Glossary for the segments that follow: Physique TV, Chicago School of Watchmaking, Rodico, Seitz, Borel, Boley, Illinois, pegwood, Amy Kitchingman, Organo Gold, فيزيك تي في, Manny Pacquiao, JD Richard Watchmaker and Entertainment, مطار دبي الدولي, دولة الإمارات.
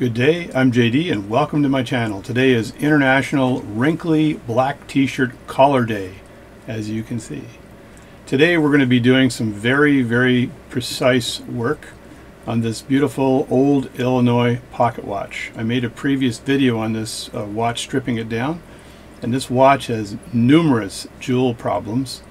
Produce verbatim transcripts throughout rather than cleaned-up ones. Good day, I'm J D and welcome to my channel. Today is International Wrinkly Black T-Shirt Collar Day, as you can see. Today we're going to be doing some very, very precise work on this beautiful old Illinois pocket watch. I made a previous video on this uh, watch, stripping it down, and this watch has numerous jewel problems,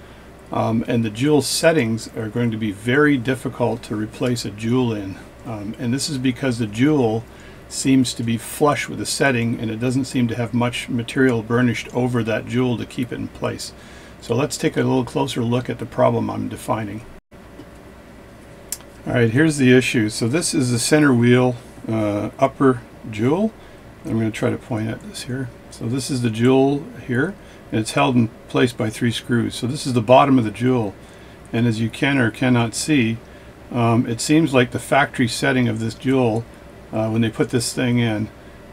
um, and the jewel settings are going to be very difficult to replace a jewel in, um, and this is because the jewel seems to be flush with the setting and it doesn't seem to have much material burnished over that jewel to keep it in place. So let's take a little closer look at the problem I'm defining. Alright, here's the issue. So this is the center wheel uh, upper jewel. I'm going to try to point at this here. So this is the jewel here, and it's held in place by three screws. So this is the bottom of the jewel, and as you can or cannot see, um, it seems like the factory setting of this jewel, Uh, when they put this thing in,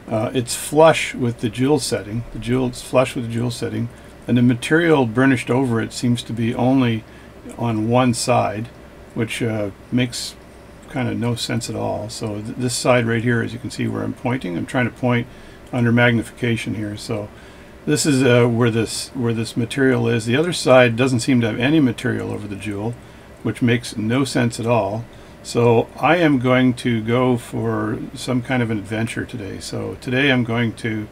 uh, it's flush with the jewel setting. The jewel's flush with the jewel setting, and the material burnished over it seems to be only on one side, which uh, makes kind of no sense at all. So th this side right here, as you can see where I'm pointing, I'm trying to point under magnification here. So this is uh, where this where this material is. The other side doesn't seem to have any material over the jewel, which makes no sense at all. So I am going to go for some kind of an adventure today. So today I'm going to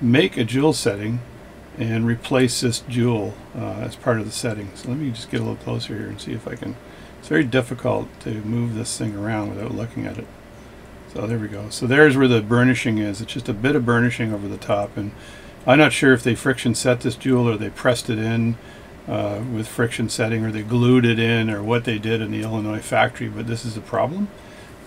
make a jewel setting and replace this jewel uh, as part of the setting. So let me just get a little closer here and see if I can. It's very difficult to move this thing around without looking at it. So there we go. So there's where the burnishing is. It's just a bit of burnishing over the top, and I'm not sure if they friction set this jewel or they pressed it in Uh, with friction setting, or they glued it in, or what they did in the Illinois factory, but this is a problem.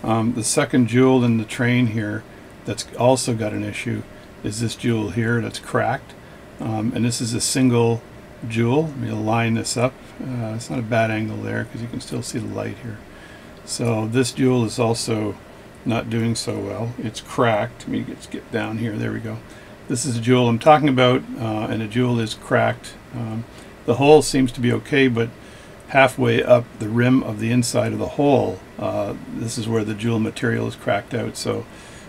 Um, the second jewel in the train here that's also got an issue is this jewel here that's cracked, um, and this is a single jewel. Let me line this up. Uh, it's not a bad angle there because you can still see the light here. So this jewel is also not doing so well. It's cracked. Let me get, get down here. There we go. This is a jewel I'm talking about, uh, and a jewel is cracked. Um, The hole seems to be okay, but halfway up the rim of the inside of the hole, uh, this is where the jewel material is cracked out. So,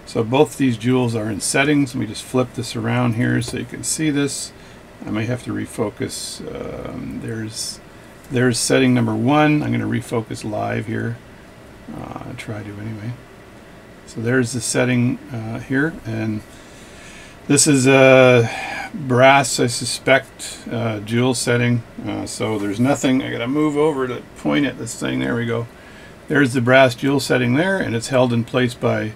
so both these jewels are in settings. Let me just flip this around here so you can see this. I may have to refocus. Um, there's, there's setting number one. I'm going to refocus live here. Uh, I try to anyway. So there's the setting uh, here, and this is a Uh, brass, I suspect, uh, jewel setting. Uh, so there's nothing. I gotta move over to point at this thing. There we go. There's the brass jewel setting there, and it's held in place by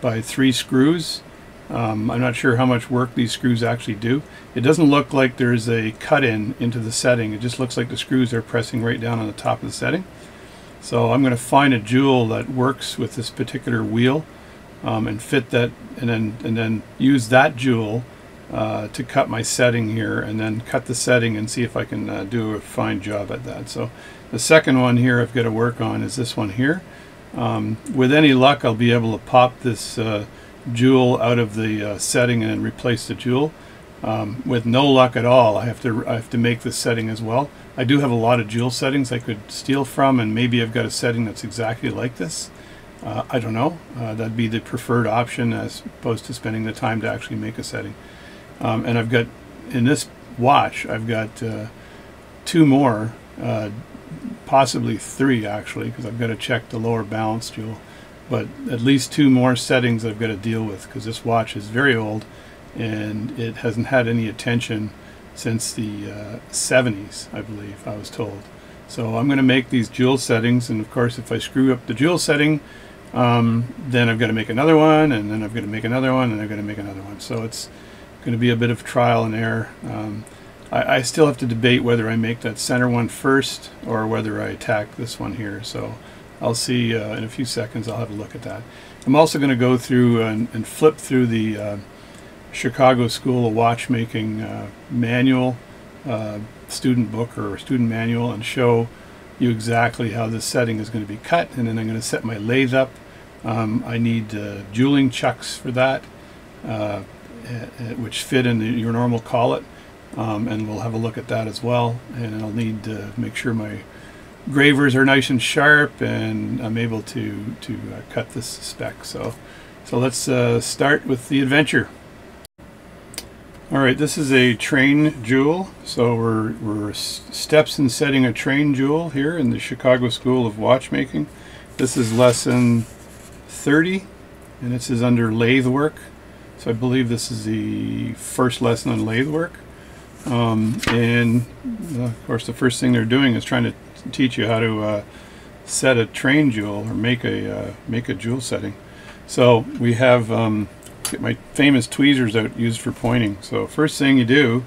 by three screws. Um, I'm not sure how much work these screws actually do. It doesn't look like there's a cut-in into the setting. It just looks like the screws are pressing right down on the top of the setting. So I'm gonna find a jewel that works with this particular wheel, um, and fit that, and then and then use that jewel Uh, to cut my setting here, and then cut the setting and see if I can uh, do a fine job at that. So the second one here I've got to work on is this one here. Um, with any luck, I'll be able to pop this uh, jewel out of the uh, setting and replace the jewel. Um, with no luck at all, I have to I have to make this setting as well. I do have a lot of jewel settings I could steal from, and maybe I've got a setting that's exactly like this. Uh, I don't know. Uh, that'd be the preferred option as opposed to spending the time to actually make a setting. Um, and I've got, in this watch, I've got uh, two more, uh, possibly three actually, because I've got to check the lower balance jewel, but at least two more settings I've got to deal with, because this watch is very old and it hasn't had any attention since the uh, seventies, I believe, I was told. So I'm going to make these jewel settings, and of course if I screw up the jewel setting, um, then I've got to make another one, and then I've got to make another one, and I've got to make another one. So it's going to be a bit of trial and error. Um, I, I still have to debate whether I make that center one first or whether I attack this one here. So I'll see uh, in a few seconds. I'll have a look at that. I'm also going to go through and, and flip through the uh, Chicago School of Watchmaking uh, manual, uh, student book or student manual, and show you exactly how this setting is going to be cut. And then I'm going to set my lathe up. Um, I need uh, jeweling chucks for that, Uh, which fit in the, your normal collet, um, and we'll have a look at that as well. And I'll need to make sure my gravers are nice and sharp, and I'm able to to uh, cut this spec. So So let's uh, start with the adventure. Alright, this is a train jewel. So we're, we're steps in setting a train jewel here in the Chicago School of Watchmaking. This is lesson thirty, and this is under lathe work. So I believe this is the first lesson on lathe work. Um, and of course the first thing they're doing is trying to teach you how to uh, set a train jewel or make a, uh, make a jewel setting. So we have um, get my famous tweezers out used for pointing. So first thing you do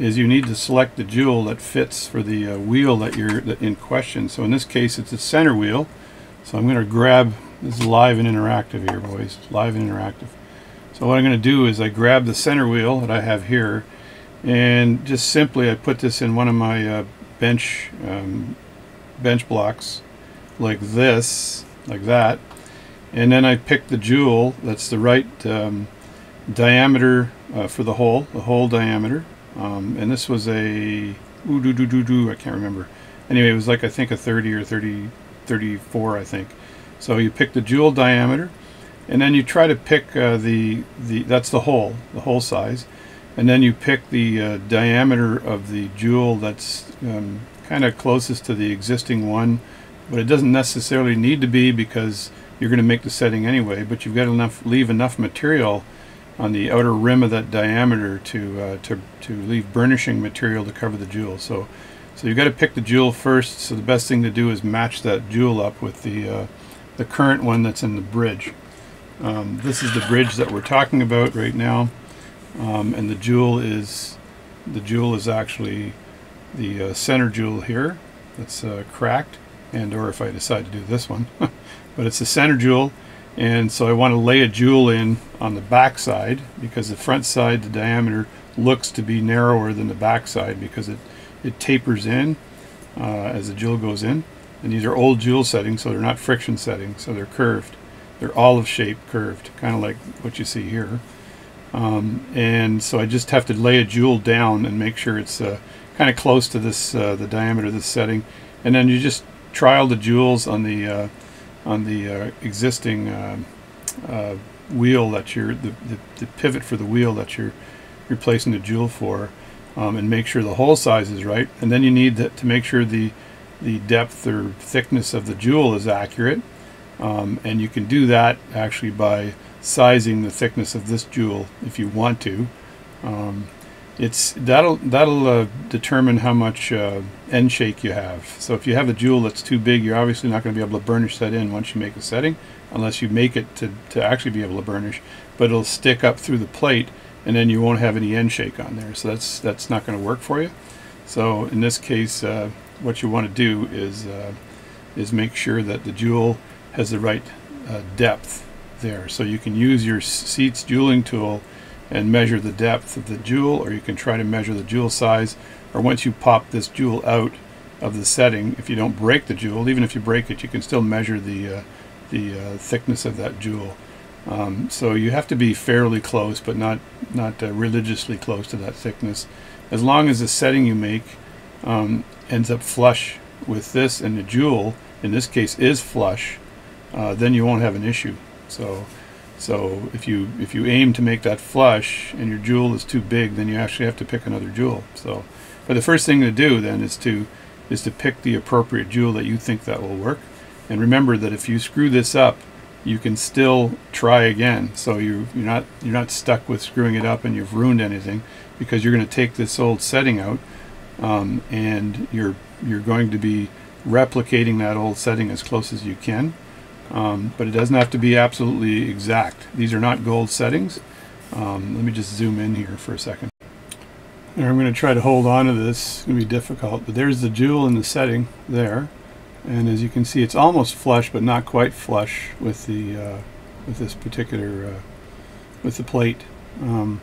is you need to select the jewel that fits for the uh, wheel that you're that in question. So in this case it's the center wheel. So I'm going to grab, this is live and interactive here boys, live and interactive. So what I'm going to do is I grab the center wheel that I have here, and just simply I put this in one of my uh, bench um, bench blocks like this, like that, and then I pick the jewel that's the right um, diameter uh, for the hole, the hole diameter, um, and this was a ooh, doo, doo, doo, doo, I can't remember, anyway it was like I think a thirty or thirty, thirty-four I think. So you pick the jewel diameter and then you try to pick uh, the, the that's the hole, the hole size, and then you pick the uh, diameter of the jewel that's um, kind of closest to the existing one, but it doesn't necessarily need to be because you're going to make the setting anyway, but you've got to enough, leave enough material on the outer rim of that diameter to, uh, to, to leave burnishing material to cover the jewel. So, so you've got to pick the jewel first, so the best thing to do is match that jewel up with the, uh, the current one that's in the bridge. Um, this is the bridge that we're talking about right now, um, and the jewel is the jewel is actually the uh, center jewel here that's uh, cracked, and or if I decide to do this one. But it's the center jewel, and so I want to lay a jewel in on the back side because the front side, the diameter, looks to be narrower than the back side because it, it tapers in uh, as the jewel goes in. And these are old jewel settings, so they're not friction settings, so they're curved. They're olive-shaped, curved, kind of like what you see here. Um, and so I just have to lay a jewel down and make sure it's uh, kind of close to this, uh, the diameter of this setting. And then you just trial the jewels on the... Uh, on the uh, existing uh, uh, wheel that you're, the, the, the pivot for the wheel that you're replacing the jewel for, um, and make sure the hole size is right. And then you need to, to make sure the, the depth or thickness of the jewel is accurate. Um, and you can do that actually by sizing the thickness of this jewel if you want to. Um, it's, that'll that'll uh, determine how much uh, end shake you have. So if you have a jewel that's too big, you're obviously not going to be able to burnish that in once you make a setting, unless you make it to, to actually be able to burnish, but it'll stick up through the plate and then you won't have any end shake on there, so that's that's not going to work for you. So in this case uh, what you want to do is uh, is make sure that the jewel has the right uh, depth there. So you can use your Seitz jeweling tool and measure the depth of the jewel, or you can try to measure the jewel size, or once you pop this jewel out of the setting, if you don't break the jewel, even if you break it, you can still measure the uh, the uh, thickness of that jewel. Um, so you have to be fairly close, but not not uh, religiously close to that thickness, as long as the setting you make um, ends up flush with this, and the jewel in this case is flush, uh, then you won't have an issue. So So if you if you aim to make that flush and your jewel is too big, then you actually have to pick another jewel. So, but the first thing to do then is to is to pick the appropriate jewel that you think that will work. And remember that if you screw this up, you can still try again. So you you're not you're not stuck with screwing it up and you've ruined anything, because you're going to take this old setting out, um, and you're you're going to be replicating that old setting as close as you can. Um, but it doesn't have to be absolutely exact. These are not gold settings. Um, let me just zoom in here for a second. Now I'm going to try to hold on to this. It's going to be difficult, but there's the jewel in the setting there, and as you can see, it's almost flush, but not quite flush with the uh, with this particular uh, with the plate. Um,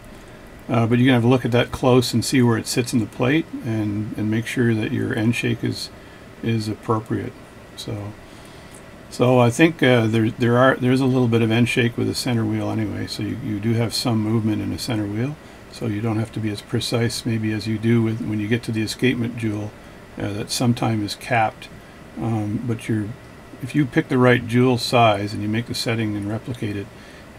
uh, but you can have a look at that close and see where it sits in the plate, and and make sure that your end shake is is appropriate. So. So I think uh, there, there are, there's a little bit of end shake with the center wheel anyway, so you, you do have some movement in the center wheel, so you don't have to be as precise maybe as you do with, when you get to the escapement jewel uh, that sometimes is capped. Um, but you're, if you pick the right jewel size and you make the setting and replicate it,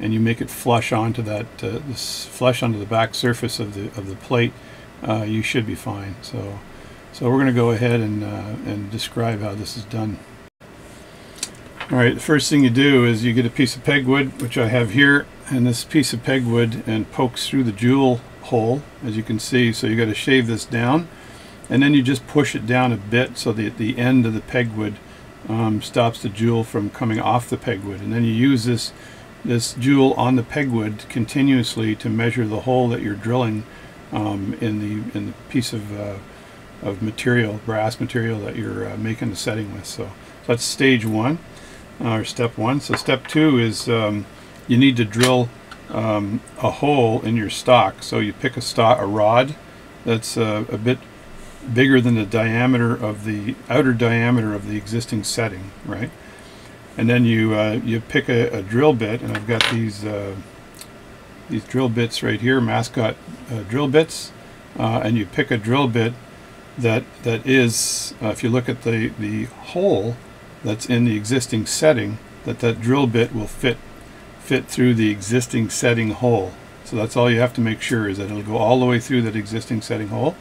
and you make it flush onto that uh, this flush onto the back surface of the of the plate, uh, you should be fine. So, so we're going to go ahead and uh, and describe how this is done. All right, the first thing you do is you get a piece of pegwood, which I have here, and this piece of pegwood and pokes through the jewel hole, as you can see. So you got to shave this down, and then you just push it down a bit so that the end of the pegwood um, stops the jewel from coming off the pegwood, and then you use this. This jewel on the pegwood continuously to measure the hole that you're drilling um, in the in the piece of uh, of material, brass material that you're uh, making the setting with. So, so that's stage one, uh, or step one. So step two is um, you need to drill um, a hole in your stock. So you pick a stock, a rod that's uh, a bit bigger than the diameter of the outer diameter of the existing setting, right? And then you uh, you pick a, a drill bit, and I've got these uh, these drill bits right here, mascot uh, drill bits, uh, and you pick a drill bit that that is, uh, if you look at the the hole that's in the existing setting, that that drill bit will fit fit through the existing setting hole. So that's all you have to make sure, is that it'll go all the way through that existing setting hole,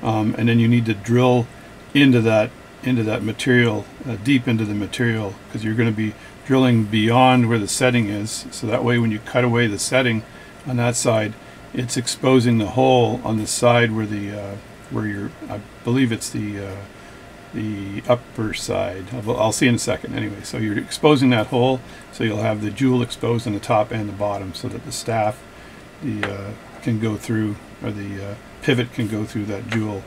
um, and then you need to drill into that. into that material, uh, deep into the material, because you're going to be drilling beyond where the setting is, so that way when you cut away the setting on that side, it's exposing the hole on the side where the uh, where you're, I believe it's the uh, the upper side, I'll, I'll see in a second. Anyway, so you're exposing that hole, so you'll have the jewel exposed on the top and the bottom, so that the staff the uh, can go through, or the uh, pivot can go through that jewel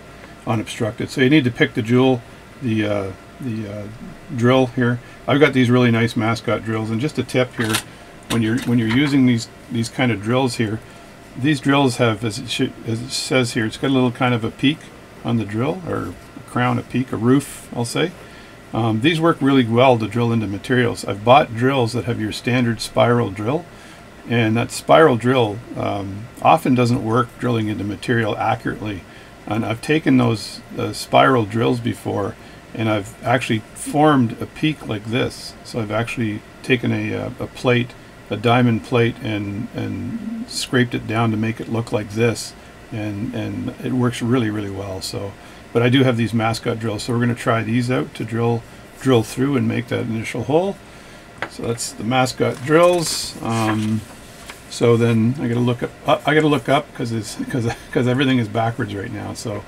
unobstructed. So you need to pick the jewel, the uh, the uh, drill here. I've got these really nice mascot drills, and just a tip here, when you're when you're using these these kind of drills here, these drills have, as it, should, as it says here, it's got a little kind of a peak on the drill, or a crown, a peak, a roof, I'll say. Um, these work really well to drill into materials. I've bought drills that have your standard spiral drill, and that spiral drill um, often doesn't work drilling into material accurately. And I've taken those uh, spiral drills before, and I've actually formed a peak like this. So I've actually taken a, a, a plate, a diamond plate, and and scraped it down to make it look like this, and and it works really, really well. So, but I do have these mascot drills, so we're going to try these out to drill drill through and make that initial hole. So that's the mascot drills. Um, So then I got to look up. Uh, I got to look up because it's because because everything is backwards right now. So,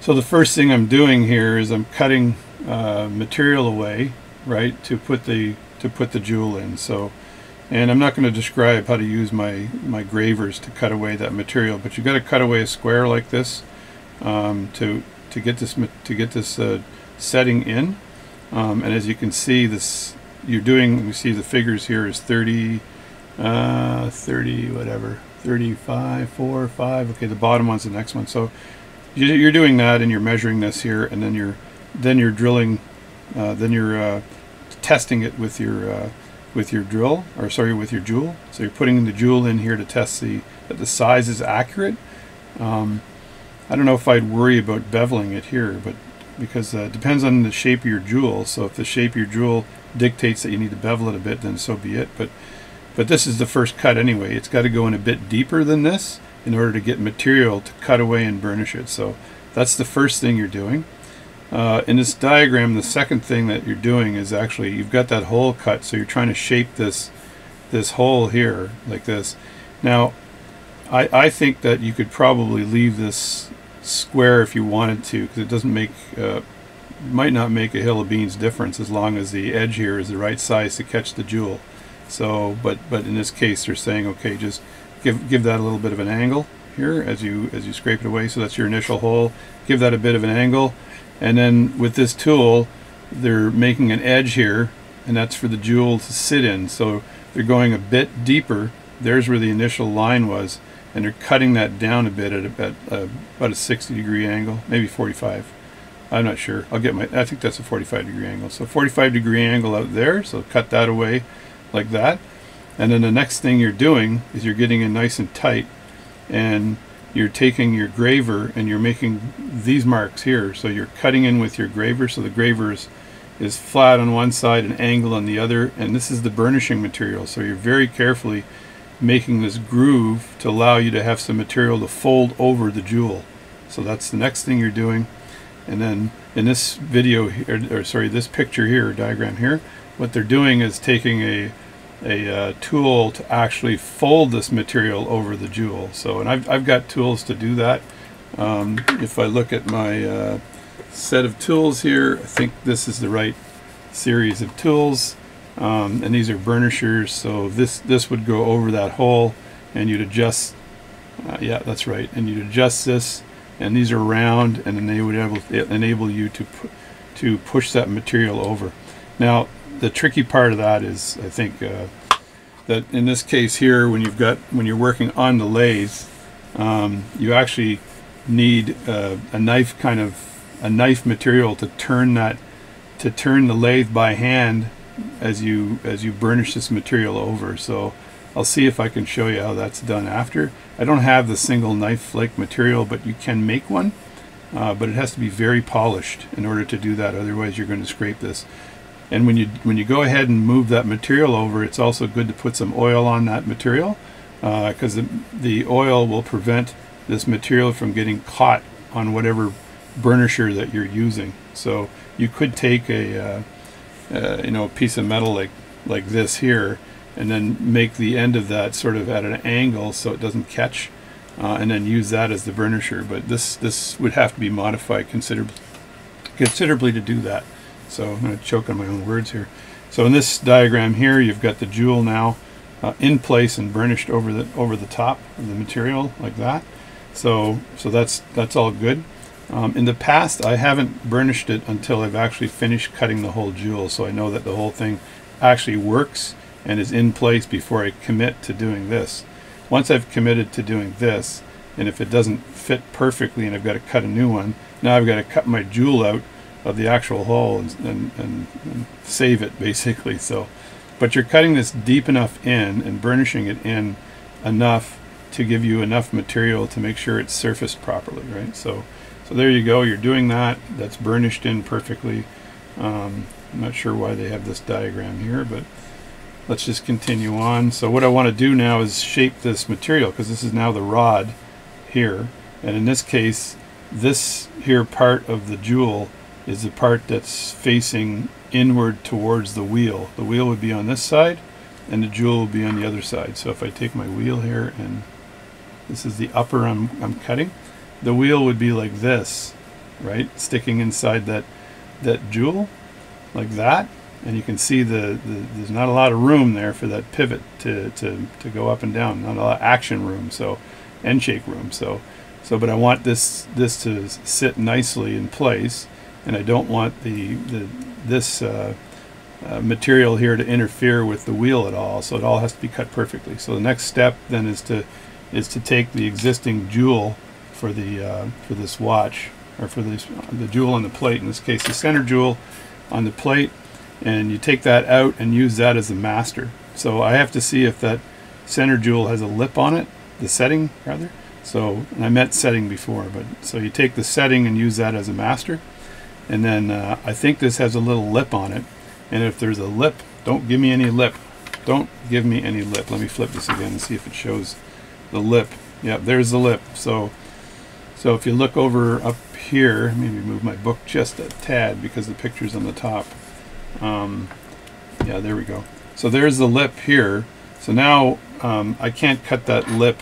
so the first thing I'm doing here is I'm cutting uh, material away, right, to put the to put the jewel in. So, and I'm not going to describe how to use my my gravers to cut away that material, but you got to cut away a square like this um, to to get this to get this uh, setting in. Um, and as you can see, this you're doing. We see the figures here is thirty. Uh, thirty, whatever, thirty-five, four, five. Okay, the bottom one's the next one. So you're doing that, and you're measuring this here, and then you're, then you're drilling, uh, then you're uh, testing it with your, uh, with your drill, or sorry, with your jewel. So you're putting the jewel in here to test the that the size is accurate. Um, I don't know if I'd worry about beveling it here, but because uh, it depends on the shape of your jewel. So if the shape of your jewel dictates that you need to bevel it a bit, then so be it. But But this is the first cut anyway. It's got to go in a bit deeper than this in order to get material to cut away and burnish it. So that's the first thing you're doing. Uh, in this diagram, the second thing that you're doing is actually, you've got that hole cut, so you're trying to shape this this hole here like this. Now, I, I think that you could probably leave this square if you wanted to, because it doesn't make, uh, might not make a hill of beans difference as long as the edge here is the right size to catch the jewel. So, but but in this case, they're saying, okay, just give give that a little bit of an angle here as you as you scrape it away. So that's your initial hole. Give that a bit of an angle, and then with this tool, they're making an edge here, and that's for the jewel to sit in. So they're going a bit deeper. There's where the initial line was, and they're cutting that down a bit at about uh, about a sixty degree angle, maybe forty-five. I'm not sure. I'll get my. I think that's a forty-five degree angle. So forty-five degree angle out there. So cut that away. Like that, and then the next thing you're doing is you're getting it nice and tight, and you're taking your graver and you're making these marks here. So you're cutting in with your graver, so the graver is, is flat on one side and angled on the other, and this is the burnishing material, so you're very carefully making this groove to allow you to have some material to fold over the jewel. So that's the next thing you're doing. And then in this video here, or sorry, this picture here, diagram here, what they're doing is taking a a uh, tool to actually fold this material over the jewel. So, and I've, I've got tools to do that. Um, if I look at my uh, set of tools here, I think this is the right series of tools, um, and these are burnishers, so this this would go over that hole, and you'd adjust, uh, yeah, that's right, and you'd adjust this, and these are round, and then they would able, enable you to pu to push that material over. Now the tricky part of that is, I think, uh, that in this case here, when you've got when you're working on the lathe, um, you actually need uh, a knife kind of a knife material to turn that to turn the lathe by hand as you as you burnish this material over. So I'll see if I can show you how that's done after. I don't have the single knife like material, but you can make one, uh, but it has to be very polished in order to do that, otherwise you're going to scrape this. And when you when you go ahead and move that material over, it's also good to put some oil on that material, because uh, the, the oil will prevent this material from getting caught on whatever burnisher that you're using. So you could take a uh, uh, you know, a piece of metal like like this here, and then make the end of that sort of at an angle so it doesn't catch, uh, and then use that as the burnisher. But this this would have to be modified considerably considerably to do that. So I'm going to choke on my own words here. So in this diagram here, you've got the jewel now uh, in place and burnished over the over the top of the material like that. So so that's that's all good. Um, in the past, I haven't burnished it until I've actually finished cutting the whole jewel, so I know that the whole thing actually works and is in place before I commit to doing this. Once I've committed to doing this, and if it doesn't fit perfectly and I've got to cut a new one, now I've got to cut my jewel out of the actual hole and, and, and, and save it, basically. So, but you're cutting this deep enough in and burnishing it in enough to give you enough material to make sure it's surfaced properly, right? So, so there you go, you're doing that. That's burnished in perfectly. Um, I'm not sure why they have this diagram here, but let's just continue on. So what I want to do now is shape this material, because this is now the rod here, and in this case, this here part of the jewel is the part that's facing inward towards the wheel. The wheel would be on this side, and the jewel would be on the other side. So if I take my wheel here, and this is the upper I'm, I'm cutting, the wheel would be like this, right, sticking inside that that jewel, like that. And you can see the, the there's not a lot of room there for that pivot to, to, to go up and down, not a lot of action room, so end shake room. So so but I want this this to sit nicely in place, and I don't want the, the this uh, uh, material here to interfere with the wheel at all, so it all has to be cut perfectly. So the next step then is to is to take the existing jewel for the uh, for this watch, or for this the jewel on the plate, in this case the center jewel on the plate, and you take that out and use that as a master. So I have to see if that center jewel has a lip on it, the setting rather. So, and I meant setting before, but so you take the setting and use that as a master. And then uh, I think this has a little lip on it, and if there's a lip, don't give me any lip, don't give me any lip. Let me flip this again and see if it shows the lip. Yeah, there's the lip. So, so if you look over up here, maybe move my book just a tad because the picture's on the top. Um, yeah, there we go. So there's the lip here. So now um, I can't cut that lip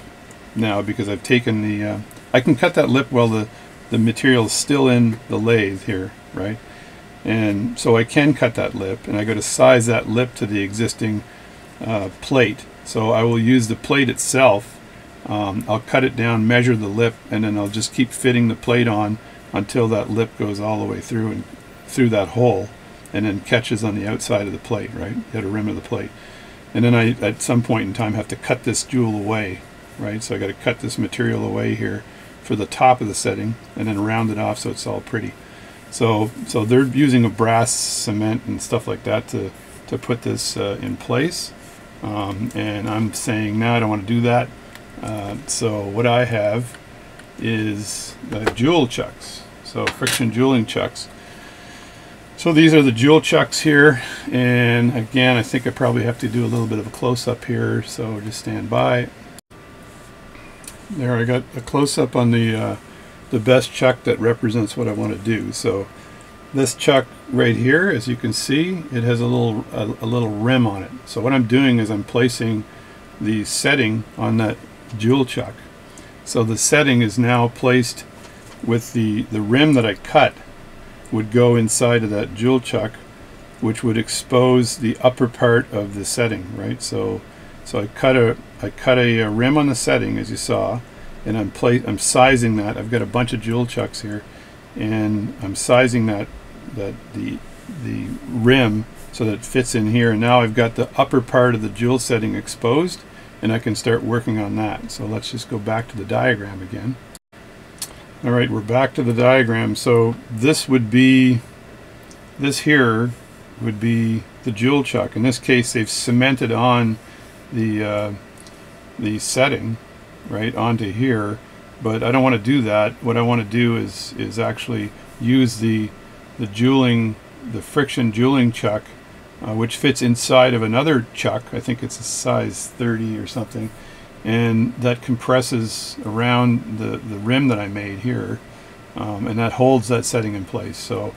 now because I've taken the. Uh, I can cut that lip while the the material is still in the lathe here, right? And so I can cut that lip, and I got to size that lip to the existing uh, plate. So I will use the plate itself. Um, I'll cut it down, measure the lip, and then I'll just keep fitting the plate on until that lip goes all the way through and through that hole, and then catches on the outside of the plate, right, at the rim of the plate. And then I, at some point in time, have to cut this jewel away, right? So I got to cut this material away here for the top of the setting, and then round it off so it's all pretty. So, so they're using a brass cement and stuff like that to to put this uh, in place. Um, and I'm saying, no, I don't want to do that. Uh, so what I have is uh, jewel chucks, so friction jeweling chucks. So these are the jewel chucks here, and again I think I probably have to do a little bit of a close-up here, so just stand by. There, I got a close-up on the uh, the best chuck that represents what I want to do. So this chuck right here, as you can see, it has a little a, a little rim on it. So what I'm doing is I'm placing the setting on that jewel chuck. So the setting is now placed with the the rim that I cut would go inside of that jewel chuck, which would expose the upper part of the setting, right? So, so I cut a I cut a, a rim on the setting, as you saw, and I'm pla- I'm sizing that. I've got a bunch of jewel chucks here, and I'm sizing that that the the rim so that it fits in here. And now I've got the upper part of the jewel setting exposed, and I can start working on that. So let's just go back to the diagram again. All right, we're back to the diagram. So this would be, this here would be the jewel chuck. In this case, they've cemented on the uh, the setting right onto here, but I don't want to do that. What I want to do is is actually use the the jeweling, the friction jeweling chuck, uh, which fits inside of another chuck. I think it's a size thirty or something, and that compresses around the, the rim that I made here, um, and that holds that setting in place. So,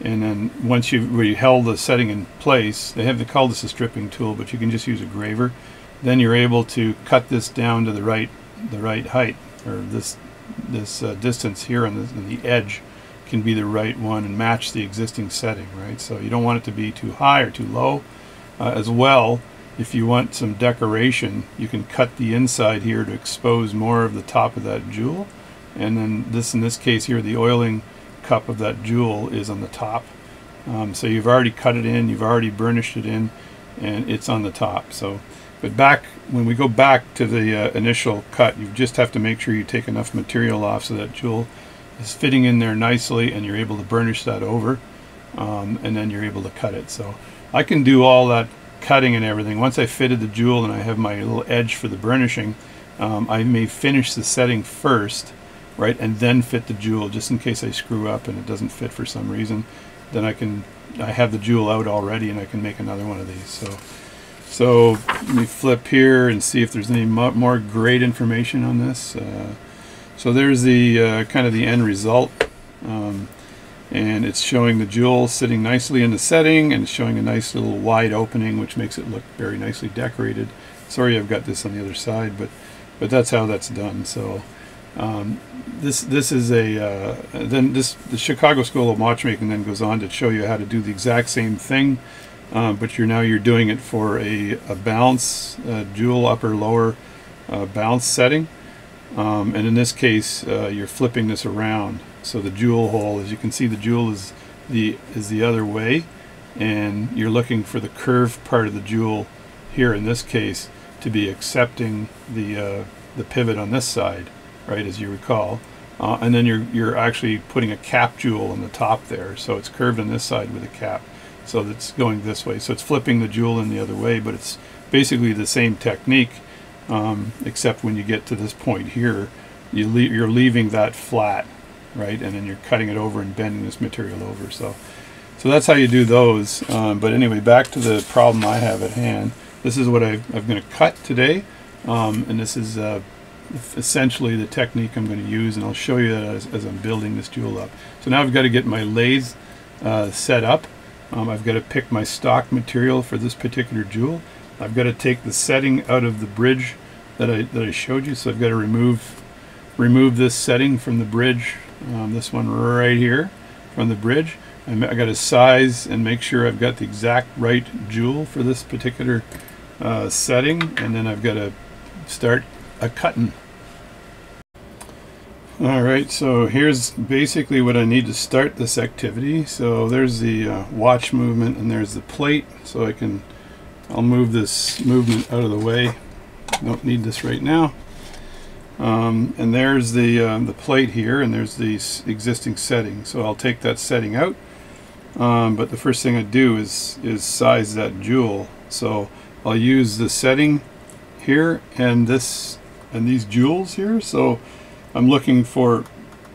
and then once you've you held the setting in place, they have they call this a stripping tool, but you can just use a graver. Then you're able to cut this down to the right the right height, or this this uh, distance here on the, on the edge can be the right one and match the existing setting, right? So you don't want it to be too high or too low. Uh, as well, if you want some decoration, you can cut the inside here to expose more of the top of that jewel, and then this, in this case here, the oiling cup of that jewel is on the top. Um, so you've already cut it in, you've already burnished it in, and it's on the top. So, but back when we go back to the uh, initial cut, you just have to make sure you take enough material off so that jewel is fitting in there nicely, and you're able to burnish that over, um, and then you're able to cut it. So I can do all that cutting and everything. Once I fitted the jewel and I have my little edge for the burnishing, um, I may finish the setting first, right, and then fit the jewel, just in case I screw up and it doesn't fit for some reason. Then I can, I have the jewel out already, and I can make another one of these. So, so let me flip here and see if there's any mo more great information on this. Uh, so there's the uh, kind of the end result, um, and it's showing the jewel sitting nicely in the setting, and it's showing a nice little wide opening, which makes it look very nicely decorated. Sorry, I've got this on the other side, but but that's how that's done. So um, this this is a uh, then this the Chicago School of Watchmaking then goes on to show you how to do the exact same thing, um, but you're now you're doing it for a a bounce uh, jewel upper lower uh, bounce setting, um, and in this case uh, you're flipping this around. So the jewel hole, as you can see, the jewel is the is the other way, and you're looking for the curved part of the jewel here in this case to be accepting the uh, the pivot on this side, right, as you recall, uh, and then you're you're actually putting a cap jewel on the top there, so it's curved on this side with a cap, so that's going this way, so it's flipping the jewel in the other way, but it's basically the same technique, um, except when you get to this point here, you le you're leaving that flat, right, and then you're cutting it over and bending this material over. So so that's how you do those, um, but anyway, back to the problem I have at hand. This is what I, I'm going to cut today, um, and this is uh, essentially the technique I'm going to use, and I'll show you that as, as I'm building this jewel up. So now I've got to get my lathe uh, set up. um, I've got to pick my stock material for this particular jewel. I've got to take the setting out of the bridge that I, that I showed you, so I've got to remove remove this setting from the bridge. Um, this one right here from the bridge. I'm, I got to size and make sure I've got the exact right jewel for this particular uh, setting, and then I've got to start a cutting. Alright, so here's basically what I need to start this activity. So there's the uh, watch movement, and there's the plate, so I can I'll move this movement out of the way. Don't need this right now. Um, and there's the um, the plate here, and there's the s existing setting. So I'll take that setting out, um, but the first thing I do is is size that jewel. So I'll use the setting here and this and these jewels here. So I'm looking for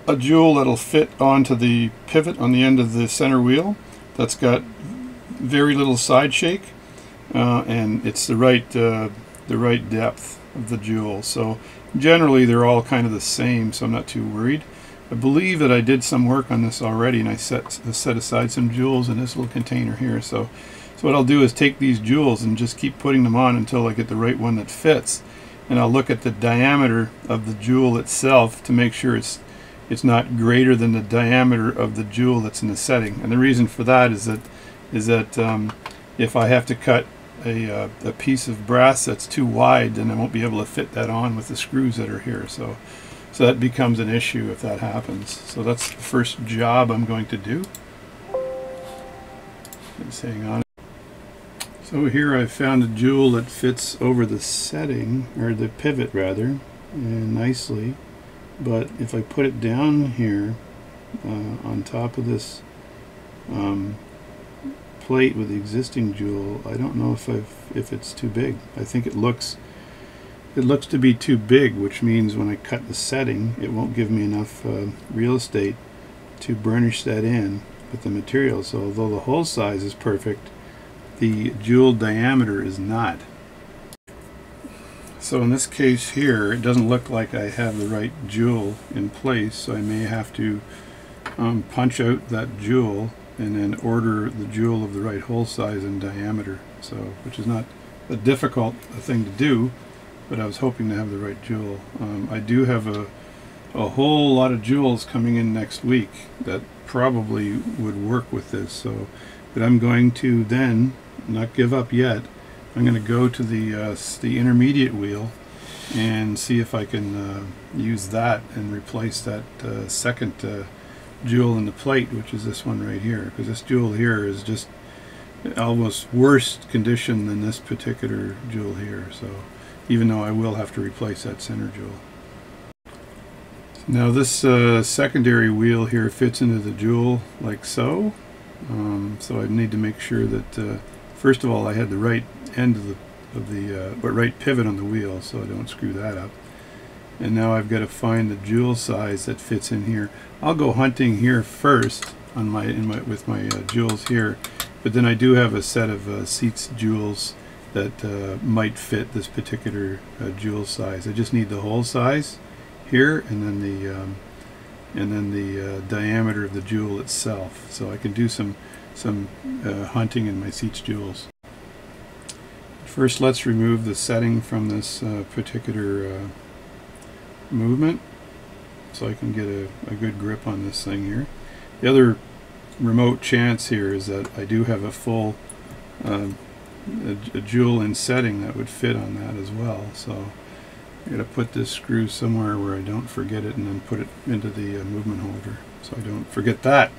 a jewel that'll fit onto the pivot on the end of the center wheel, that's got very little side shake, uh, and it's the right uh, the right depth of the jewel. So generally they're all kind of the same, so I'm not too worried. I believe that I did some work on this already, and I set set aside some jewels in this little container here. So, so what I'll do is take these jewels and just keep putting them on until I get the right one that fits. And I'll look at the diameter of the jewel itself to make sure it's it's not greater than the diameter of the jewel that's in the setting. And the reason for that is that is that um, if I have to cut a, uh, a piece of brass that's too wide, then I won't be able to fit that on with the screws that are here. So, so that becomes an issue if that happens. So that's the first job I'm going to do. Just hang on. So here I found a jewel that fits over the setting, or the pivot rather, and nicely. But if I put it down here uh, on top of this um, plate with the existing jewel, I don't know if I've, if it's too big. I think it looks it looks to be too big, which means when I cut the setting, it won't give me enough uh, real estate to burnish that in with the material. So although the hole size is perfect, the jewel diameter is not. So in this case here, it doesn't look like I have the right jewel in place, so I may have to um, punch out that jewel and then order the jewel of the right hole size and diameter. So, which is not a difficult thing to do, but I was hoping to have the right jewel. Um, I do have a, a whole lot of jewels coming in next week that probably would work with this, so, but I'm going to then not give up yet. I'm going to go to the uh, the intermediate wheel and see if I can uh, use that and replace that uh, second uh, jewel in the plate, which is this one right here, because this jewel here is just almost worse condition than this particular jewel here. So even though I will have to replace that center jewel. Now this uh, secondary wheel here fits into the jewel like so. Um, so I need to make sure that uh, first of all I had the right end of the of the uh, but right pivot on the wheel, so I don't screw that up. And now I've got to find the jewel size that fits in here. I'll go hunting here first on my in my with my uh, jewels here, but then I do have a set of uh, Seitz jewels that uh, might fit this particular uh, jewel size. I just need the hole size here, and then the um, and then the uh, diameter of the jewel itself. So I can do some some uh, hunting in my Seitz jewels. First, let's remove the setting from this uh, particular uh, movement, so I can get a, a good grip on this thing here. The other remote chance here is that I do have a full uh, a, a jewel in setting that would fit on that as well. So I got to put this screw somewhere where I don't forget it, and then put it into the uh, movement holder, so I don't forget that.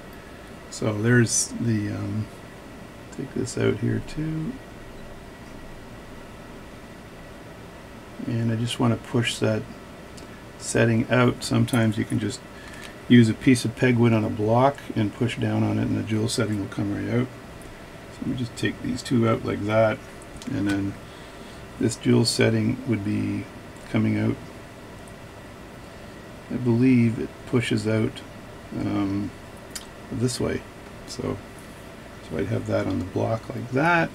So there's the um, take this out here too, and I just want to push that setting out. Sometimes you can just use a piece of pegwood on a block and push down on it, and the jewel setting will come right out. So let me just take these two out like that, and then this jewel setting would be coming out. I believe it pushes out um, this way, so so I'd have that on the block like that.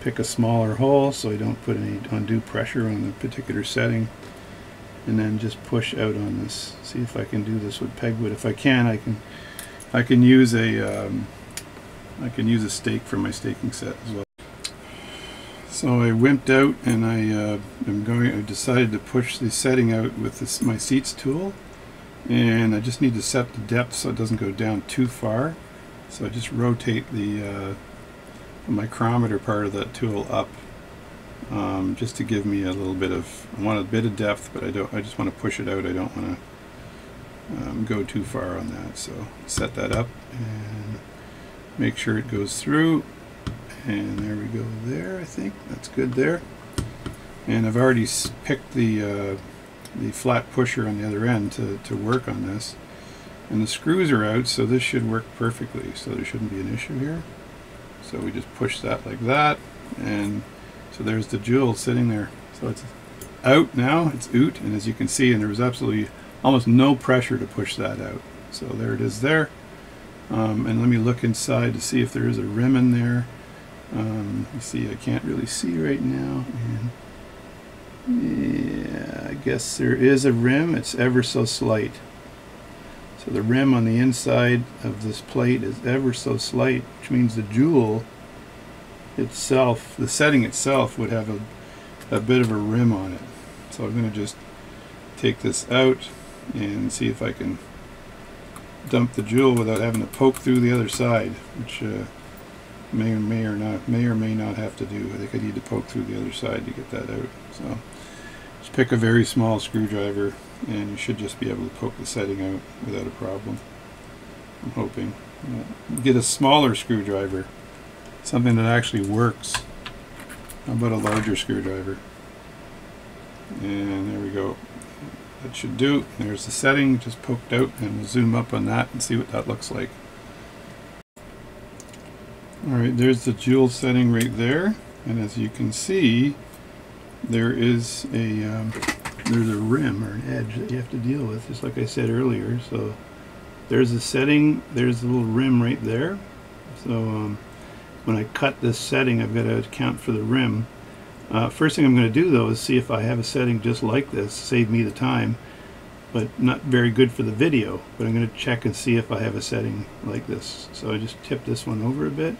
Pick a smaller hole so I don't put any undue pressure on the particular setting, and then just push out on this. See if I can do this with pegwood. If I can, I can I can use a um, I can use a stake for my staking set as well. So I wimped out, and I uh, am going. I decided to push the setting out with this, my Seitz tool, and I just need to set the depth so it doesn't go down too far. So I just rotate the uh, micrometer part of that tool up, um, just to give me a little bit of. I want a bit of depth, but I don't. I just want to push it out. I don't want to um, go too far on that. So set that up and make sure it goes through. And there we go there, I think. That's good there. And I've already picked the, uh, the flat pusher on the other end to, to work on this. And the screws are out, so this should work perfectly. So there shouldn't be an issue here. So we just push that like that. And so there's the jewel sitting there. So it's out now, it's out. And as you can see, and there was absolutely almost no pressure to push that out. So there it is there. Um, and let me look inside to see if there is a rim in there. Um, you see, I can't really see right now. And yeah, I guess there is a rim. It's ever so slight. So the rim on the inside of this plate is ever so slight, which means the jewel itself, the setting itself, would have a, a bit of a rim on it. So I'm going to just take this out and see if I can dump the jewel without having to poke through the other side, which uh, may or may or not may or may not have to do. I think I need to poke through the other side to get that out. So just pick a very small screwdriver, and you should just be able to poke the setting out without a problem. I'm hoping. Get a smaller screwdriver, something that actually works. How about a larger screwdriver? And there we go. That should do. There's the setting just poked out, and we'll zoom up on that and see what that looks like. Alright, there's the jewel setting right there, and as you can see, there is a um, there's a rim or an edge that you have to deal with, just like I said earlier. So there's the setting, there's the little rim right there. So um, when I cut this setting, I've got to account for the rim. Uh, first thing I'm going to do, though, is see if I have a setting just like this. Save me the time, but not very good for the video. But I'm going to check and see if I have a setting like this. So I just tip this one over a bit,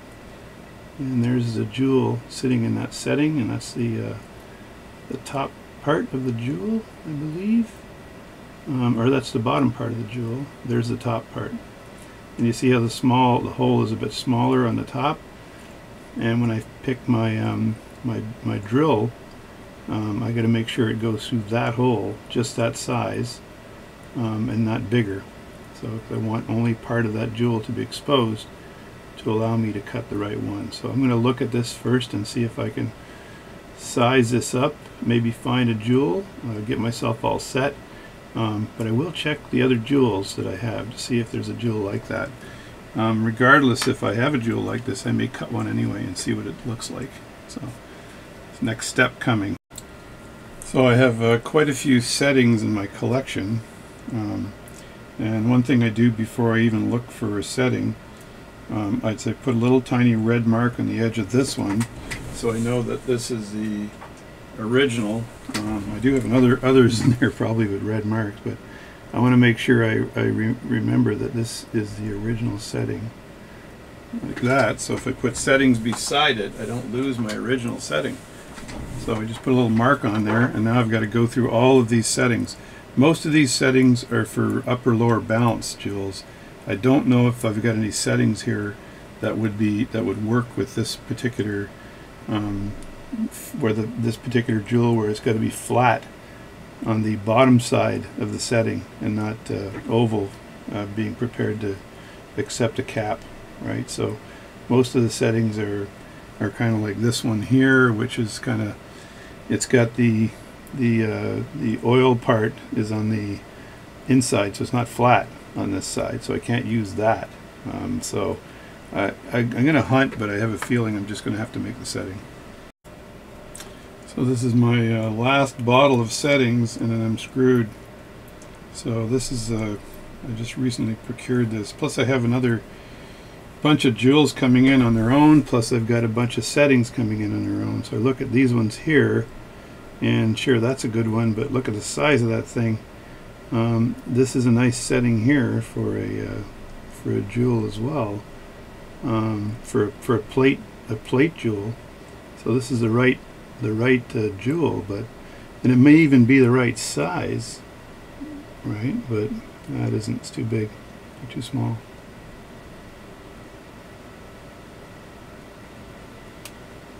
and there's the jewel sitting in that setting, and that's the uh, the top part of the jewel, I believe, um, or that's the bottom part of the jewel. There's the top part, and you see how the small the hole is a bit smaller on the top. And when I pick my um, my my drill, um, I got to make sure it goes through that hole, just that size, um, and not bigger. So I want only part of that jewel to be exposed to allow me to cut the right one. So I'm going to look at this first and see if I can size this up, maybe find a jewel, uh, get myself all set, um, but I will check the other jewels that I have to see if there's a jewel like that. Um, regardless if I have a jewel like this, I may cut one anyway and see what it looks like. So next step coming. So I have uh, quite a few settings in my collection, um, and one thing I do before I even look for a setting, um, I'd say put a little tiny red mark on the edge of this one so I know that this is the original. um, I do have another others in there probably with red marks, but I want to make sure I, I re remember that this is the original setting, like that. So if I put settings beside it, I don't lose my original setting. So I just put a little mark on there, and now I've got to go through all of these settings. Most of these settings are for upper lower balance jewels. I don't know if I've got any settings here that would be that would work with this particular um, where the this particular jewel where it's got to be flat on the bottom side of the setting and not uh, oval, uh, being prepared to accept a cap, right? So most of the settings are are kind of like this one here, which is kind of, it's got the the uh, the oil part is on the inside, so it's not flat on this side, so I can't use that. Um, so I, I, I'm going to hunt, but I have a feeling I'm just going to have to make the setting. So this is my uh, last bottle of settings, and then I'm screwed. So this is, uh, I just recently procured this. Plus I have another bunch of jewels coming in on their own, plus I've got a bunch of settings coming in on their own. So I look at these ones here, and sure, that's a good one, but look at the size of that thing. Um, this is a nice setting here for a, uh, for a jewel as well, um, for, for a plate, a plate jewel. So this is the right the right uh, jewel, but and it may even be the right size, right? But that isn't, it's too big, too small.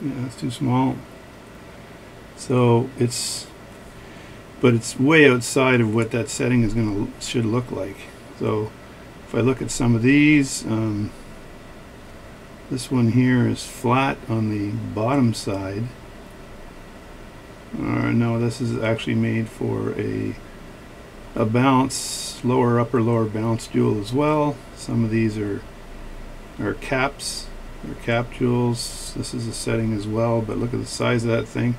Yeah, it's too small. So it's, but it's way outside of what that setting is going to should look like. So if I look at some of these, um, this one here is flat on the bottom side. Uh, no, this is actually made for a a bounce, lower upper lower bounce jewel as well. Some of these are are caps or cap jewels. This is a setting as well, but look at the size of that thing.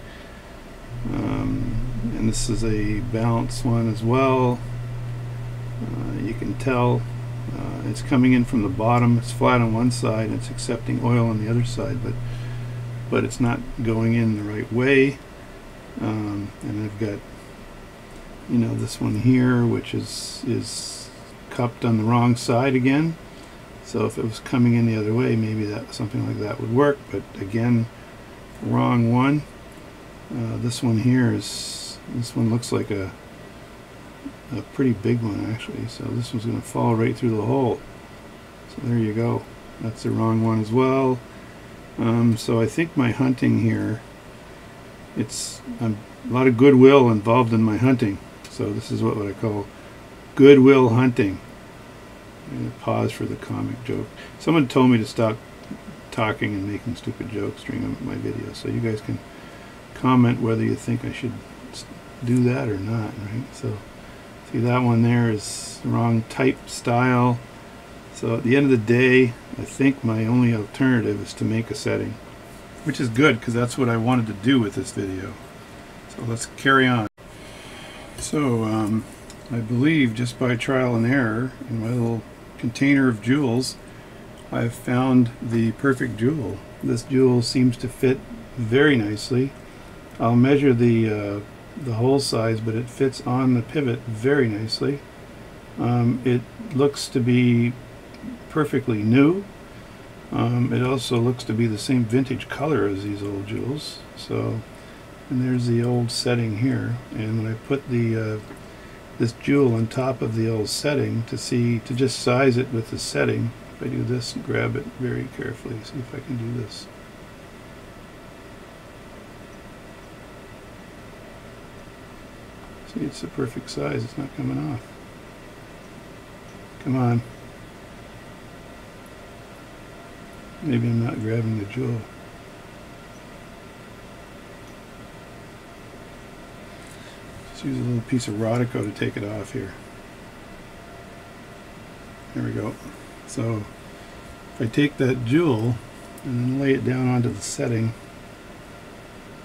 Um, and this is a bounce one as well. Uh, you can tell Uh, it's coming in from the bottom. It's flat on one side. It's accepting oil on the other side, but but it's not going in the right way. Um, and I've got, you know, this one here, which is is cupped on the wrong side again. So if it was coming in the other way, maybe that something like that would work. But again, wrong one. Uh, this one here is, this one looks like a a pretty big one actually, so this one's going to fall right through the hole. So there you go, that's the wrong one as well. Um, so I think my hunting here, it's um, a lot of goodwill involved in my hunting. So this is what, what I call goodwill hunting. I'm going to pause for the comic joke. Someone told me to stop talking and making stupid jokes during my video, so you guys can comment whether you think I should do that or not, right? So see, that one there is the wrong type, style. So at the end of the day, I think my only alternative is to make a setting, which is good because that's what I wanted to do with this video. So let's carry on. So um, I believe just by trial and error in my little container of jewels, I've found the perfect jewel. This jewel seems to fit very nicely. I'll measure the uh, the hole size, but it fits on the pivot very nicely. Um, it looks to be perfectly new. Um, it also looks to be the same vintage color as these old jewels. So, and there's the old setting here, and when I put the uh, this jewel on top of the old setting to see, to just size it with the setting, if I do this and grab it very carefully, see if I can do this. See, it's the perfect size. It's not coming off. Come on. Maybe I'm not grabbing the jewel. Just use a little piece of Rodico to take it off here. There we go. So if I take that jewel and then lay it down onto the setting,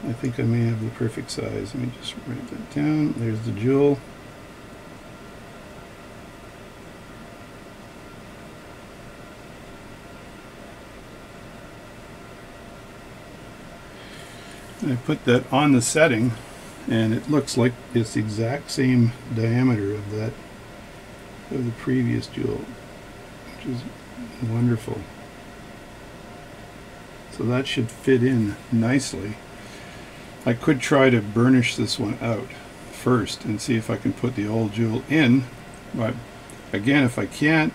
I think I may have the perfect size. Let me just write that down. There's the jewel. And I put that on the setting, and it looks like it's the exact same diameter of that of the previous jewel, which is wonderful. So that should fit in nicely. I could try to burnish this one out first and see if I can put the old jewel in, but again, if I can't,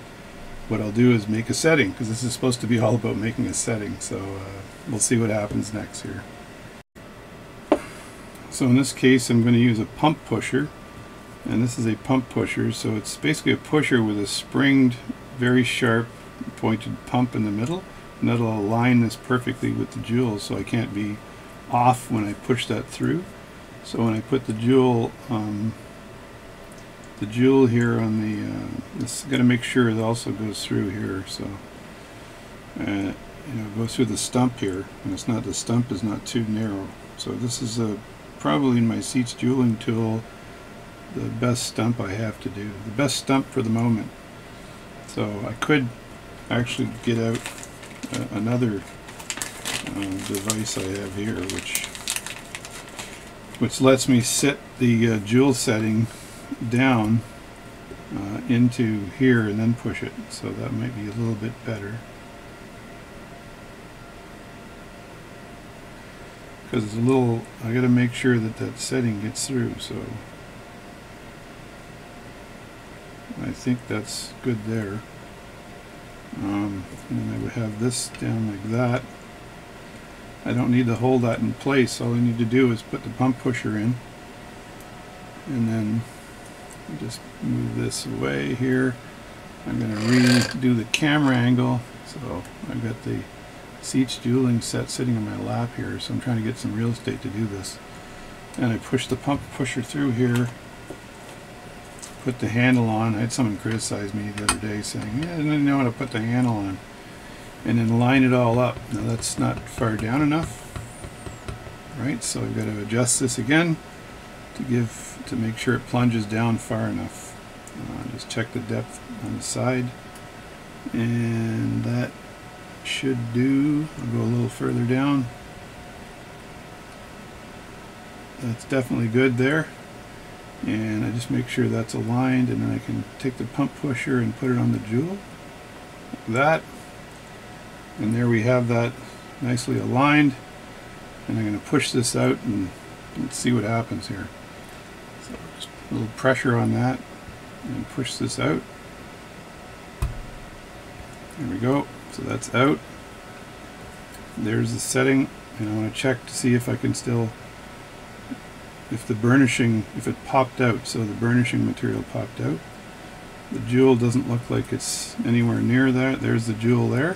what I'll do is make a setting, because this is supposed to be all about making a setting. So uh, we'll see what happens next here. So in this case, I'm going to use a pump pusher, and this is a pump pusher, so it's basically a pusher with a springed, very sharp pointed pump in the middle, and that'll align this perfectly with the jewel, so I can't be off when I push that through. So when I put the jewel, um, the jewel here on the, uh, it's got to make sure it also goes through here. So uh, you know, it goes through the stump here, and it's not, the stump is not too narrow. So this is a probably in my Seitz jeweling tool the best stump I have to do, the best stump for the moment. So I could actually get out uh, another. Um, device I have here, which which lets me set the uh, jewel setting down uh, into here and then push it. So that might be a little bit better, because it's a little, I got to make sure that that setting gets through. So I think that's good there. Um, and I would have this down like that. I don't need to hold that in place. All I need to do is put the pump pusher in, and then just move this away here. I'm going to redo the camera angle. So I've got the Seitz jeweling set sitting in my lap here, so I'm trying to get some real estate to do this. And I push the pump pusher through here, put the handle on. I had someone criticize me the other day saying, yeah, I didn't know how to put the handle on. And then line it all up. Now that's not far down enough, right? So I've got to adjust this again to give to make sure it plunges down far enough. Uh, just check the depth on the side. and that should do. I'll go a little further down. That's definitely good there, and I just make sure that's aligned, and then I can take the pump pusher and put it on the jewel like that, and there we have that nicely aligned. And I'm going to push this out and, and see what happens here. So just a little pressure on that and push this out. There we go. So that's out. There's the setting, and I want to check to see if I can still, if the burnishing, if it popped out. So the burnishing material popped out. The jewel doesn't look like it's anywhere near that. There's the jewel there.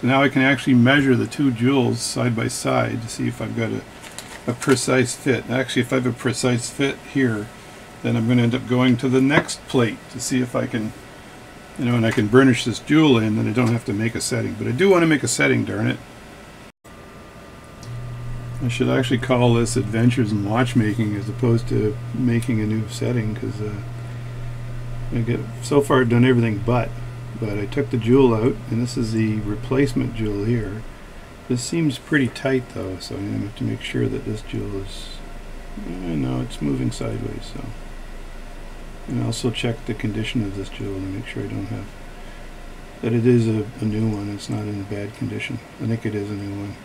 So now I can actually measure the two jewels side by side to see if I've got a, a precise fit. Actually, if I have a precise fit here, then I'm going to end up going to the next plate to see if I can, you know, and I can burnish this jewel in, then I don't have to make a setting. But I do want to make a setting, darn it. I should actually call this Adventures in Watchmaking as opposed to making a new setting, because uh, I get so far I've done everything but. But I took the jewel out, and this is the replacement jewel here. This seems pretty tight though, so I'm going to have to make sure that this jewel is, eh, no, it's moving sideways. So, and also check the condition of this jewel and make sure I don't have, that it is a, a new one, it's not in bad condition. I think it is a new one.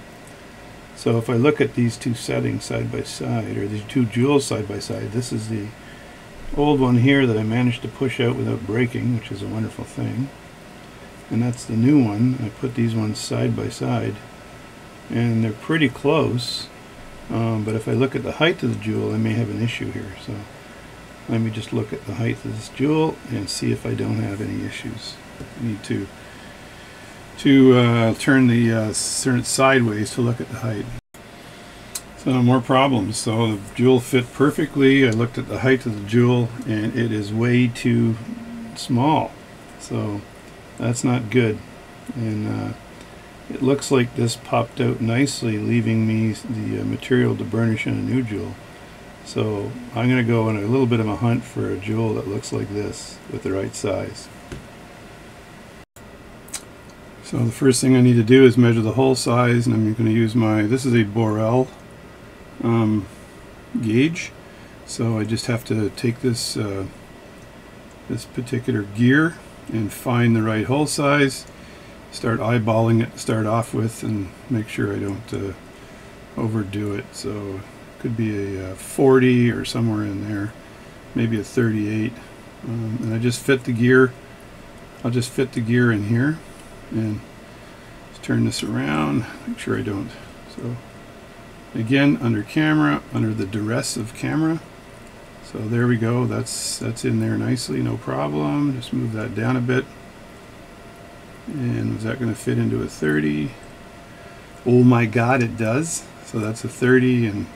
So if I look at these two settings side by side, or these two jewels side by side, this is the old one here that I managed to push out without breaking, which is a wonderful thing, and that's the new one. I put these ones side by side and they're pretty close, um, but if I look at the height of the jewel I may have an issue here, so let me just look at the height of this jewel and see if I don't have any issues. I need to to uh, turn the uh, turn it sideways to look at the height. So no more problems. So the jewel fit perfectly. I looked at the height of the jewel and it is way too small. So that's not good. And uh, it looks like this popped out nicely, leaving me the uh, material to burnish in a new jewel. So I'm going to go on a little bit of a hunt for a jewel that looks like this with the right size. So the first thing I need to do is measure the hole size, and I'm going to use my, this is a Borel Um, gauge, so I just have to take this uh, this particular gear and find the right hole size, start eyeballing it to start off with, and make sure I don't uh, overdo it. So it could be a, a forty or somewhere in there, maybe a thirty-eight, um, and I just fit the gear I'll just fit the gear in here, and let's turn this around, make sure I don't. So again, under camera, under the duress of camera. So there we go, that's that's in there nicely, no problem. Just move that down a bit, and is that going to fit into a thirty? Oh my god, it does. So that's a thirty, and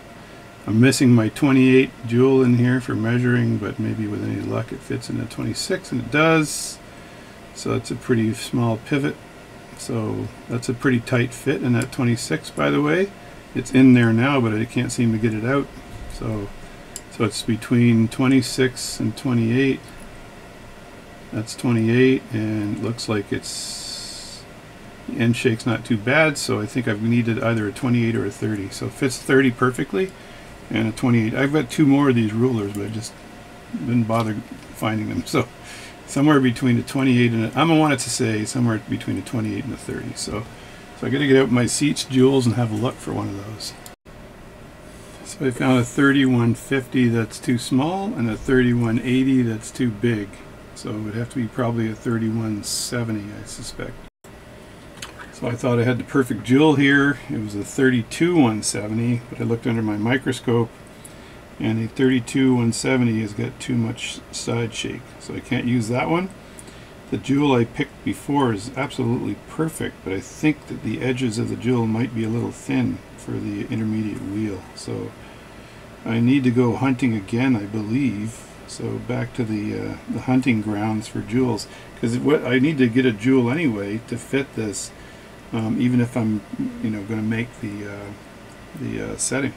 I'm missing my twenty-eight joule in here for measuring, but maybe with any luck it fits in a twenty-six, and it does. So it's a pretty small pivot, so that's a pretty tight fit in that twenty-six, by the way. It's in there now, but I can't seem to get it out. So so it's between twenty-six and twenty-eight. That's twenty-eight, and it looks like it's, the end shake's not too bad, so I think I've needed either a twenty-eight or a thirty. So it fits thirty perfectly, and a twenty-eight. I've got two more of these rulers, but I just didn't bother finding them. So somewhere between a twenty-eight and a, I'm gonna want it to say somewhere between a twenty-eight and a thirty. So So I got to get out my Seitz jewels and have a look for one of those. So I found a thirty-one fifty that's too small, and a thirty-one eighty that's too big. So it would have to be probably a thirty-one seventy, I suspect. So I thought I had the perfect jewel here. It was a thirty-two one seventy, but I looked under my microscope, and a thirty-two one seventy has got too much side shake, so I can't use that one. The jewel I picked before is absolutely perfect, but I think that the edges of the jewel might be a little thin for the intermediate wheel. So I need to go hunting again, I believe. So back to the, uh, the hunting grounds for jewels, because what I need to get a jewel anyway to fit this, um, even if I'm, you know, going to make the uh, the uh, setting.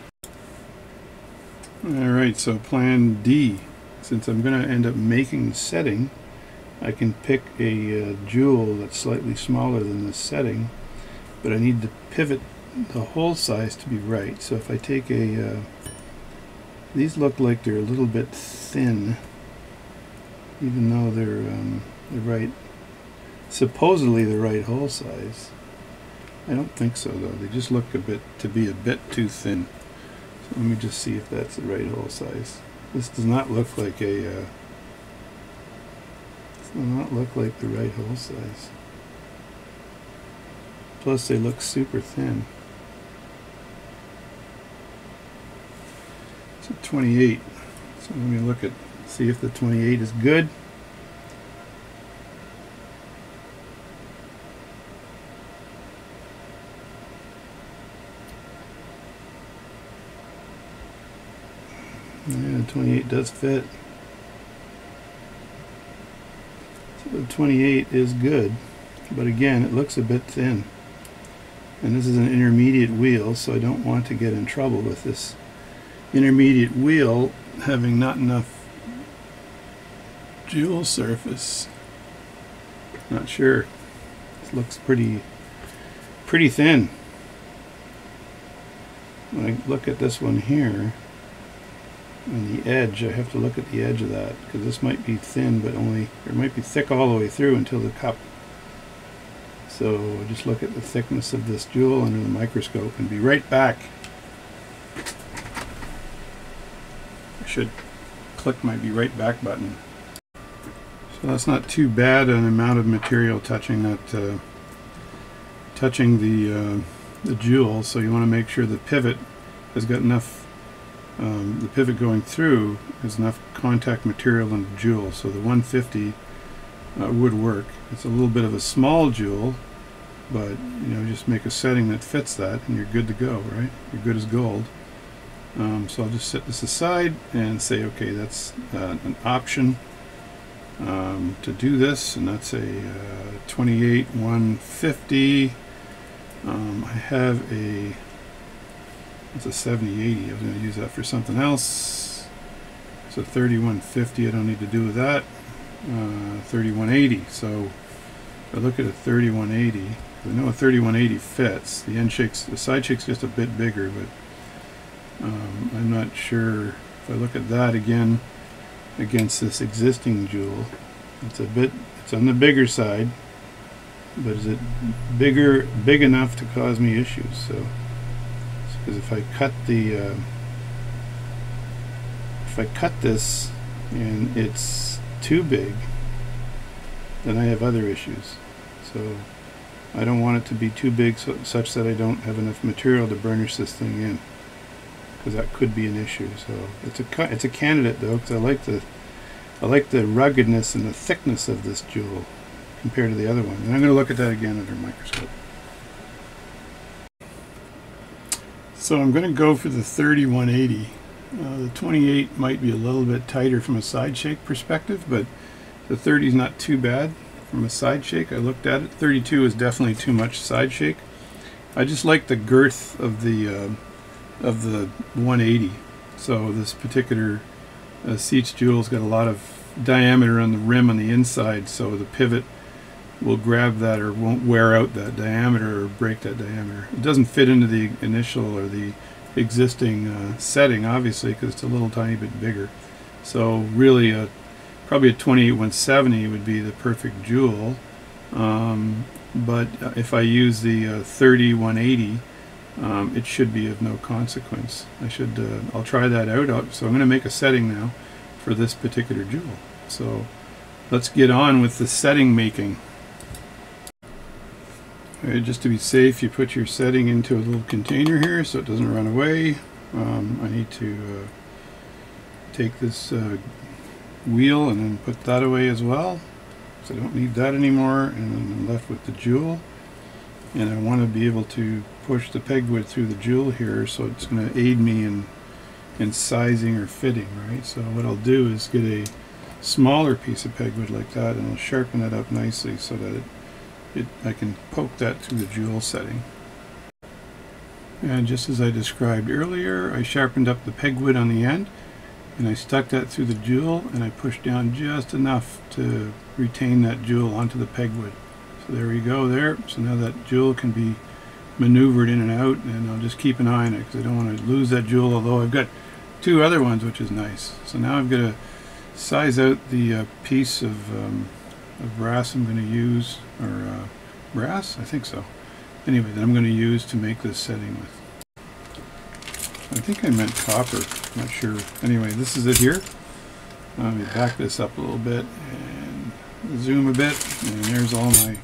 All right, so plan D. Since I'm going to end up making the setting, I can pick a uh, jewel that's slightly smaller than this setting, but I need to pivot the hole size to be right. So if I take a, uh, these look like they're a little bit thin, even though they're um, the right, supposedly the right hole size. I don't think so though. They just look a bit to be a bit too thin. So let me just see if that's the right hole size. This does not look like a. Uh, this does not look like the right hole size. Plus, they look super thin. It's a twenty-eight. So let me look at see if the twenty-eight is good. Yeah, twenty-eight does fit. So the twenty-eight is good, but again, it looks a bit thin. And this is an intermediate wheel, so I don't want to get in trouble with this intermediate wheel having not enough jewel surface. Not sure. It looks pretty, pretty thin. When I look at this one here, and the edge, I have to look at the edge of that, because this might be thin, but only, or it might be thick all the way through until the cup. So just look at the thickness of this jewel under the microscope and be right back. I should click my be right back button. So that's not too bad an amount of material touching that, uh, touching the uh, the jewel. So you want to make sure the pivot has got enough. Um, the pivot going through has enough contact material in the jewel, so the one fifty uh, would work. It's a little bit of a small jewel, but you know, just make a setting that fits that, and you're good to go, right? You're good as gold. Um, so I'll just set this aside and say, okay, that's uh, an option um, to do this, and that's a uh, twenty-eight one fifty. Um, I have a. It's a seventy eighty. I was going to use that for something else. So thirty-one fifty, I don't need to do with that. Uh, thirty-one eighty. So if I look at a thirty-one eighty, I know a thirty-one eighty fits. The end shake's, the side shake's just a bit bigger, but um, I'm not sure. If I look at that again against this existing jewel, it's a bit. It's on the bigger side, but is it bigger, big enough to cause me issues? So. Because if I cut the uh, if I cut this and it's too big, then I have other issues. So I don't want it to be too big, so, such that I don't have enough material to burnish this thing in, because that could be an issue. So it's a it's a candidate though, because I like the I like the ruggedness and the thickness of this jewel compared to the other one. And I'm going to look at that again under a microscope. So I'm going to go for the thirty-one eighty. Uh, the twenty-eight might be a little bit tighter from a side shake perspective, but the thirty is not too bad from a side shake. I looked at it. thirty-two is definitely too much side shake. I just like the girth of the uh, of the one eighty. So this particular uh, Seitz jewel's got a lot of diameter on the rim on the inside, so the pivot will grab that or won't wear out that diameter or break that diameter. It doesn't fit into the initial or the existing uh, setting, obviously, because it's a little tiny bit bigger. So really a, probably a twenty-eight one seventy would be the perfect jewel. Um, but if I use the uh, thirty one eighty, um, it should be of no consequence. I should, uh, I'll try that out. So I'm going to make a setting now for this particular jewel. So let's get on with the setting making. Right, just to be safe, you put your setting into a little container here so it doesn't run away. Um, I need to uh, take this uh, wheel and then put that away as well, so I don't need that anymore, and then I'm left with the jewel. And I want to be able to push the pegwood through the jewel here, so it's going to aid me in, in sizing or fitting, right? So what I'll do is get a smaller piece of pegwood like that, and I'll sharpen it up nicely so that it It, I can poke that through the jewel setting. And just as I described earlier, I sharpened up the pegwood on the end, and I stuck that through the jewel, and I pushed down just enough to retain that jewel onto the pegwood. So there we go there. So now that jewel can be maneuvered in and out, and I'll just keep an eye on it because I don't want to lose that jewel, although I've got two other ones, which is nice. So now I've got to size out the uh, piece of, um, of brass I'm going to use, or uh, brass? I think so. Anyway, that I'm going to use to make this setting with. I think I meant copper, I'm not sure. Anyway, this is it here. Let me back this up a little bit and zoom a bit, and there's all my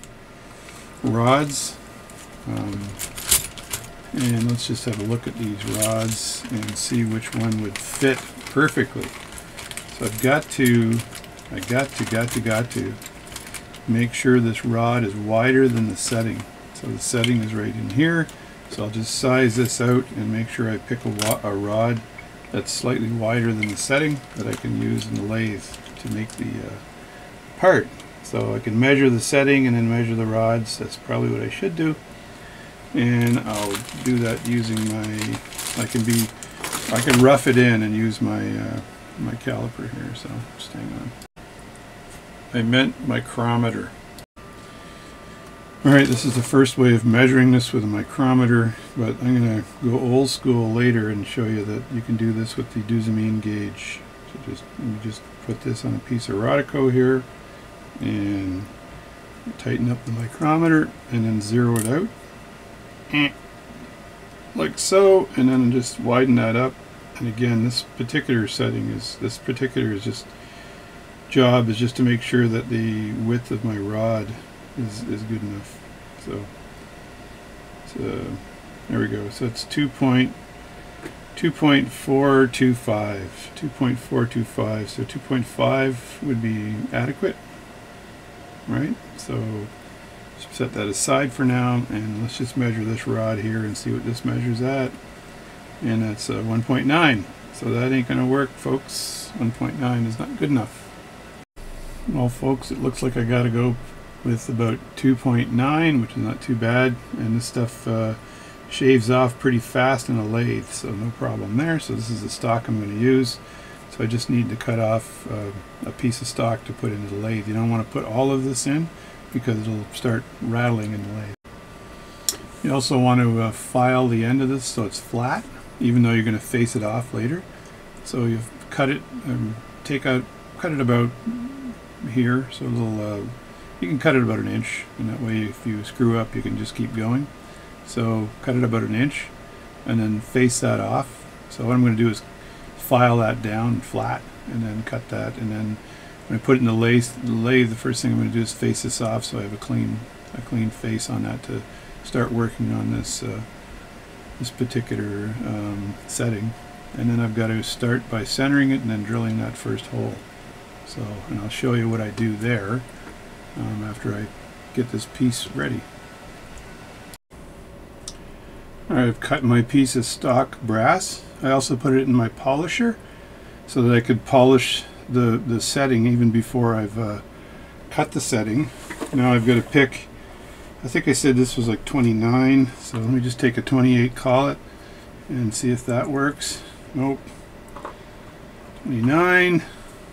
rods. Um, and let's just have a look at these rods and see which one would fit perfectly. So I've got to, I got to, got to, got to make sure this rod is wider than the setting. So the setting is right in here. So I'll just size this out and make sure I pick a, a rod that's slightly wider than the setting that I can use in the lathe to make the uh, part. So I can measure the setting and then measure the rods. That's probably what I should do. And I'll do that using my, I can be, I can rough it in and use my uh, my caliper here. So just hang on. I meant micrometer. Alright, this is the first way of measuring this with a micrometer, but I'm going to go old school later and show you that you can do this with the Duzamine gauge. So just, let me just put this on a piece of Rodico here and tighten up the micrometer and then zero it out. Like so, and then just widen that up. And again, this particular setting is, this particular is just, job is just to make sure that the width of my rod Is, is good enough. So, so there we go. So it's two point four two five. So two point five would be adequate, right? So set that aside for now, and let's just measure this rod here and see what this measures at. And that's uh, one point nine. So that ain't gonna work, folks. one point nine is not good enough. Well, folks, it looks like I gotta go with about two point nine, which is not too bad, and this stuff uh, shaves off pretty fast in a lathe, so no problem there. So this is the stock I'm going to use, so I just need to cut off uh, a piece of stock to put into the lathe. You don't want to put all of this in because it'll start rattling in the lathe. You also want to uh, file the end of this so it's flat, even though you're going to face it off later. So you've cut it, um, take out, cut it about here, so a little uh, you can cut it about an inch, and that way if you screw up you can just keep going. So cut it about an inch and then face that off. So what I'm going to do is file that down flat and then cut that, and then when I put it in the lathe, the, lathe, the first thing I'm going to do is face this off so I have a clean a clean face on that to start working on this, uh, this particular um, setting. And then I've got to start by centering it and then drilling that first hole. So, and I'll show you what I do there Um, after I get this piece ready. Alright, I've cut my piece of stock brass. I also put it in my polisher so that I could polish the, the setting even before I've uh, cut the setting. Now I've got to pick, I think I said this was like twenty-nine, so let me just take a twenty-eight collet and see if that works. Nope. twenty-nine,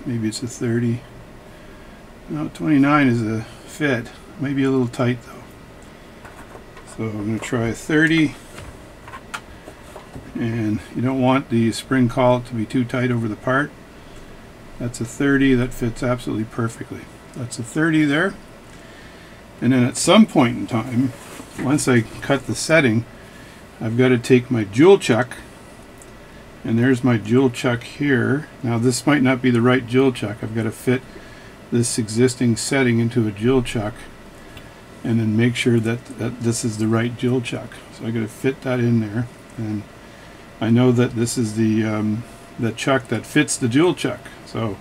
maybe it's a thirty. No, twenty-nine is a fit. Maybe a little tight though. So I'm going to try a thirty. And you don't want the spring collet to be too tight over the part. That's a thirty. That fits absolutely perfectly. That's a thirty there. And then at some point in time, once I cut the setting, I've got to take my jewel chuck. And there's my jewel chuck here. Now this might not be the right jewel chuck. I've got to fit this existing setting into a jewel chuck and then make sure that, that this is the right jewel chuck. So I got to fit that in there, and I know that this is the um, the chuck that fits the jewel chuck. So,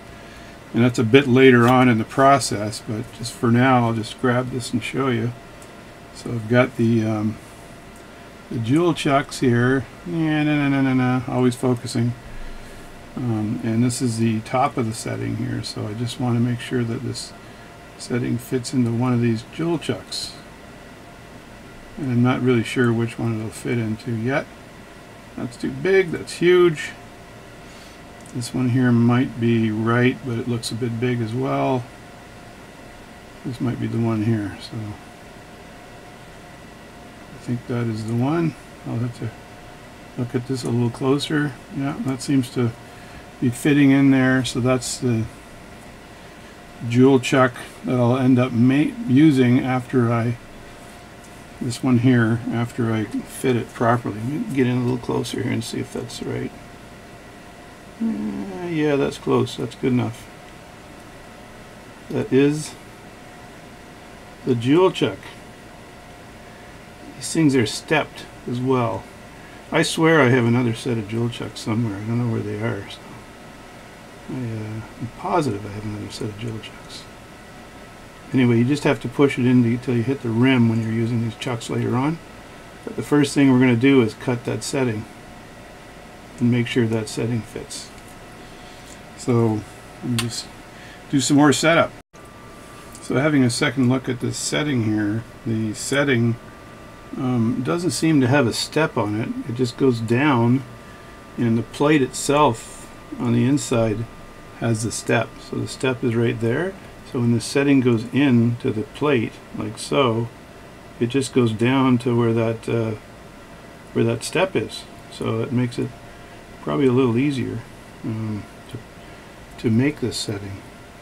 and that's a bit later on in the process, but just for now I'll just grab this and show you. So I've got the um, the jewel chucks here. Yeah, no, no, no, no, no. Always focusing. Um, and this is the top of the setting here, so I just want to make sure that this setting fits into one of these jewel chucks, and I'm not really sure which one it'll fit into yet. That's too big, that's huge. This one here might be right, but it looks a bit big as well. This might be the one here, so I think that is the one. I'll have to look at this a little closer. Yeah, that seems to be fitting in there, so that's the jewel chuck that I'll end up ma using after I, this one here, after I fit it properly. Get in a little closer here and see if that's right. Uh, yeah, that's close. That's good enough. That is the jewel chuck. These things are stepped as well. I swear I have another set of jewel chucks somewhere. I don't know where they are. So I, uh, I'm positive I have another set of jewel chucks. Anyway, you just have to push it in until you hit the rim when you're using these chucks later on. But the first thing we're going to do is cut that setting and make sure that setting fits. So let me just do some more setup. So having a second look at this setting here, the setting um, doesn't seem to have a step on it. It just goes down, and the plate itself on the inside has the step. So the step is right there. So when the setting goes in to the plate, like so, it just goes down to where that uh, where that step is. So it makes it probably a little easier um, to, to make this setting.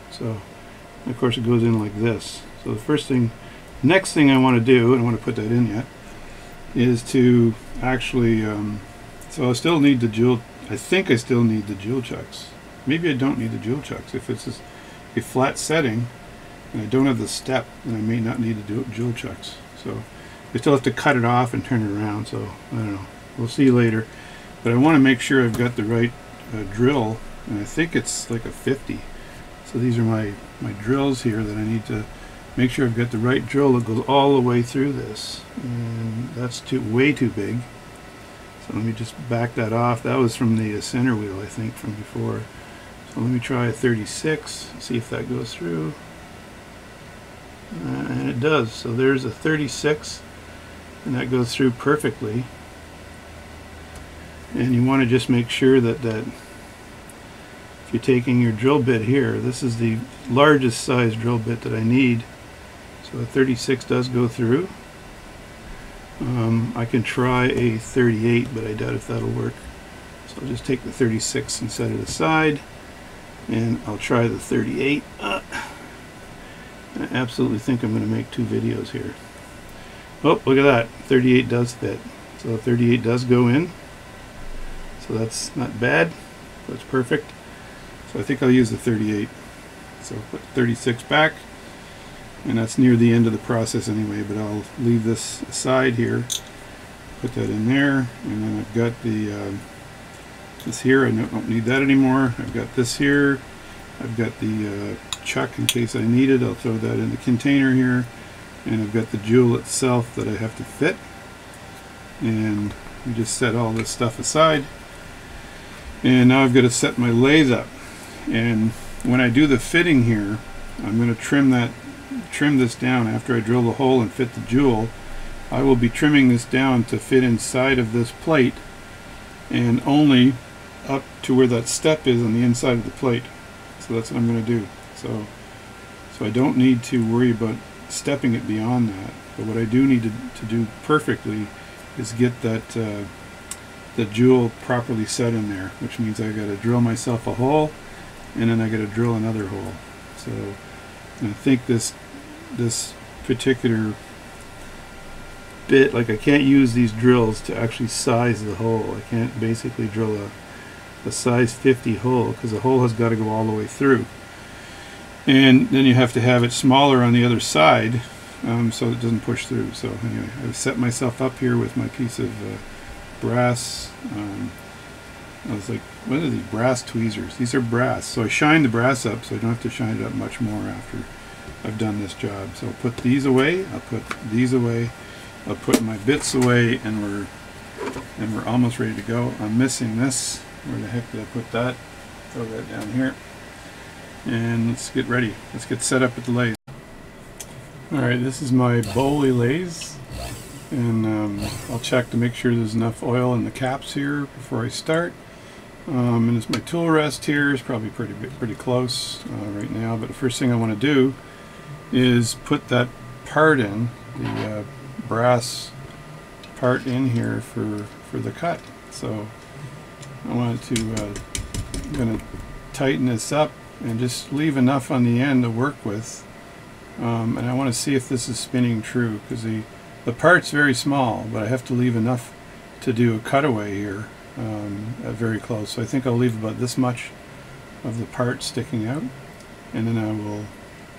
So. Of course, it goes in like this. So the first thing, next thing I want to do, and I want to put that in yet, is to actually. Um, so I still need the jewel. I think I still need the jewel chucks. Maybe I don't need the jewel chucks. If it's a flat setting, and I don't have the step, then I may not need the jewel chucks. So I still have to cut it off and turn it around. So I don't know. We'll see later. But I want to make sure I've got the right uh, drill, and I think it's like a fifty. So these are my, my drills here that I need to make sure I've got the right drill that goes all the way through this. And that's too way too big. So let me just back that off. That was from the center wheel, I think, from before. So let me try a thirty-six, see if that goes through. Uh, and it does. So there's a thirty-six, and that goes through perfectly. And you want to just make sure that that if you're taking your drill bit here, this is the largest size drill bit that I need. So a thirty-six does go through. Um, I can try a thirty-eight, but I doubt if that'll work. So I'll just take the thirty-six and set it aside, and I'll try the thirty-eight. Uh, I absolutely think I'm going to make two videos here. Oh, look at that. thirty-eight does fit. So thirty-eight does go in. So that's not bad. That's perfect. So I think I'll use the thirty-eight. So put thirty-six back, and that's near the end of the process anyway, but I'll leave this aside here, put that in there, and then I've got the uh, this here. I don't need that anymore. I've got this here. I've got the uh, chuck in case I need it. I'll throw that in the container here, and I've got the jewel itself that I have to fit, and we just set all this stuff aside, and now I've got to set my lathe up. And when I do the fitting here, I'm going to trim that, trim this down after I drill the hole and fit the jewel. I will be trimming this down to fit inside of this plate, and only up to where that step is on the inside of the plate. So that's what I'm going to do. So, so I don't need to worry about stepping it beyond that. But what I do need to, to do perfectly is get that uh, the jewel properly set in there, which means I've got to drill myself a hole. And then I got to drill another hole. So I think this this particular bit, like I can't use these drills to actually size the hole. I can't basically drill a, a size fifty hole, because the hole has got to go all the way through. And then you have to have it smaller on the other side um, so it doesn't push through. So anyway, I've set myself up here with my piece of uh, brass. Um, I was like, what are these brass tweezers? These are brass. So I shine the brass up, so I don't have to shine it up much more after I've done this job. So I'll put these away, I'll put these away, I'll put my bits away, and we're and we're almost ready to go. I'm missing this. Where the heck did I put that? Throw that down here. And let's get ready. Let's get set up at the lathe. Alright, this is my Boley lathe. And um, I'll check to make sure there's enough oil in the caps here before I start. Um, and it's my tool rest here. It's probably pretty pretty close uh, right now, but the first thing I want to do is put that part in, the uh, brass part in here for for the cut. So I wanted to uh, I'm going to tighten this up and just leave enough on the end to work with. Um, and I want to see if this is spinning true, because the the part's very small, but I have to leave enough to do a cutaway here, um, uh, very close. So I think I'll leave about this much of the part sticking out, and then I will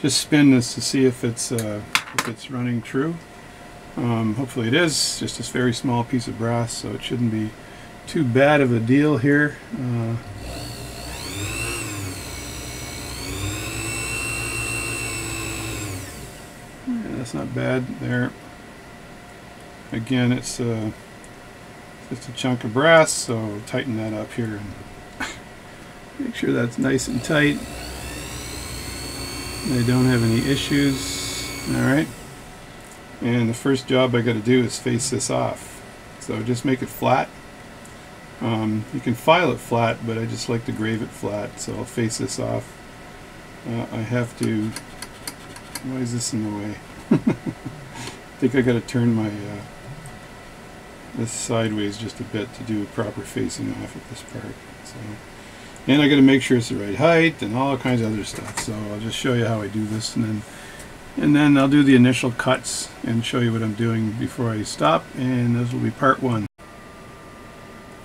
just spin this to see if it's uh, if it's running true. Um, hopefully it is. Just this very small piece of brass, so it shouldn't be too bad of a deal here. Uh, That's not bad there. Again, it's uh, just a chunk of brass, so tighten that up here and make sure that's nice and tight. I don't have any issues. All right. And the first job I got to do is face this off. So just make it flat. Um, you can file it flat, but I just like to grave it flat. So I'll face this off. Uh, I have to. Why is this in the way? I think I got to turn my uh, this sideways just a bit to do a proper facing off at this part. So, and I got to make sure it's the right height and all kinds of other stuff. So I'll just show you how I do this, and then and then I'll do the initial cuts and show you what I'm doing before I stop. And this will be part one.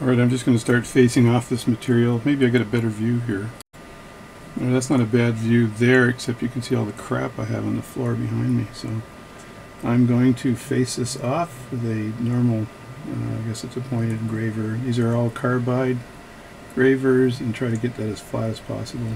All right, I'm just going to start facing off this material. Maybe I get a better view here. Well, that's not a bad view there, except you can see all the crap I have on the floor behind me. So I'm going to face this off with a normal, uh, I guess it's a pointed graver. These are all carbide gravers, and try to get that as flat as possible.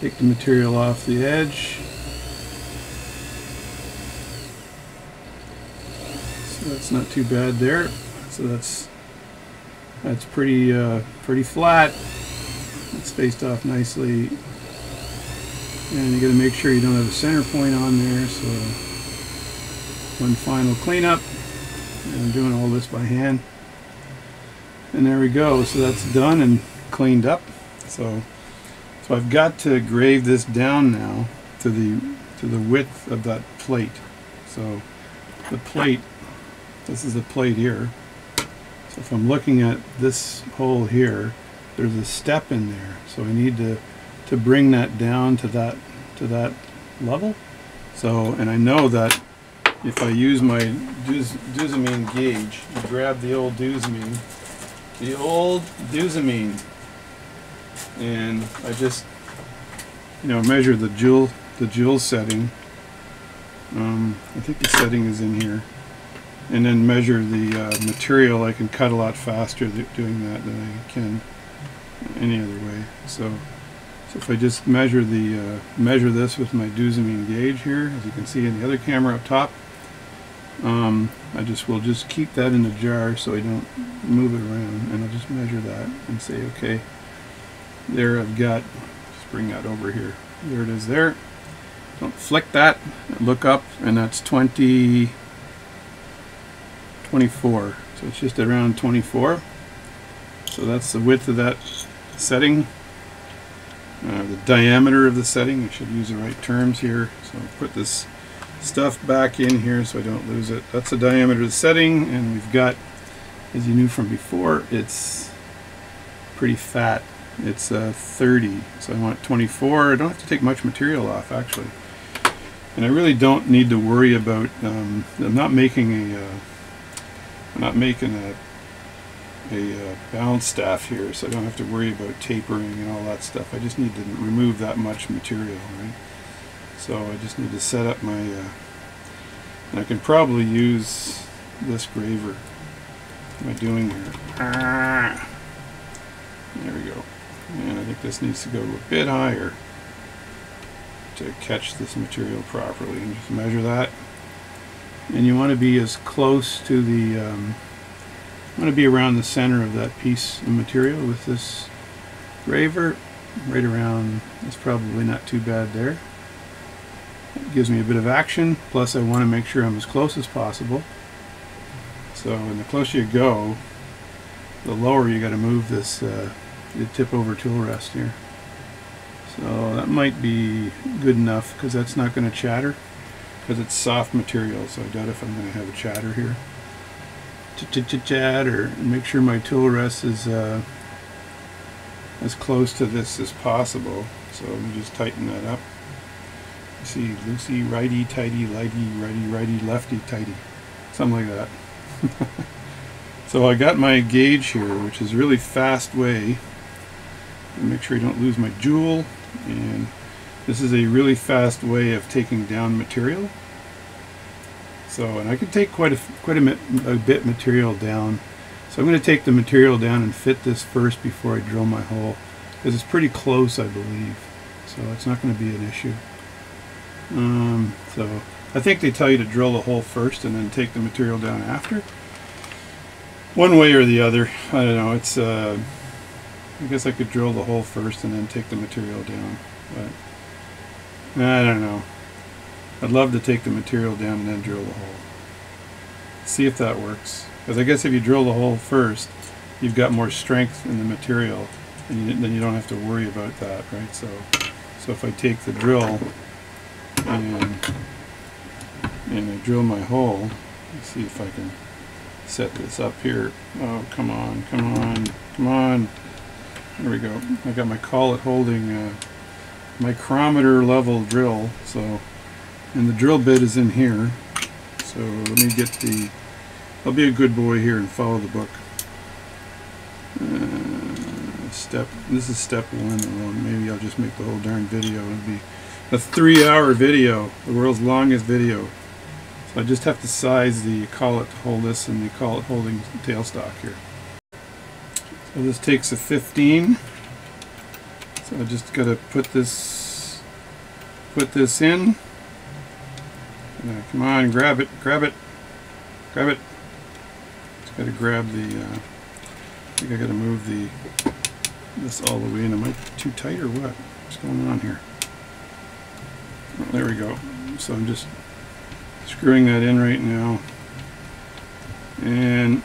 Take the material off the edge. So that's not too bad there. So that's that's pretty uh, pretty flat. It's faced off nicely. And you got to make sure you don't have a center point on there. So one final cleanup. And I'm doing all this by hand. And there we go. So that's done and cleaned up. So. So I've got to grave this down now to the to the width of that plate. So the plate, this is the plate here. So if I'm looking at this hole here, there's a step in there. So I need to to bring that down to that to that level. So, and I know that if I use my Dusamine gauge, you grab the old Dusamine, the old Dusamine. And I just, you know, measure the joule, the joule setting. Um, I think the setting is in here, and then measure the uh, material. I can cut a lot faster doing that than I can any other way. So, so if I just measure the uh, measure this with my Dusamine gauge here, as you can see in the other camera up top, um, I just will just keep that in the jar so I don't move it around, and I'll just measure that and say okay. There I've got, just bring that over here, there it is there. Don't flick that, look up, and that's twenty, twenty-four. So it's just around twenty-four. So that's the width of that setting, uh, the diameter of the setting. I should use the right terms here. So I'll put this stuff back in here so I don't lose it. That's the diameter of the setting, and we've got, as you knew from before, it's pretty fat. It's uh, thirty, so I want twenty-four. I don't have to take much material off, actually. And I really don't need to worry about, um, I'm not making a, uh, I'm not making a, a uh, balance staff here, so I don't have to worry about tapering and all that stuff. I just need to remove that much material, right? So I just need to set up my, uh, and I can probably use this graver. What am I doing here? Ah, there we go. And I think this needs to go a bit higher to catch this material properly, and just measure that. And you want to be as close to the um, I'm going to be around the center of that piece of material with this graver, right around. That's probably not too bad there. It gives me a bit of action, plus I want to make sure I'm as close as possible. So, and the closer you go, the lower you got to move this uh, the tip over tool rest here. So that might be good enough, because that's not going to chatter, because it's soft material, so I doubt if I'm going to have a chatter here. Ch-ch-ch-chatter, and make sure my tool rest is uh, as close to this as possible. So let me just tighten that up. You see, loosey, righty, tighty, lighty, righty, righty, lefty, tighty, something like that. So I got my gauge here, which is a really fast way to make sure you don't lose my jewel, and this is a really fast way of taking down material. So, and I can take quite a quite a, a bit material down. So I'm going to take the material down and fit this first before I drill my hole, because it's pretty close, I believe. So it's not going to be an issue. Um, so I think they tell you to drill the hole first and then take the material down after. One way or the other, I don't know. It's uh, I guess I could drill the hole first and then take the material down, but I don't know. I'd love to take the material down and then drill the hole. See if that works. Because I guess if you drill the hole first, you've got more strength in the material, and you, then you don't have to worry about that, right? So, so if I take the drill and and I drill my hole, let's see if I can set this up here. Oh, come on, come on, come on! There we go. I got my collet holding uh, micrometer level drill, so. And the drill bit is in here, so let me get the, I'll be a good boy here and follow the book. Uh, step, this is step one alone. Maybe I'll just make the whole darn video. It'll be a three hour video, the world's longest video. So I just have to size the collet to hold this and the collet holding tailstock here. So this takes a fifteen, so I just gotta put this, put this in. Now, come on, grab it, grab it, grab it. Just gotta grab the. Uh, I think I gotta move the this all the way in. Am I too tight or what? What's going on here? Well, there we go. So I'm just screwing that in right now, and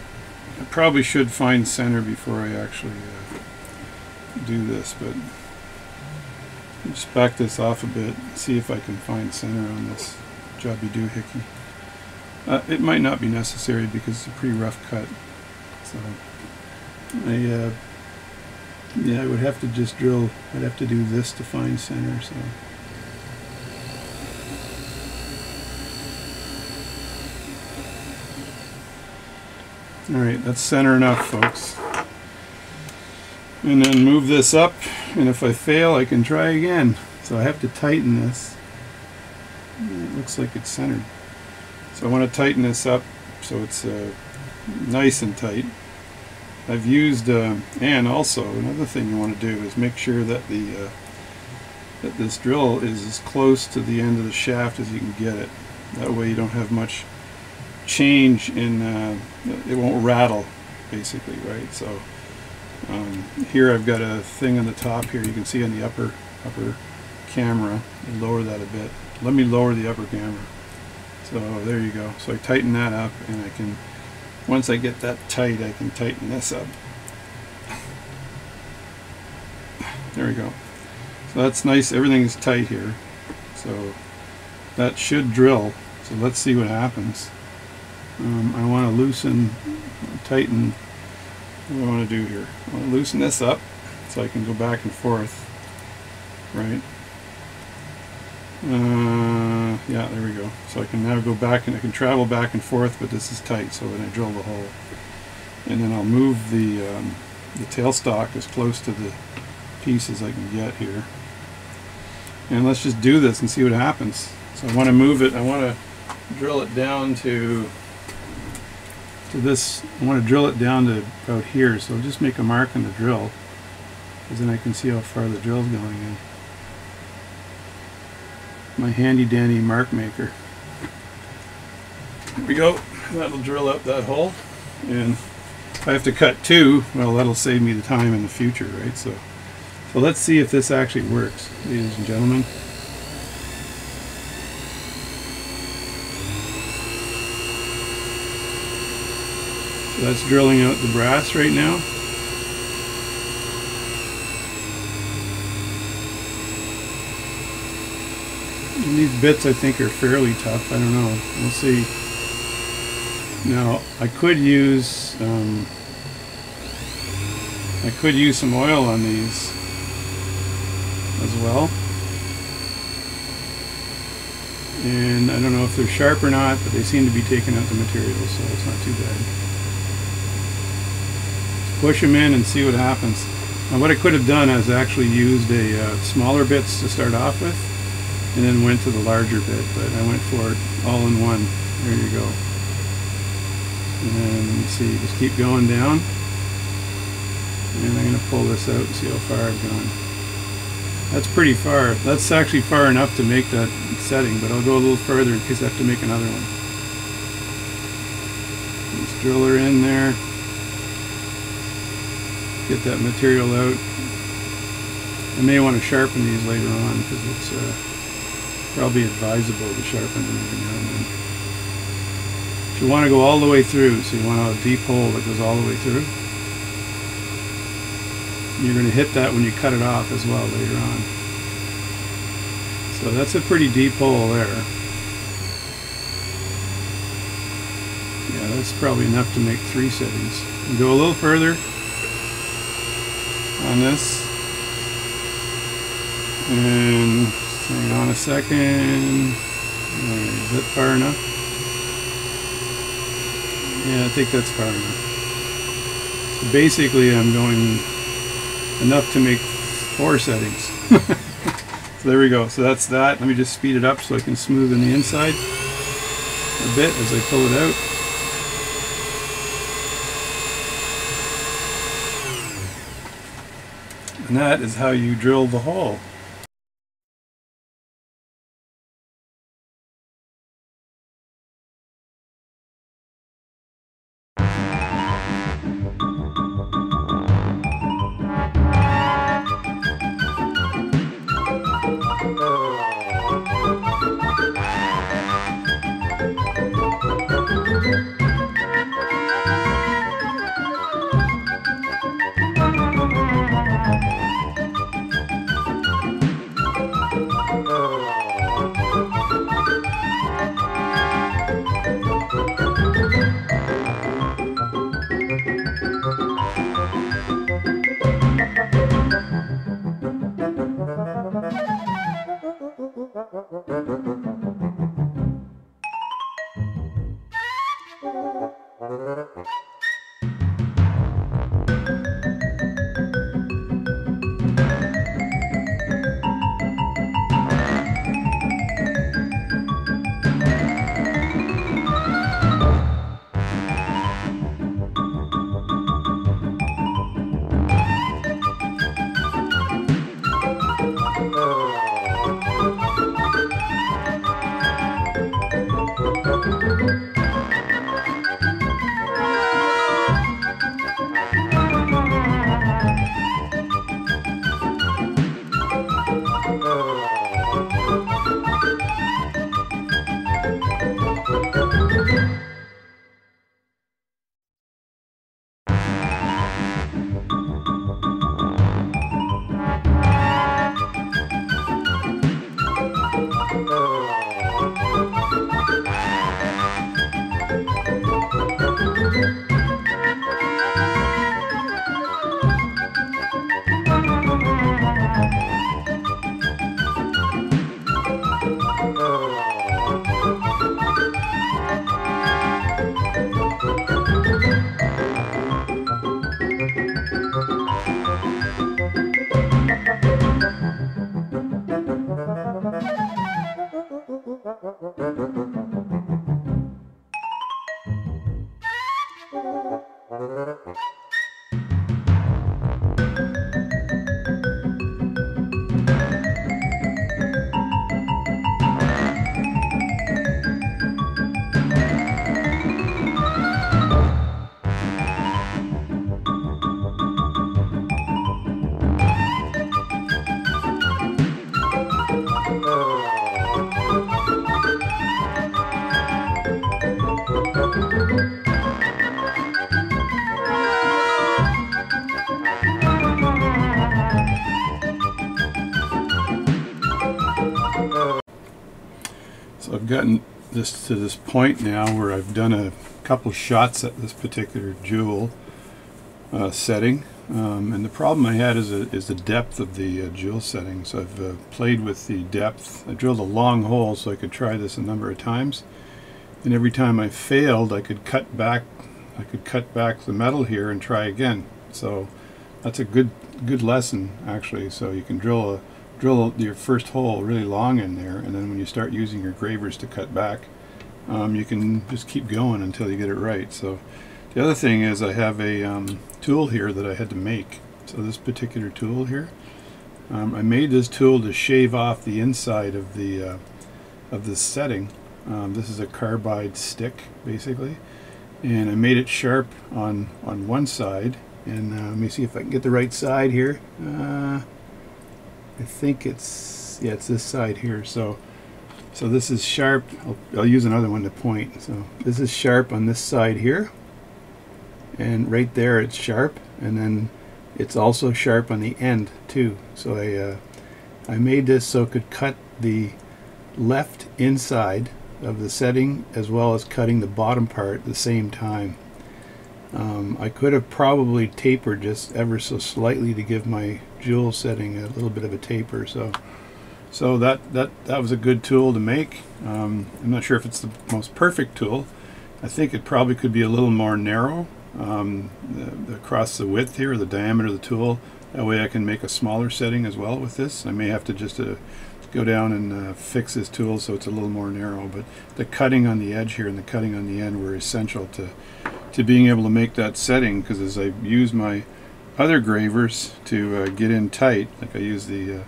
I probably should find center before I actually uh, do this, but I'll just back this off a bit and see if I can find center on this. Jobby doohickey. Uh, it might not be necessary because it's a pretty rough cut. So I, uh, yeah, I would have to just drill. I'd have to do this to find center. So all right, that's center enough, folks. And then move this up. And if I fail, I can try again. So I have to tighten this. It looks like it's centered. So I want to tighten this up so it's uh, nice and tight. I've used, uh, and also another thing you want to do is make sure that the uh, that this drill is as close to the end of the shaft as you can get it. That way you don't have much change in, uh, it won't rattle basically, right? So um, here I've got a thing on the top here. You can see on the upper, upper camera, and lower that a bit. Let me lower the upper camera. So there you go. So I tighten that up, and I can, once I get that tight, I can tighten this up. There we go. So that's nice. Everything's tight here. So that should drill. So let's see what happens. Um, I want to loosen, tighten. What do I want to do here? I want to loosen this up so I can go back and forth. Right. Uh, yeah, there we go. So I can now go back and I can travel back and forth, but this is tight, so then I drill the hole. And then I'll move the, um, the tailstock as close to the piece as I can get here. And let's just do this and see what happens. So I want to move it, I want to drill it down to, to this, I want to drill it down to about here, so I'll just make a mark on the drill, because then I can see how far the drill's going in. My handy dandy mark maker. Here we go. That'll drill up that hole, and If I have to cut two, well, that'll save me the time in the future, right? So, so let's see if this actually works, ladies and gentlemen. So that's drilling out the brass right now. And these bits, I think, are fairly tough. I don't know. We'll see. Now, I could use um, I could use some oil on these as well. And I don't know if they're sharp or not, but they seem to be taking out the material, so it's not too bad. Let's push them in and see what happens. Now, what I could have done is actually used a uh, smaller bits to start off with, and then went to the larger bit, but I went for it all in one. There you go. And then, let's see, just keep going down. And I'm going to pull this out and see how far I've gone. That's pretty far. That's actually far enough to make that setting, but I'll go a little further in case I have to make another one. Let's drill her in there. Get that material out. I may want to sharpen these later on because it's uh, probably advisable to sharpen them every now and then. You want to go all the way through, so you want a deep hole that goes all the way through. You're going to hit that when you cut it off as well later on. So that's a pretty deep hole there. Yeah, that's probably enough to make three settings. And go a little further on this. And hang on a second. Is that far enough? Yeah, I think that's far enough. So basically, I'm going enough to make four settings. So there we go. So that's that. Let me just speed it up so I can smooth in the inside a bit as I pull it out. And that is how you drill the hole. So I've gotten this to this point now where I've done a couple shots at this particular jewel uh, setting, um, and the problem I had is, a, is the depth of the uh, jewel setting. So I've uh, played with the depth. I drilled a long hole so I could try this a number of times, and every time I failed, I could cut back. I could cut back the metal here and try again. So that's a good good lesson actually. So you can drill a drill your first hole really long in there, and then when you start using your gravers to cut back, um, you can just keep going until you get it right. So the other thing is I have a um, tool here that I had to make. So this particular tool here, um, I made this tool to shave off the inside of the uh, of this setting. Um, this is a carbide stick basically, and I made it sharp on on one side. And uh, let me see if I can get the right side here. Uh, I think it's, yeah, it's this side here. So, so this is sharp. I'll, I'll use another one to point. So this is sharp on this side here, and right there it's sharp, and then it's also sharp on the end too. So I uh, I made this so it could cut the left inside of the setting as well as cutting the bottom part at the same time. Um, I could have probably tapered just ever so slightly to give my jewel setting a little bit of a taper. So, so that that that was a good tool to make. Um, I'm not sure if it's the most perfect tool. I think it probably could be a little more narrow um, the, the, across the width here, the diameter of the tool. That way, I can make a smaller setting as well with this. I may have to just uh, go down and uh, fix this tool so it's a little more narrow. But the cutting on the edge here and the cutting on the end were essential to. to being able to make that setting, because as I use my other gravers to uh, get in tight, like I use the uh,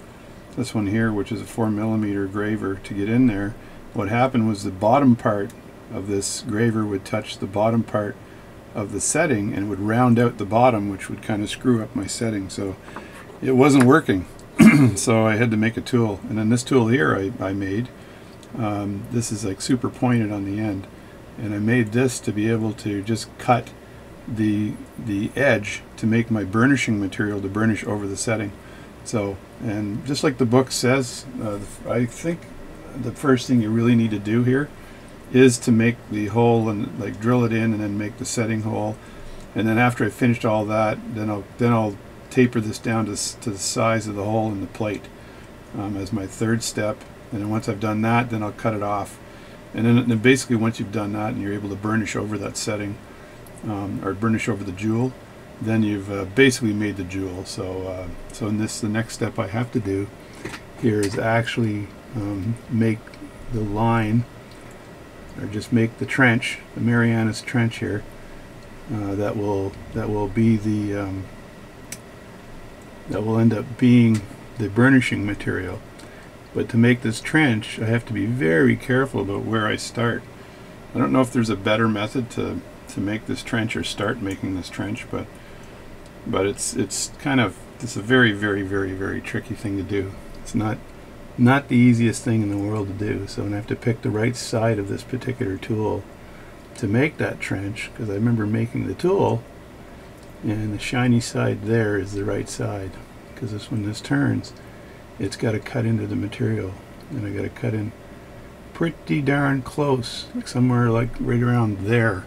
this one here, which is a four millimeter graver, to get in there, what happened was the bottom part of this graver would touch the bottom part of the setting and would round out the bottom, which would kind of screw up my setting. So it wasn't working. So I had to make a tool, and then this tool here I, I made. Um, this is like super pointed on the end. And I made this to be able to just cut the the edge to make my burnishing material to burnish over the setting. So, and just like the book says, uh, I think the first thing you really need to do here is to make the hole and like drill it in, and then make the setting hole. And then after I finished all that, then I'll then I'll taper this down to to the size of the hole in the plate um, as my third step. And then once I've done that, then I'll cut it off. And then, then basically once you've done that and you're able to burnish over that setting, um, or burnish over the jewel, then you've uh, basically made the jewel. So uh, so in this, the next step I have to do here is actually um, make the line, or just make the trench, the Marianas Trench here, uh, that will that will be the um, that will end up being the burnishing material. But to make this trench, I have to be very careful about where I start. I don't know if there's a better method to to make this trench or start making this trench, but but it's it's kind of it's a very very very very tricky thing to do. It's not not the easiest thing in the world to do. So I have to pick the right side of this particular tool to make that trench, because I remember making the tool, and the shiny side there is the right side, because this when this turns, it's got to cut into the material, and I got to cut in pretty darn close, like somewhere like right around there,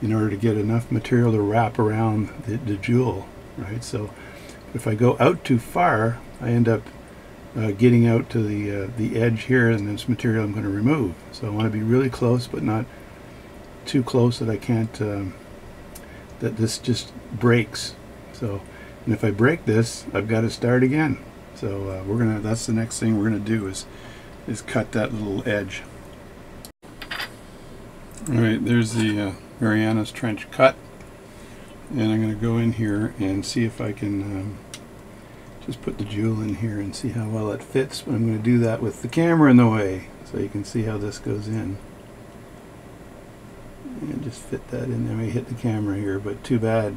in order to get enough material to wrap around the, the jewel, right? So if I go out too far, I end up uh, getting out to the uh, the edge here, and this material I'm going to remove. So I want to be really close, but not too close that I can't um, that this just breaks. So, and if I break this, I've got to start again. So uh, we're gonna. That's the next thing we're gonna do is, is cut that little edge. All right, there's the uh, Marianas Trench cut, and I'm gonna go in here and see if I can um, just put the jewel in here and see how well it fits. But I'm gonna do that with the camera in the way, so you can see how this goes in. And just fit that in there. I hit the camera here, but too bad.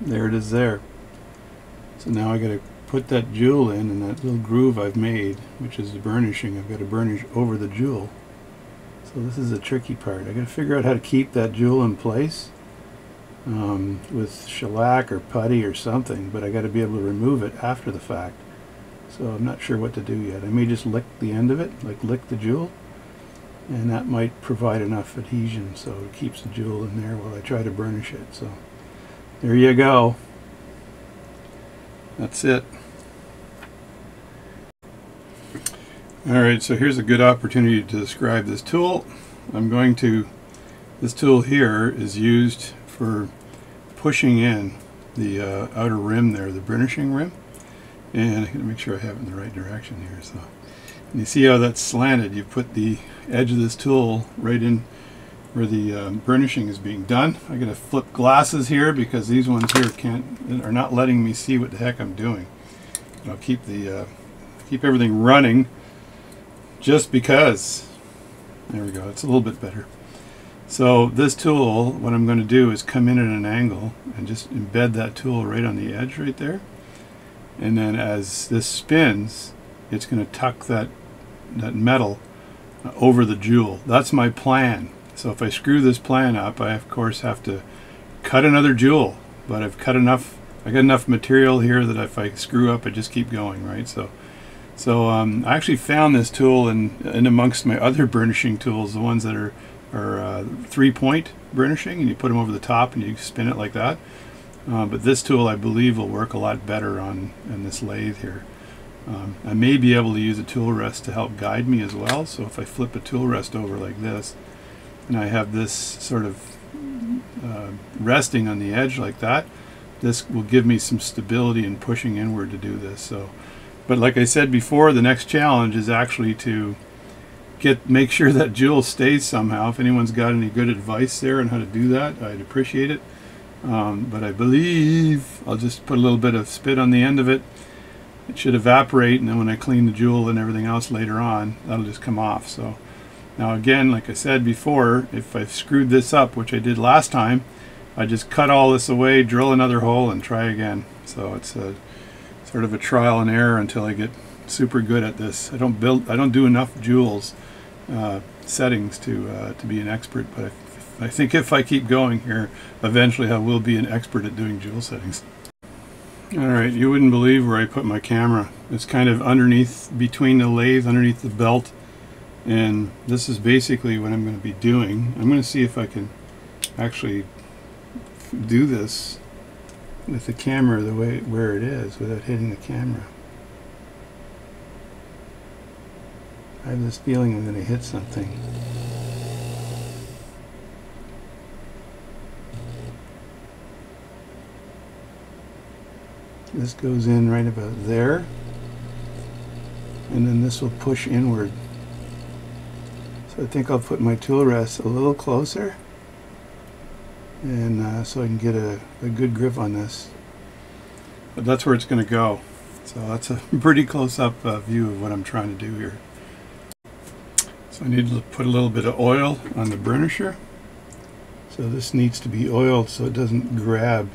There it is there. So now I got to put that jewel in, and that little groove I've made, which is the burnishing, I've got to burnish over the jewel. So this is a tricky part. I got to figure out how to keep that jewel in place um, with shellac or putty or something, but I got to be able to remove it after the fact. So I'm not sure what to do yet. I may just lick the end of it, like lick the jewel, and that might provide enough adhesion so it keeps the jewel in there while I try to burnish it. So there you go. That's it. Alright, so here's a good opportunity to describe this tool. I'm going to, this tool here is used for pushing in the uh, outer rim there, the burnishing rim. And I'm going to make sure I have it in the right direction here. So, and you see how that's slanted. You put the edge of this tool right in where the um, burnishing is being done. I got to flip glasses here because these ones here can't, are not letting me see what the heck I'm doing. And I'll keep the uh, keep everything running just because. There we go. It's a little bit better. So this tool, what I'm going to do is come in at an angle and just embed that tool right on the edge right there. And then as this spins, it's going to tuck that that metal over the jewel. That's my plan. So if I screw this plan up, I of course have to cut another jewel, but I've cut enough, I got enough material here that if I screw up, I just keep going, right? So so um, I actually found this tool in, in amongst my other burnishing tools, the ones that are, are uh, three-point burnishing, and you put them over the top and you spin it like that. Uh, but this tool, I believe, will work a lot better on, on this lathe here. Um, I may be able to use a tool rest to help guide me as well. So if I flip a tool rest over like this, and I have this sort of uh, resting on the edge like that, this will give me some stability in pushing inward to do this. So, but like I said before, the next challenge is actually to get make sure that jewel stays somehow. If anyone's got any good advice there on how to do that, I'd appreciate it. Um, but I believe I'll just put a little bit of spit on the end of it. It should evaporate, and then when I clean the jewel and everything else later on, that'll just come off. So now again, like I said before, if I've screwed this up, which I did last time, I just cut all this away, drill another hole, and try again. So it's a sort of a trial and error until I get super good at this. I don't build, I don't do enough jewels uh, settings to uh, to be an expert, but I I think if I keep going here, eventually I will be an expert at doing jewel settings. Alright, you wouldn't believe where I put my camera. It's kind of underneath, between the lathe, underneath the belt. And this is basically what I'm going to be doing. I'm going to see if I can actually do this with the camera the way where it is without hitting the camera. I have this feeling I'm going to hit something. This goes in right about there, and then this will push inward. So I think I'll put my tool rest a little closer, and uh, so I can get a, a good grip on this. But that's where it's going to go. So that's a pretty close-up uh, view of what I'm trying to do here. So I need to put a little bit of oil on the burnisher. So this needs to be oiled so it doesn't grab.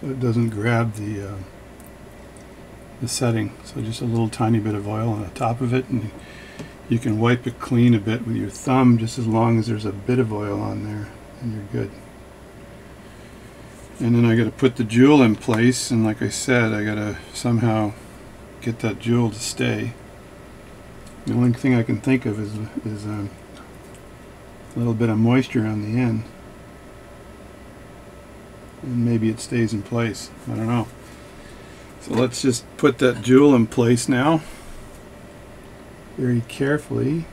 So it doesn't grab the uh, the setting. So just a little tiny bit of oil on the top of it, and you can wipe it clean a bit with your thumb, just as long as there's a bit of oil on there, and you're good. And then I got to put the jewel in place, and like I said, I got to somehow get that jewel to stay. The only thing I can think of is is um, a little bit of moisture on the end. And maybe it stays in place. I don't know. So let's just put that jewel in place now, very carefully.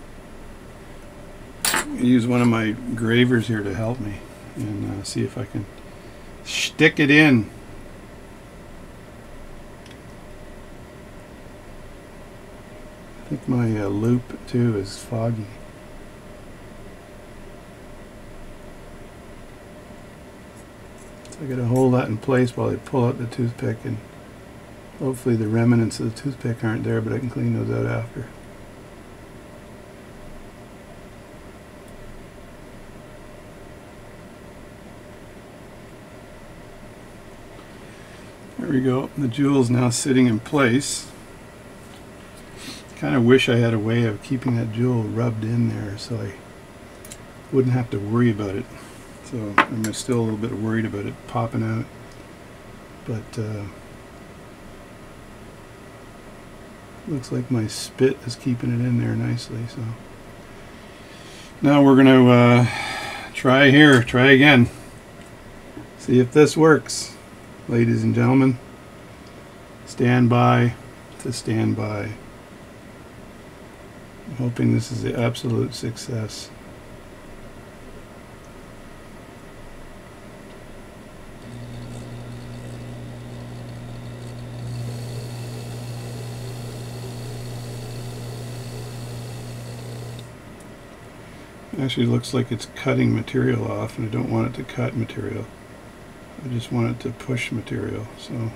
I use one of my gravers here to help me, and uh, see if I can stick it in. I think my uh, loop too is foggy. I gotta hold that in place while I pull out the toothpick, and hopefully the remnants of the toothpick aren't there, but I can clean those out after. There we go. The jewel's now sitting in place. Kind of wish I had a way of keeping that jewel rubbed in there so I wouldn't have to worry about it. So I'm still a little bit worried about it popping out, but uh, looks like my spit is keeping it in there nicely. So now we're going to uh, try here, try again. See if this works. Ladies and gentlemen, stand by to stand by. I'm hoping this is the absolute success. Actually looks like it's cutting material off, and I don't want it to cut material. I just want it to push material. So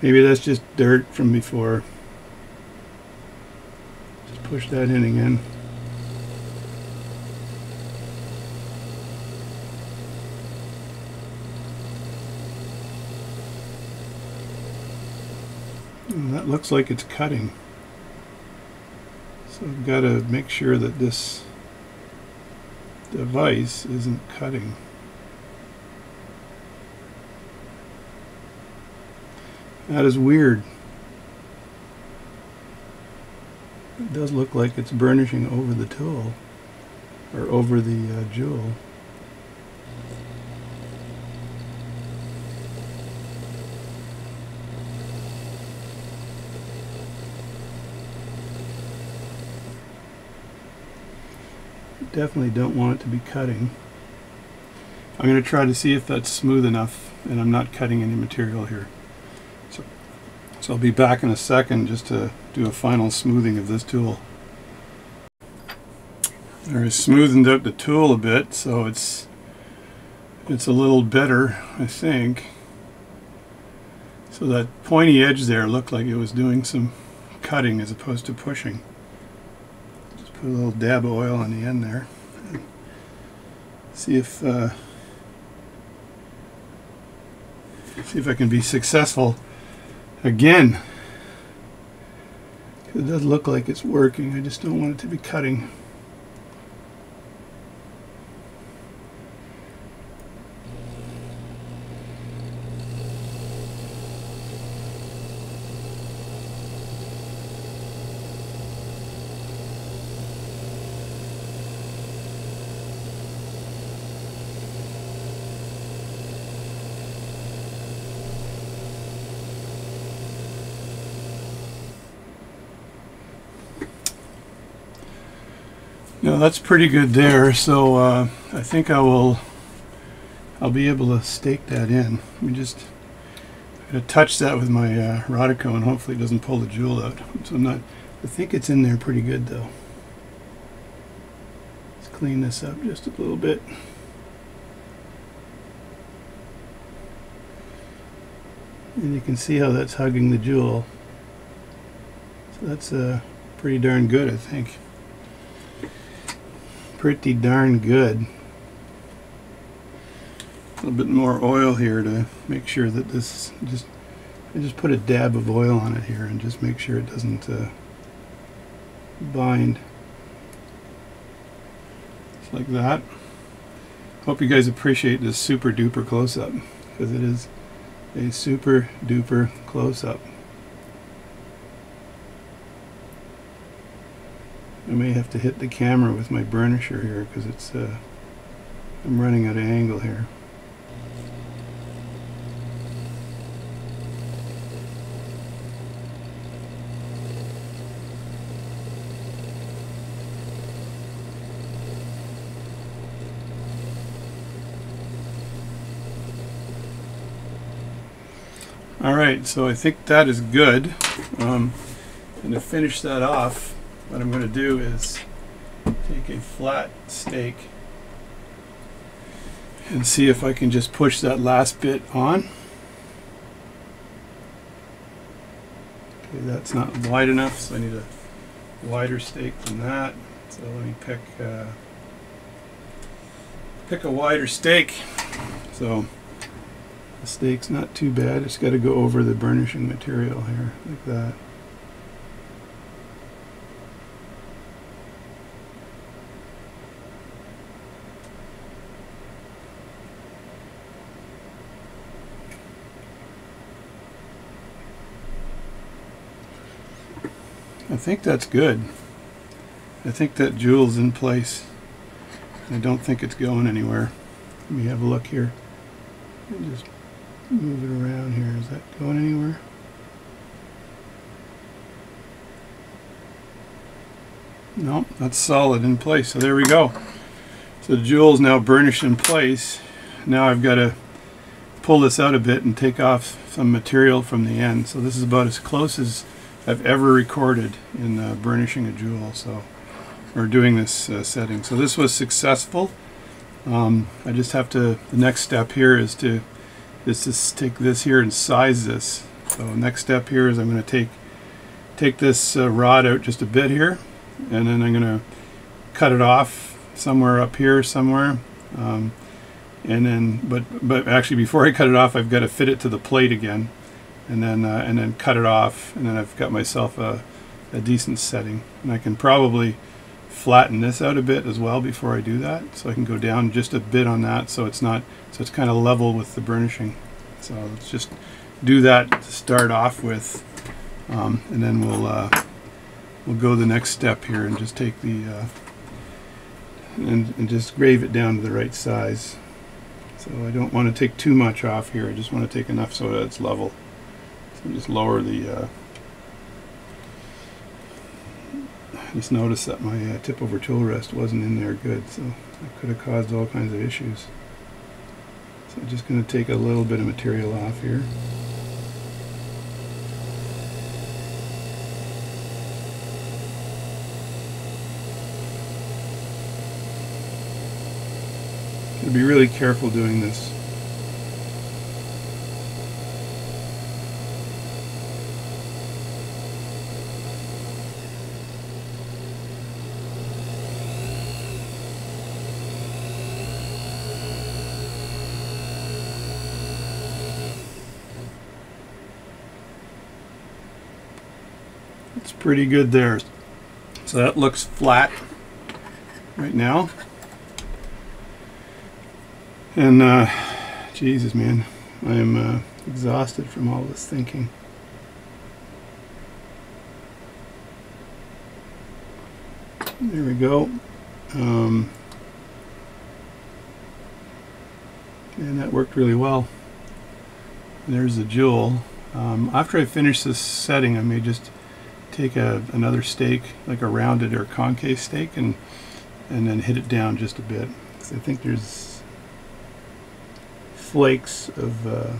maybe that's just dirt from before. Just push that in again. And that looks like it's cutting. So I've got to make sure that this device isn't cutting. That is weird. It does look like it's burnishing over the tool, or over the uh, jewel. Definitely don't want it to be cutting. I'm going to try to see if that's smooth enough and I'm not cutting any material here. So, so I'll be back in a second just to do a final smoothing of this tool. I smoothened out the tool a bit, so it's it's a little better, I think. So that pointy edge there looked like it was doing some cutting as opposed to pushing. Put a little dab of oil on the end there. See if uh, see if I can be successful again. It does look like it's working. I just don't want it to be cutting. No, that's pretty good there, so uh, I think I will I'll be able to stake that in. Let me just I'm gonna touch that with my uh, Rodico, and hopefully it doesn't pull the jewel out. So I'm not I think it's in there pretty good though. Let's clean this up just a little bit. And you can see how that's hugging the jewel. So that's uh, pretty darn good, I think. Pretty darn good. A little bit more oil here to make sure that this just I just put a dab of oil on it here and just make sure it doesn't uh, bind. Just like that. Hope you guys appreciate this super duper close-up, because it is a super duper close-up. I may have to hit the camera with my burnisher here, because it's uh, I'm running at an angle here. Alright, so I think that is good. Um, and to finish that off, what I'm going to do is take a flat stake and see if I can just push that last bit on. Okay, that's not wide enough, so I need a wider stake than that. So let me pick uh, pick a wider stake. So the stake's not too bad. It's got to go over the burnishing material here, like that. I think that's good. I think that jewel's in place. I don't think it's going anywhere. Let me have a look here. Just move it around here. Is that going anywhere? No, that's solid in place. So there we go. So the jewel's now burnished in place. Now I've got to pull this out a bit and take off some material from the end. So this is about as close as I've ever recorded in uh, burnishing a jewel. So, or doing this uh, setting. So this was successful. Um, I just have to. The next step here is to is to take this here and size this. So next step here is I'm going to take take this uh, rod out just a bit here. And then I'm going to cut it off somewhere up here somewhere, um, and then but but actually before I cut it off, I've got to fit it to the plate again, and then uh, and then cut it off, and then I've got myself a, a decent setting. And I can probably flatten this out a bit as well before I do that, so I can go down just a bit on that, so it's not so it's kind of level with the burnishing. So let's just do that to start off with, um, and then we'll. Uh, We'll go the next step here and just take the uh, and, and just grave it down to the right size. So I don't want to take too much off here. I just want to take enough so that it's level. So just lower the. Uh, just noticed that my uh, tip over tool rest wasn't in there good, so that could have caused all kinds of issues. So I'm just going to take a little bit of material off here. Be really careful doing this. It's pretty good there. So that looks flat right now. And uh, Jesus, man, I am uh, exhausted from all this thinking. There we go. Um, and that worked really well. There's the jewel. Um, after I finish this setting, I may just take a, another stake, like a rounded or concave stake, and and then hit it down just a bit. So I think there's flakes of uh,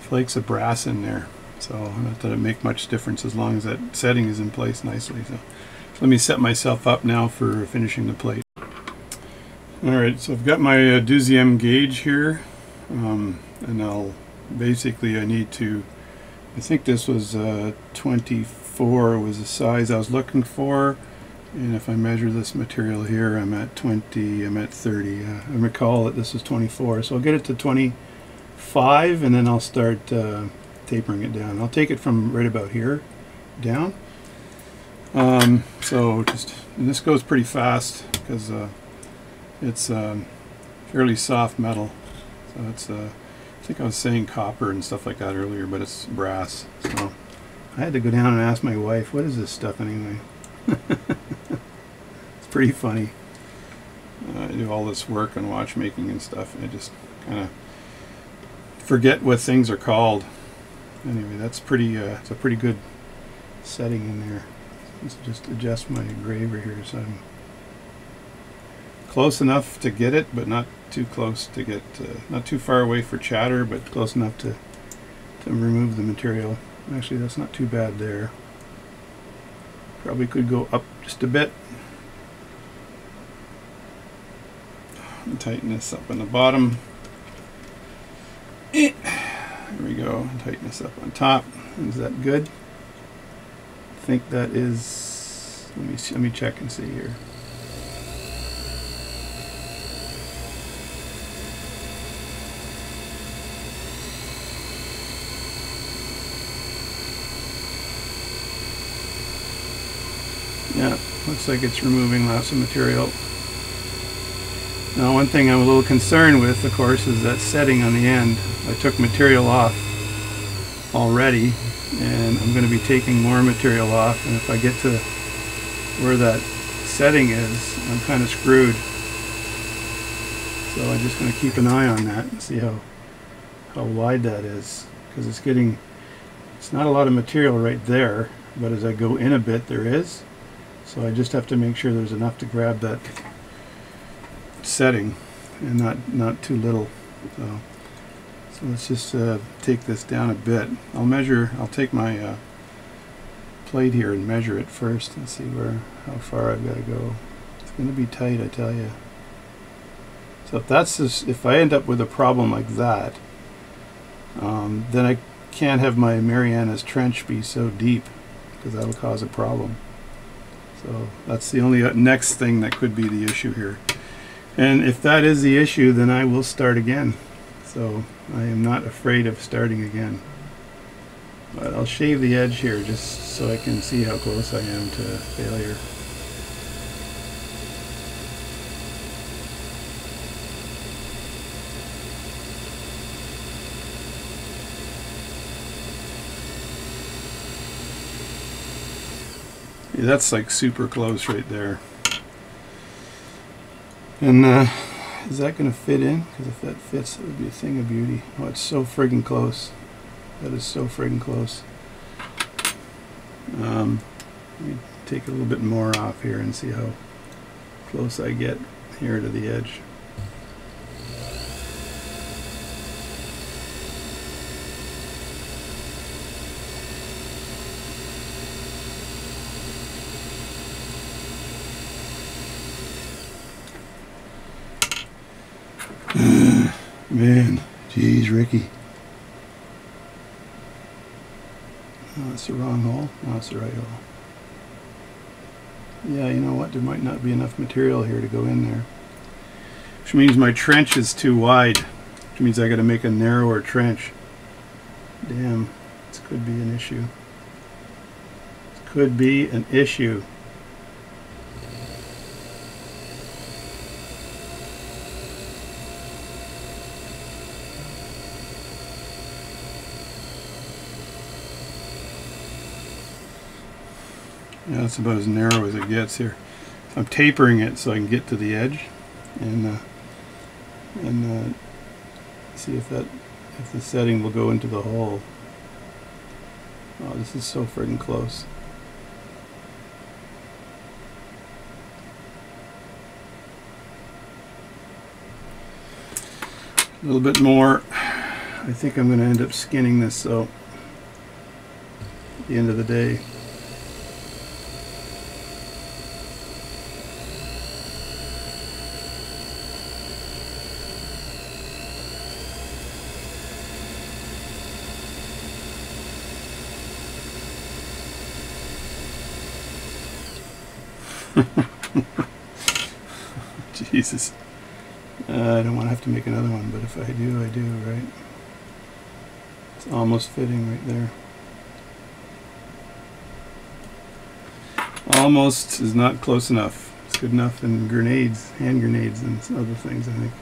flakes of brass in there, so not that it make much difference as long as that setting is in place nicely. So, so let me set myself up now for finishing the plate. All right, so I've got my uh, Deuxième gauge here, um, and I'll basically I need to. I think this was uh, twenty-four was the size I was looking for. And if I measure this material here, I'm at twenty, I'm at thirty. Uh, I recall that this is twenty-four, so I'll get it to twenty-five, and then I'll start uh, tapering it down. I'll take it from right about here down. Um, so just, and this goes pretty fast because uh, it's um, fairly soft metal. So it's, uh, I think I was saying copper and stuff like that earlier, but it's brass. So I had to go down and ask my wife, what is this stuff anyway? It's pretty funny. Uh, I do all this work on watchmaking and stuff, and I just kind of forget what things are called. Anyway, that's pretty. Uh, it's a pretty good setting in there. Let's just adjust my engraver here so I'm close enough to get it, but not too close to get, uh, not too far away for chatter, but close enough to to remove the material. Actually, that's not too bad there. Probably could go up just a bit. And tighten this up on the bottom. There we go. And tighten this up on top. Is that good? I think that is. Let me see, let me check and see here. Yeah, looks like it's removing lots of material. Now, one thing I'm a little concerned with, of course, is that setting on the end. I took material off. already, and I'm going to be taking more material off, and if I get to where that setting is, I'm kind of screwed. So I'm just going to keep an eye on that and see how how wide that is, because it's getting, it's not a lot of material right there, but as I go in a bit there is, so I just have to make sure there's enough to grab that setting and not not too little. So, so let's just uh, take this down a bit. I'll measure, I'll take my uh, plate here and measure it first and see where, how far I've got to go. It's going to be tight, I tell you. So if that's this, if I end up with a problem like that, um, then I can't have my Marianas Trench be so deep, because that'll cause a problem. So that's the only next thing that could be the issue here. And if that is the issue, then I will start again. So I am not afraid of starting again. But I'll shave the edge here just so I can see how close I am to failure. Yeah, that's like super close right there. And uh, is that going to fit in? Because if that fits, it would be a thing of beauty. Oh, it's so friggin' close. That is so friggin' close. Um, let me take a little bit more off here and see how close I get here to the edge. Man, geez, Ricky. No, that's the wrong hole. No, it's the right hole. Yeah, you know what? There might not be enough material here to go in there, which means my trench is too wide. Which means I got to make a narrower trench. Damn, this could be an issue. This could be an issue. Yeah, that's about as narrow as it gets here. I'm tapering it so I can get to the edge, and uh, and uh, see if that if the setting will go into the hole. Oh, this is so friggin' close. A little bit more. I think I'm going to end up skinning this. So at the end of the day. Jesus. Uh, I don't want to have to make another one, but if I do, I do, right? It's almost fitting right there. Almost is not close enough. It's good enough in grenades, hand grenades, and other things, I think.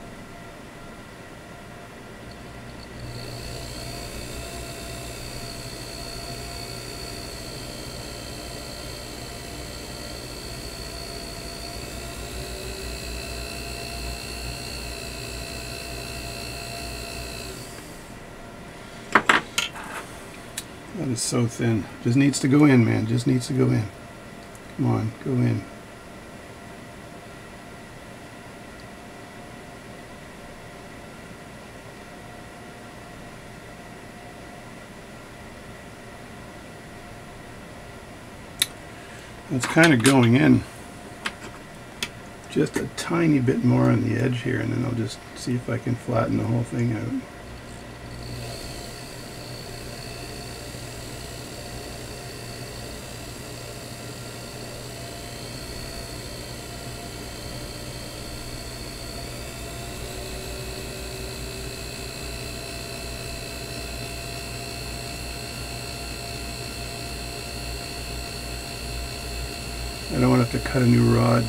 That is so thin. Just needs to go in, man. Just needs to go in. Come on, go in. That's kind of going in. Just a tiny bit more on the edge here, and then I'll just see if I can flatten the whole thing out. I don't want to have to cut a new rod.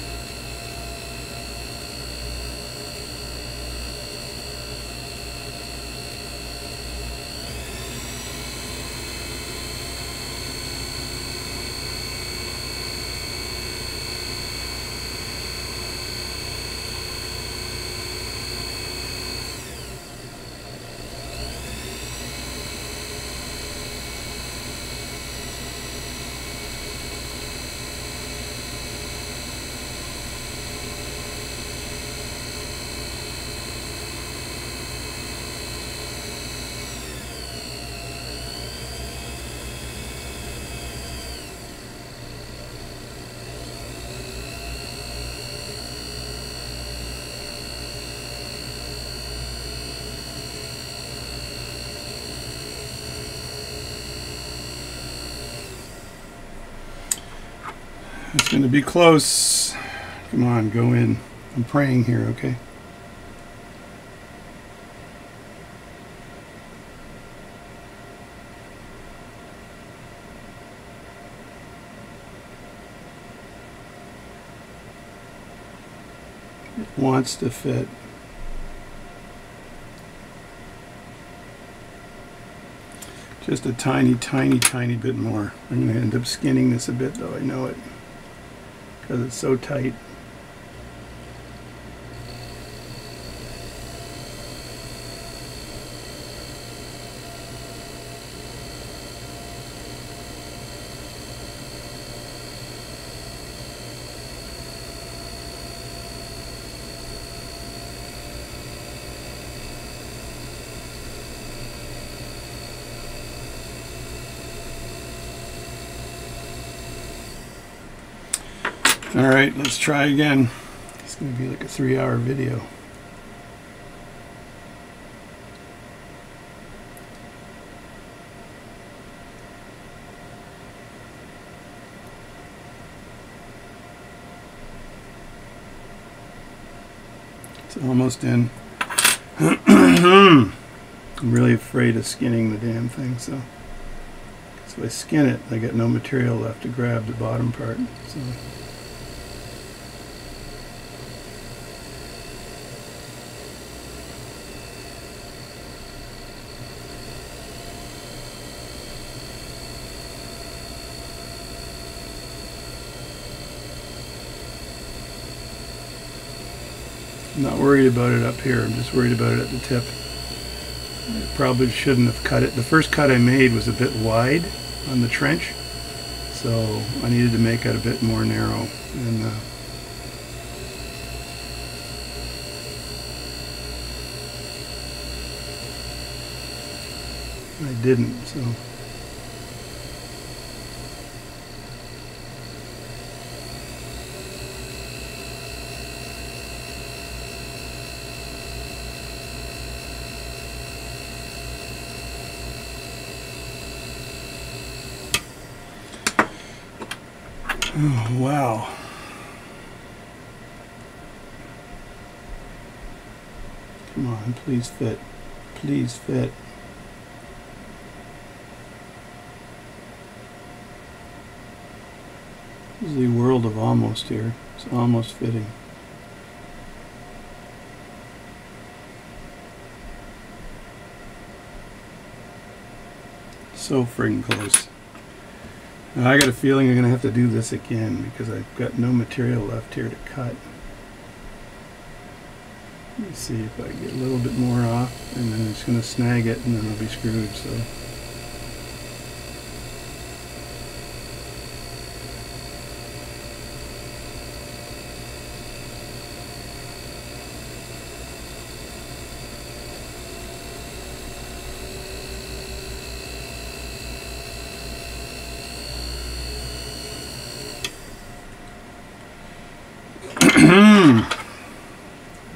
It's going to be close. Come on, go in. I'm praying here, okay? It wants to fit. Just a tiny, tiny, tiny bit more. I'm going to end up skinning this a bit, though. I know it. Because it's so tight. Alright, let's try again. It's going to be like a three hour video. It's almost in. I'm really afraid of skinning the damn thing, so. So if I skin it, I got no material left to grab the bottom part. So. I'm not worried about it up here, I'm just worried about it at the tip. I probably shouldn't have cut it. The first cut I made was a bit wide on the trench, so I needed to make it a bit more narrow. And, uh, I didn't, so... Oh, wow. Come on, please fit. Please fit. This is the world of almost here. It's almost fitting. So friggin' close. Now, I got a feeling I'm going to have to do this again because I've got no material left here to cut. Let me see if I can get a little bit more off, and then it's going to snag it, and then I'll be screwed. So.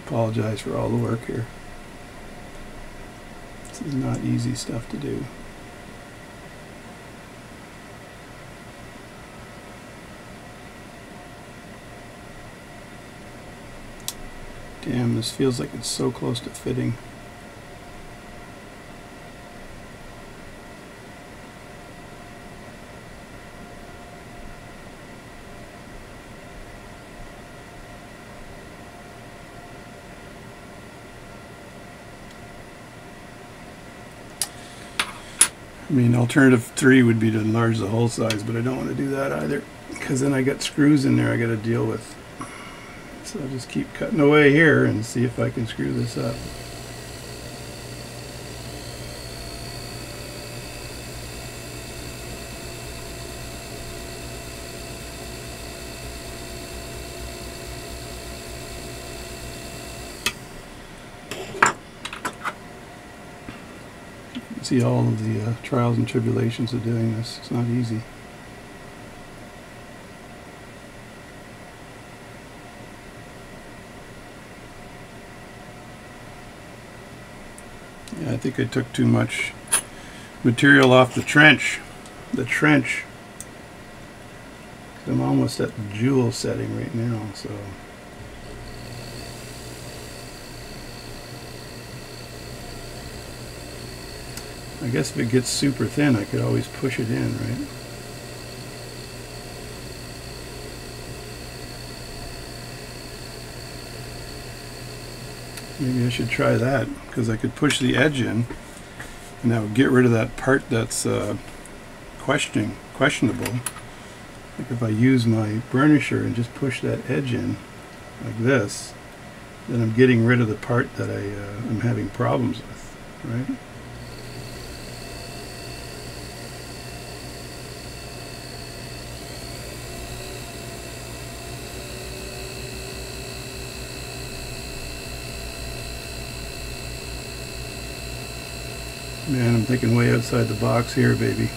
Apologize for all the work here. This is not easy stuff to do. Damn, this feels like it's so close to fitting. I mean, alternative three would be to enlarge the hole size, but I don't want to do that either, because then I got screws in there I got to deal with. So I'll just keep cutting away here and see if I can screw this up. See all of the uh, trials and tribulations of doing this. It's not easy. Yeah, I think I took too much material off the trench. The trench. I'm almost at the jewel setting right now, so I guess if it gets super thin, I could always push it in, right? Maybe I should try that, because I could push the edge in, and that would get rid of that part that's uh, questioning, questionable. Like if I use my burnisher and just push that edge in, like this, then I'm getting rid of the part that I uh, am having problems with, right? Man, I'm thinking way outside the box here, baby.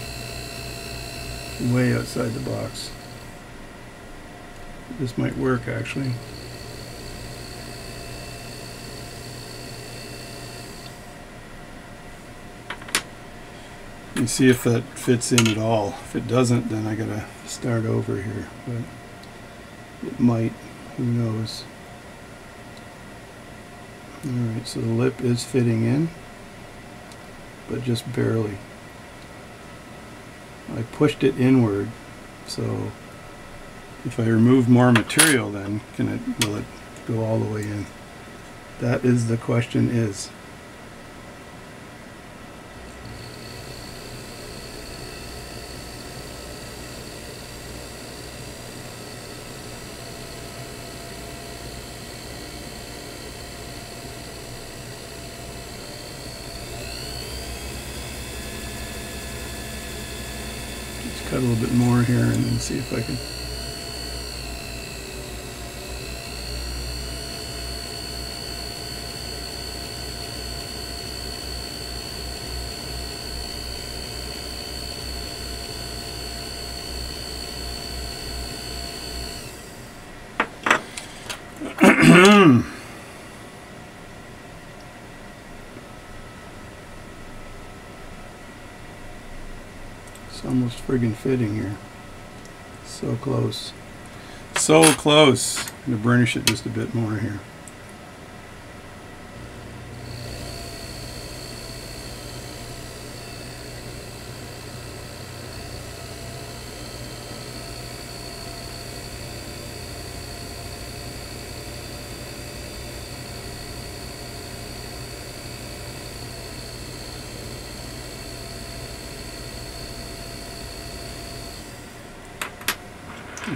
Way outside the box. This might work, actually. And see if that fits in at all. If it doesn't, then I gotta start over here. But it might. Who knows? All right. So the lip is fitting in, but just barely. I pushed it inward, so if I remove more material, then can it, will it go all the way in? That is the question is. Cut a little bit more here and then see if I can. Almost friggin' fitting here. So close. So close. I'm going to burnish it just a bit more here.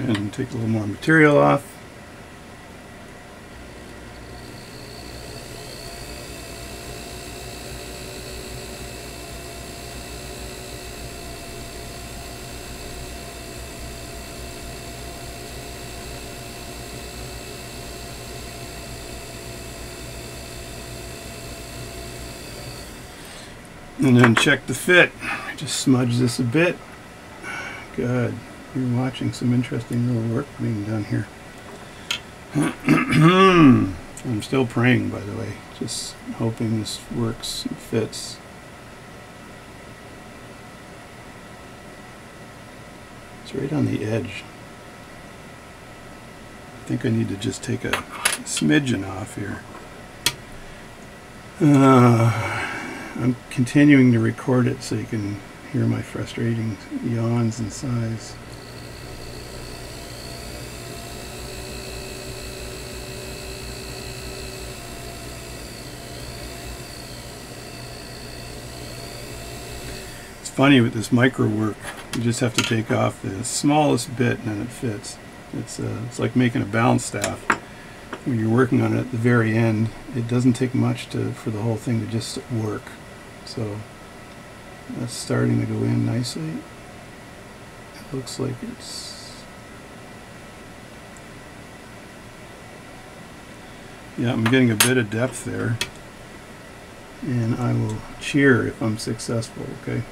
And take a little more material off. And then check the fit. Just smudge this a bit. Good. You're watching some interesting little work being done here. I'm still praying, by the way, just hoping this works and fits. It's right on the edge. I think I need to just take a smidgen off here. Uh, I'm continuing to record it so you can hear my frustrating yawns and sighs. Funny with this micro work, you just have to take off the smallest bit and then it fits. It's uh, it's like making a balance staff. When you're working on it at the very end, it doesn't take much to for the whole thing to just work. So that's starting to go in nicely. It looks like it's, yeah, I'm getting a bit of depth there, and I will cheer if I'm successful. Okay.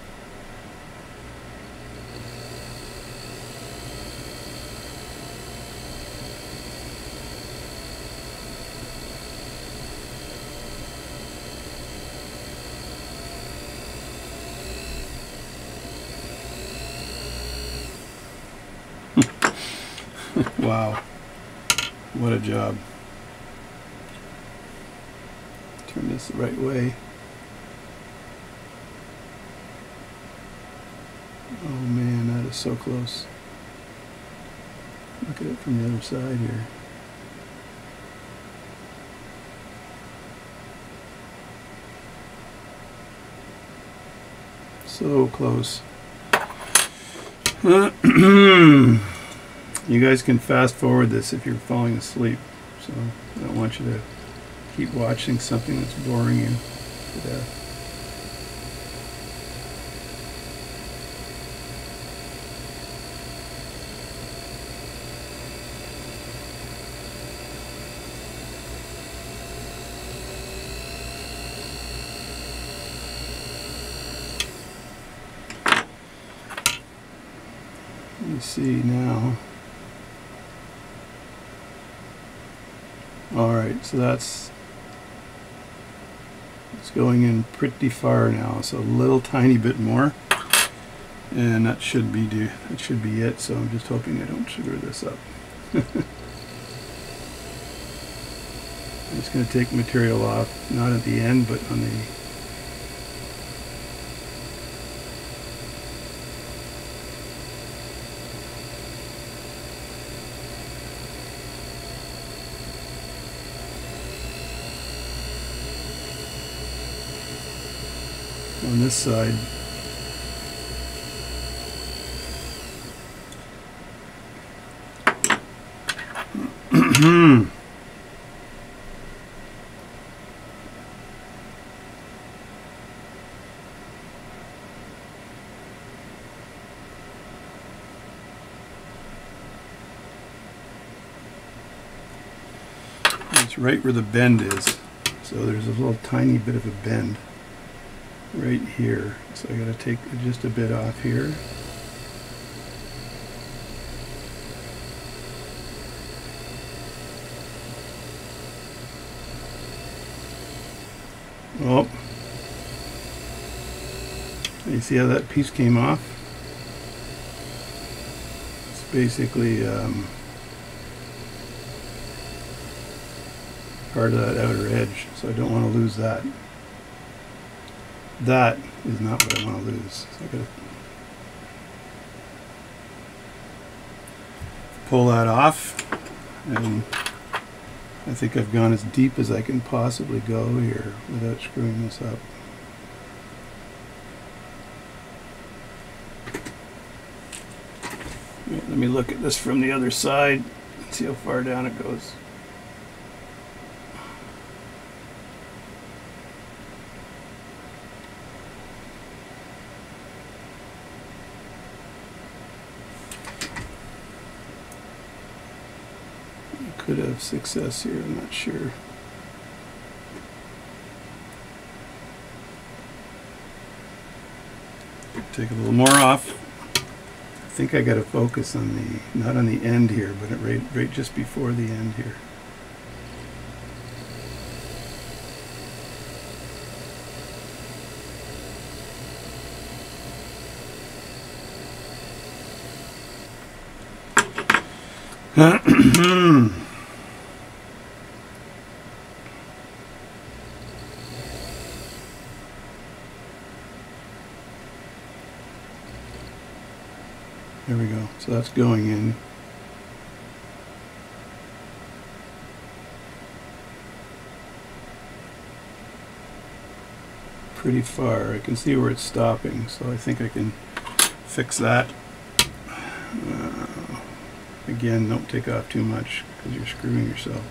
Wow. What a job. Turn this the right way. Oh man, that is so close. Look at it from the other side here. So close. You guys can fast forward this if you're falling asleep. So I don't want you to keep watching something that's boring you to death. See now. Alright, so that's it's going in pretty far now, so a little tiny bit more. And that should be do that should be it, so I'm just hoping I don't sugar this up. I'm just gonna take material off, not at the end but on the on this side. It's right where the bend is. So there's a little tiny bit of a bend right here, so I gotta take just a bit off here. Oh, you see how that piece came off? It's basically um, part of that outer edge, so I don't want to lose that. That is not what I want to lose. So I gotta pull that off, and I think I've gone as deep as I can possibly go here without screwing this up. Right, let me look at this from the other side and see how far down it goes. Could have success here, I'm not sure. Take a little more off. I think I got to focus on the, not on the end here, but right, right just before the end here. There we go. So that's going in. Pretty far. I can see where it's stopping, so I think I can fix that. Uh, again, don't take off too much because you're screwing yourself.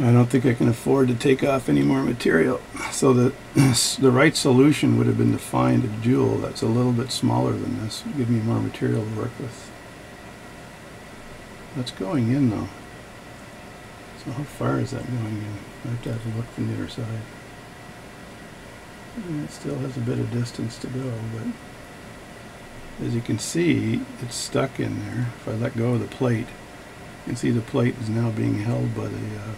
I don't think I can afford to take off any more material. So the, the right solution would have been to find a jewel that's a little bit smaller than this. Give me more material to work with. That's going in though. So how far is that going in? I have to have to look from the other side. And it still has a bit of distance to go, but as you can see, it's stuck in there. If I let go of the plate, you can see the plate is now being held by the, uh,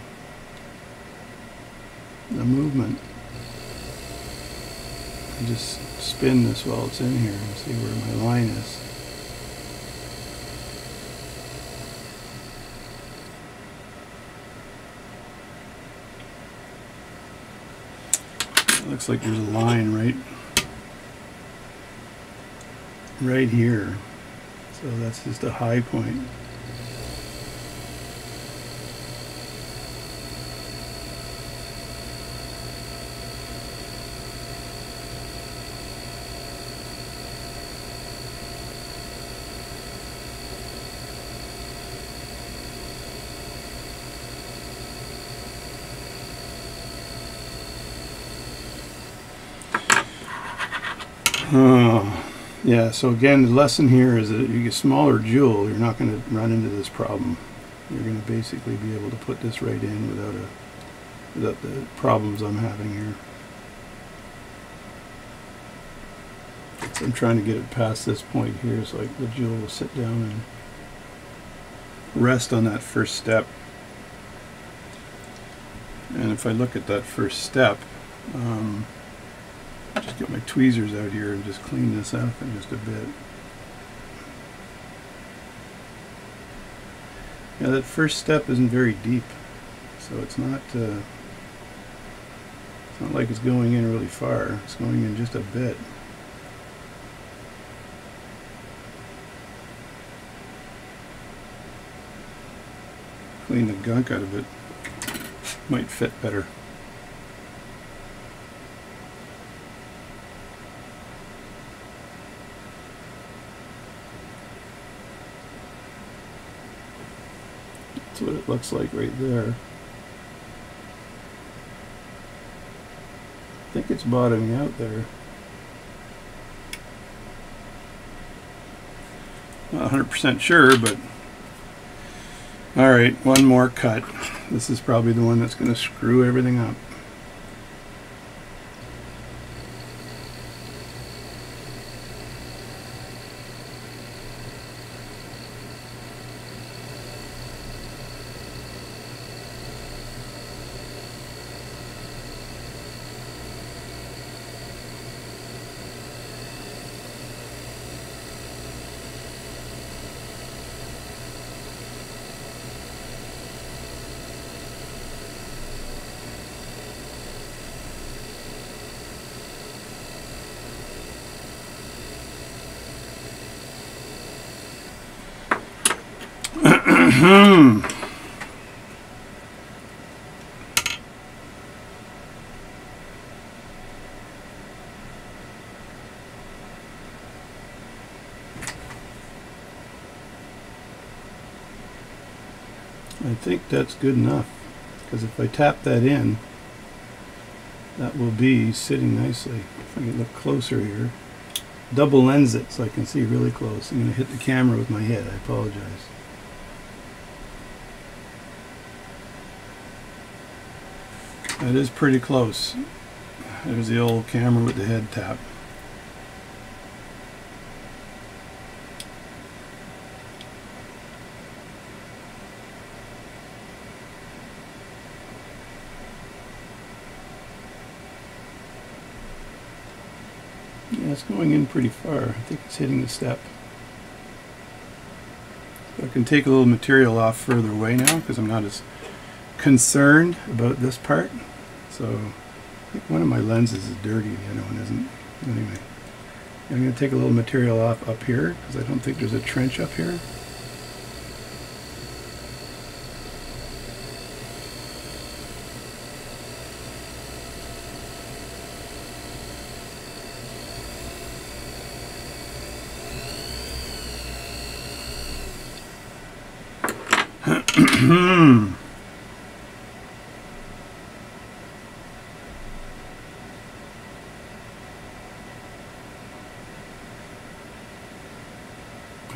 the movement. I just spin this while it's in here and see where my line is. It looks like there's a line right right here, so that's just a high point. Oh, yeah, so again, the lesson here is that if you get a smaller jewel, you're not going to run into this problem. You're going to basically be able to put this right in without, a, without the problems I'm having here. So I'm trying to get it past this point here so like the jewel will sit down and rest on that first step. And if I look at that first step, um, just get my tweezers out here and just clean this up in just a bit. Now that first step isn't very deep, so it's not uh, it's not like it's going in really far. It's going in just a bit. Clean the gunk out of it. Might fit better. What it looks like right there. I think it's bottoming out there. Not one hundred percent sure, but alright, one more cut. This is probably the one that's going to screw everything up. Hmm. I think that's good enough, because if I tap that in, that will be sitting nicely. If I can look closer here, double lens it so I can see really close. I'm going to hit the camera with my head. I apologize. That is pretty close. There's the old camera with the head tap. Yeah, it's going in pretty far. I think it's hitting the step. So I can take a little material off further away now because I'm not as concerned about this part. So I think one of my lenses is dirty, the other one isn't. Anyway, I'm going to take a little material off up here because I don't think there's a trench up here.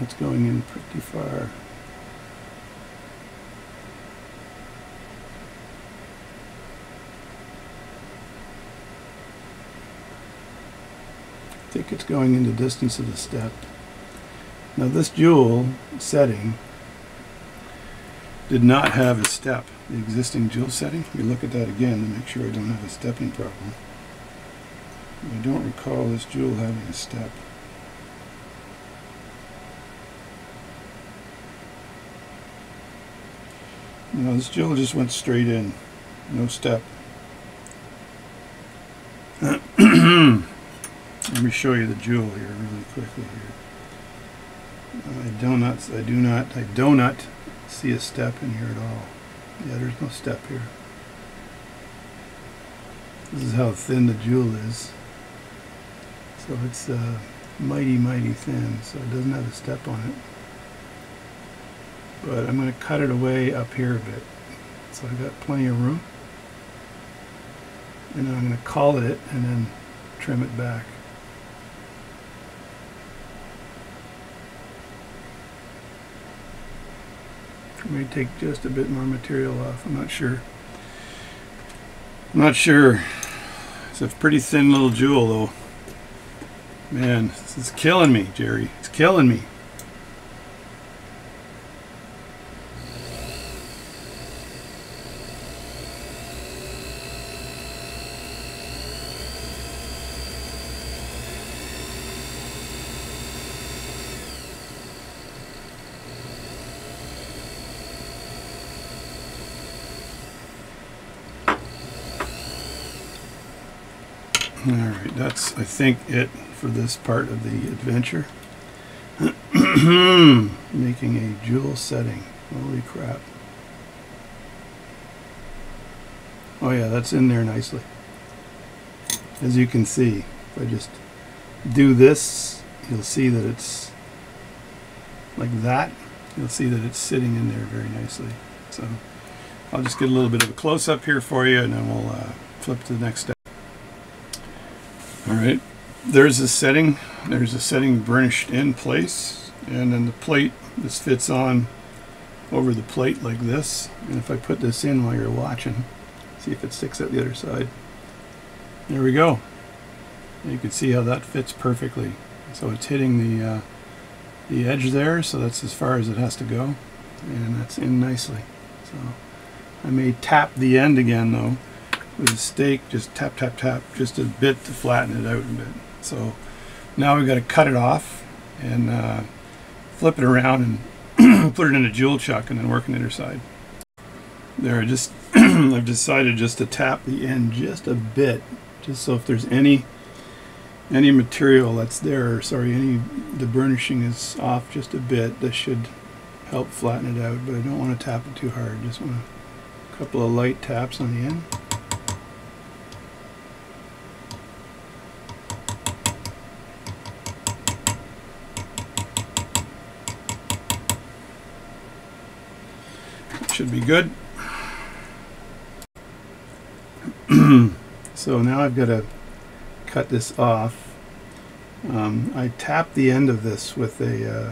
It's going in pretty far. I think it's going in the distance of the step. Now this jewel setting did not have a step, the existing jewel setting. We look at that again to make sure I don't have a stepping problem. I don't recall this jewel having a step. You know, this jewel just went straight in, no step. Let me show you the jewel here really quickly here. I do not, I do not, I do not see a step in here at all. Yeah, there's no step here. This is how thin the jewel is. So it's uh, mighty, mighty thin. So it doesn't have a step on it. But I'm going to cut it away up here a bit. So I've got plenty of room. And then I'm going to call it and then trim it back. I may take just a bit more material off. I'm not sure. I'm not sure. It's a pretty thin little jewel though. Man, this is killing me, Jerry. It's killing me. Alright, that's, I think, it for this part of the adventure. Making a jewel setting. Holy crap. Oh yeah, that's in there nicely. As you can see, if I just do this, you'll see that it's like that. You'll see that it's sitting in there very nicely. So, I'll just get a little bit of a close-up here for you, and then we'll uh, flip to the next step. Alright, there's a setting, there's a setting burnished in place, and then the plate, this fits on over the plate like this, and if I put this in while you're watching, see if it sticks out the other side. There we go. And you can see how that fits perfectly. So it's hitting the, uh, the edge there, so that's as far as it has to go, and that's in nicely. So I may tap the end again though. With a stake, just tap, tap, tap, just a bit to flatten it out a bit. So now we've got to cut it off and uh, flip it around and put it in a jewel chuck and then work on the other side. There, I just I've decided just to tap the end just a bit, just so if there's any any material that's there, sorry, any the burnishing is off just a bit. This should help flatten it out, but I don't want to tap it too hard. Just want a couple of light taps on the end. Should be good. So now I've got to cut this off. Um, I tapped the end of this with a uh,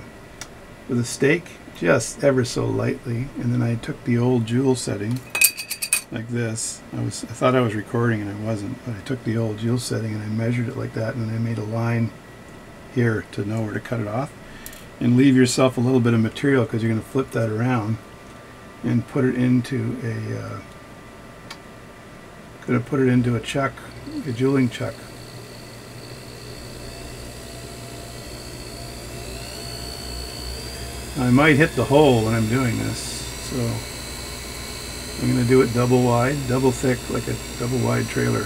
with a stake, just ever so lightly, and then I took the old jewel setting like this. I was I thought I was recording and I wasn't, but I took the old jewel setting and I measured it like that, and then I made a line here to know where to cut it off, and leave yourself a little bit of material because you're going to flip that around. And put it into a uh, gonna put it into a chuck, a jeweling chuck. I might hit the hole when I'm doing this, so I'm gonna do it double wide, double thick, like a double wide trailer.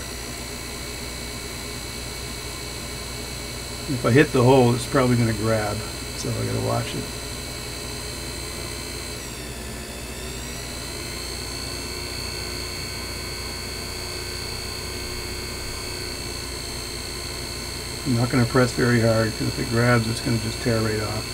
If I hit the hole, it's probably gonna grab, so I gotta watch it. I'm not going to press very hard because if it grabs, it's going to just tear right off.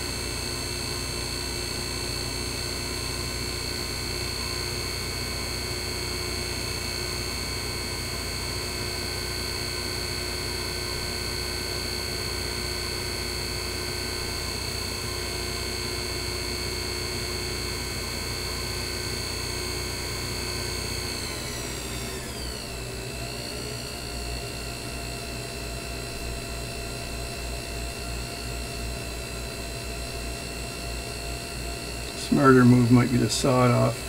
Smarter move might be to saw it off.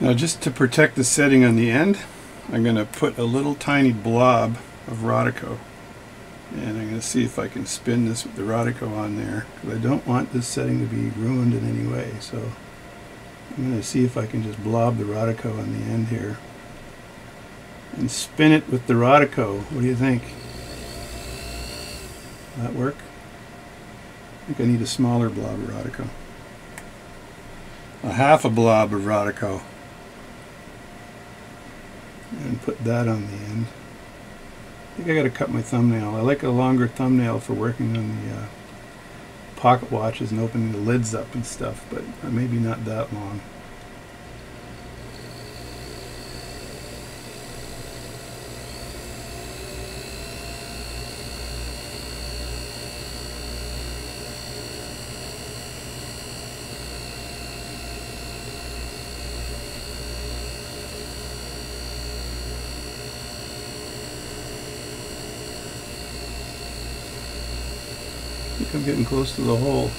Now, just to protect the setting on the end, I'm going to put a little tiny blob of Rodico, and I'm going to see if I can spin this with the Rodico on there, because I don't want this setting to be ruined in any way. So I'm going to see if I can just blob the Rodico on the end here and spin it with the Rodico. What do you think? Will that work? I think I need a smaller blob of Rodico. A half a blob of Rodico. And put that on the end. I think I got to cut my thumbnail. I like a longer thumbnail for working on the uh, pocket watches and opening the lids up and stuff, but maybe not that long. I'm getting close to the hole.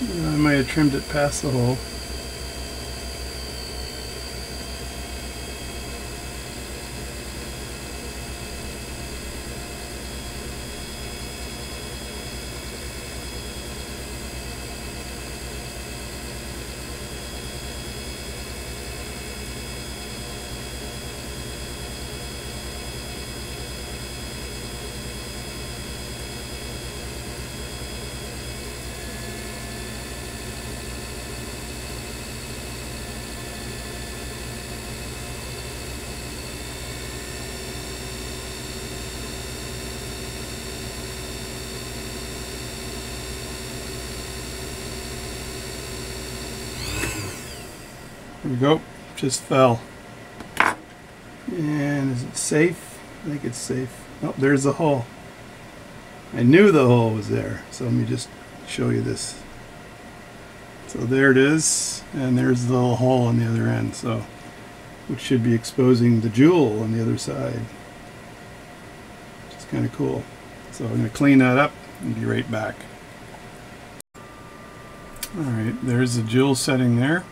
I might have trimmed it past the hole. There we go, just fell. And is it safe? I think it's safe. Oh, there's the hole. I knew the hole was there, so let me just show you this. So there it is, and there's the little hole on the other end, so which should be exposing the jewel on the other side. Which is kind of cool. So I'm going to clean that up and be right back. Alright, there's the jewel setting there.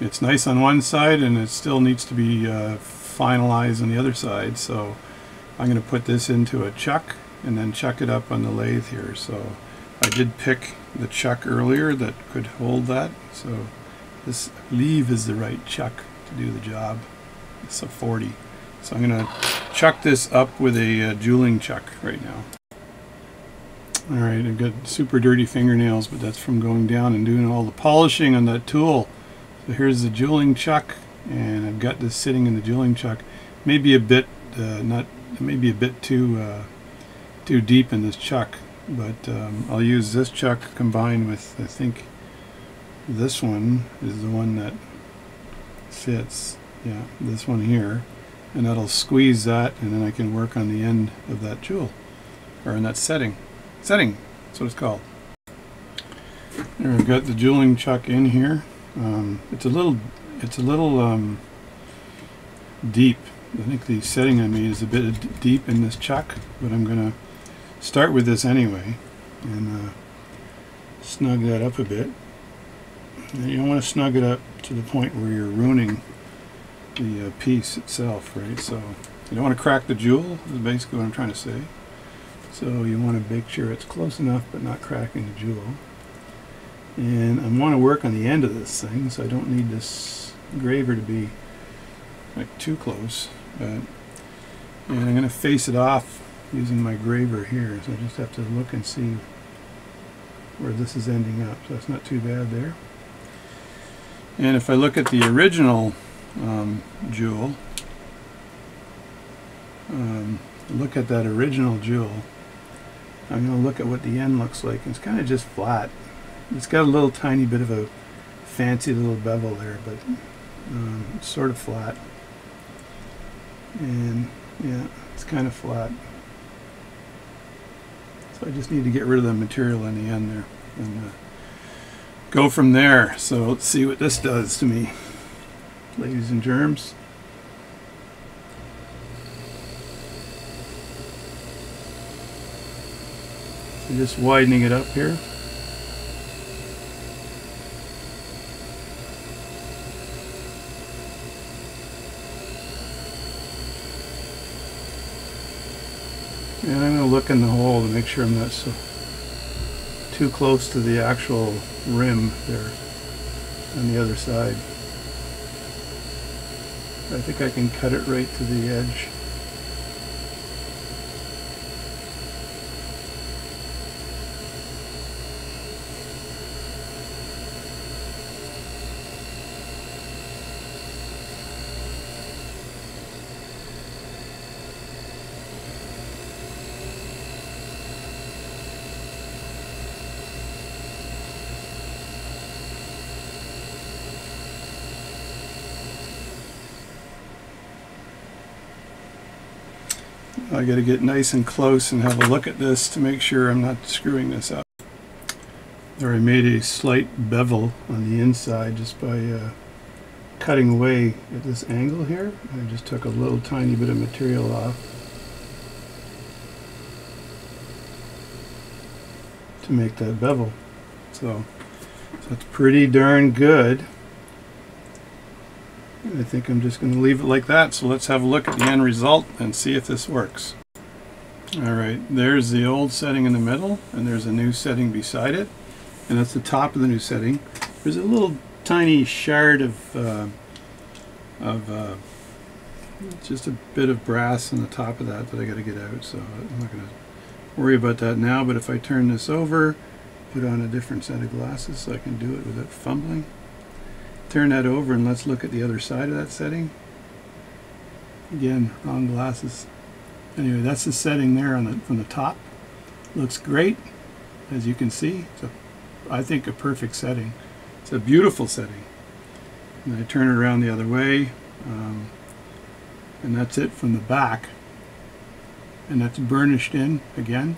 It's nice on one side, and it still needs to be uh, finalized on the other side, so I'm going to put this into a chuck and then chuck it up on the lathe here. So I did pick the chuck earlier that could hold that, so this leaf is the right chuck to do the job. It's a forty. So I'm going to chuck this up with a uh, jeweling chuck right now. Alright, I've got super dirty fingernails, but that's from going down and doing all the polishing on that tool. So here's the jeweling chuck, and I've got this sitting in the jeweling chuck. Maybe a bit uh, not, maybe a bit too uh, too deep in this chuck, but um, I'll use this chuck combined with, I think this one is the one that fits. Yeah, this one here, and that'll squeeze that, and then I can work on the end of that jewel, or in that setting. Setting, that's what it's called. There, I've got the jeweling chuck in here. Um, it's a little, it's a little um, deep. I think the setting I made is a bit deep in this chuck, but I'm going to start with this anyway and uh, snug that up a bit. And you don't want to snug it up to the point where you're ruining the uh, piece itself, right? So you don't want to crack the jewel, is basically what I'm trying to say. So you want to make sure it's close enough but not cracking the jewel. And I want to work on the end of this thing, so I don't need this graver to be like too close. But, and I'm going to face it off using my graver here, so I just have to look and see where this is ending up. So that's not too bad there. And if I look at the original um, jewel, um, look at that original jewel, I'm going to look at what the end looks like. It's kind of just flat. It's got a little tiny bit of a fancy little bevel there, but um, it's sort of flat. And yeah, it's kind of flat. So I just need to get rid of the material in the end there and uh, go from there. So let's see what this does to me, ladies and germs. So just widening it up here. And I'm going to look in the hole to make sure I'm not so too close to the actual rim there on the other side. I think I can cut it right to the edge. I got to get nice and close and have a look at this to make sure I'm not screwing this up. There, I made a slight bevel on the inside just by uh, cutting away at this angle here. I just took a little tiny bit of material off to make that bevel. So that's pretty darn good. I think I'm just going to leave it like that. So let's have a look at the end result and see if this works. Alright, there's the old setting in the middle, and there's a new setting beside it. And that's the top of the new setting. There's a little tiny shard of, uh, of uh, just a bit of brass on the top of that that I got to get out. So I'm not going to worry about that now. But if I turn this over, put on a different set of glasses so I can do it without fumbling. Turn that over and let's look at the other side of that setting. Again, wrong glasses. Anyway, that's the setting there on the, from the top. Looks great, as you can see. It's a, I think, a perfect setting. It's a beautiful setting. And I turn it around the other way, um, and that's it from the back. And that's burnished in again.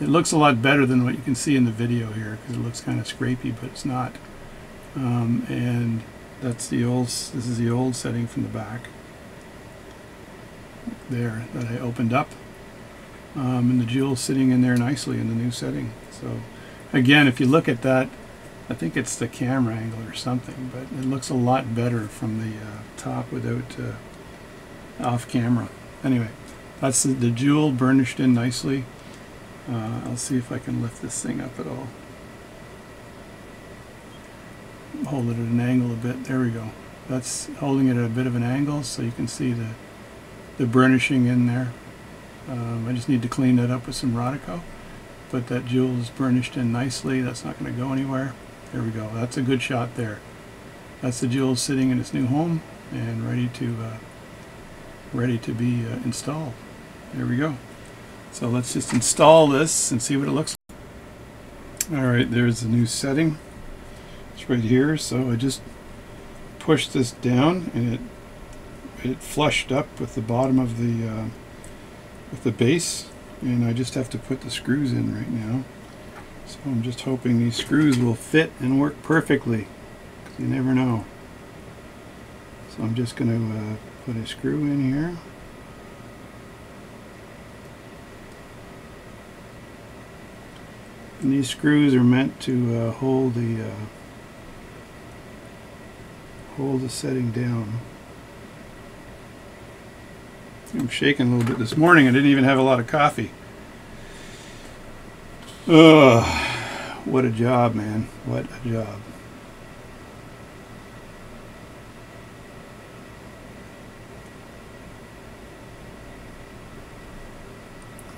It looks a lot better than what you can see in the video here, because it looks kind of scrapey, but it's not. Um, and that's the old, this is the old setting from the back there that I opened up, um, and the jewel's sitting in there nicely in the new setting. So again, if you look at that, I think it's the camera angle or something, but it looks a lot better from the uh, top without uh, off camera. Anyway, that's the, the jewel burnished in nicely. uh, I'll see if I can lift this thing up at all. Hold it at an angle a bit. There we go. That's holding it at a bit of an angle, so you can see the the burnishing in there. Um, I just need to clean that up with some Rodico, but that jewel is burnished in nicely. That's not going to go anywhere. There we go. That's a good shot there. That's the jewel sitting in its new home and ready to uh, ready to be uh, installed. There we go. So let's just install this and see what it looks like. All right, there's the new setting. It's right here, so I just pushed this down, and it it flushed up with the bottom of the uh, with the base, and I just have to put the screws in right now. So I'm just hoping these screws will fit and work perfectly, 'cause you never know. So I'm just going to uh, put a screw in here. And these screws are meant to uh, hold the uh, hold the setting down. I'm shaking a little bit this morning. I didn't even have a lot of coffee. Ugh. What a job, man. What a job.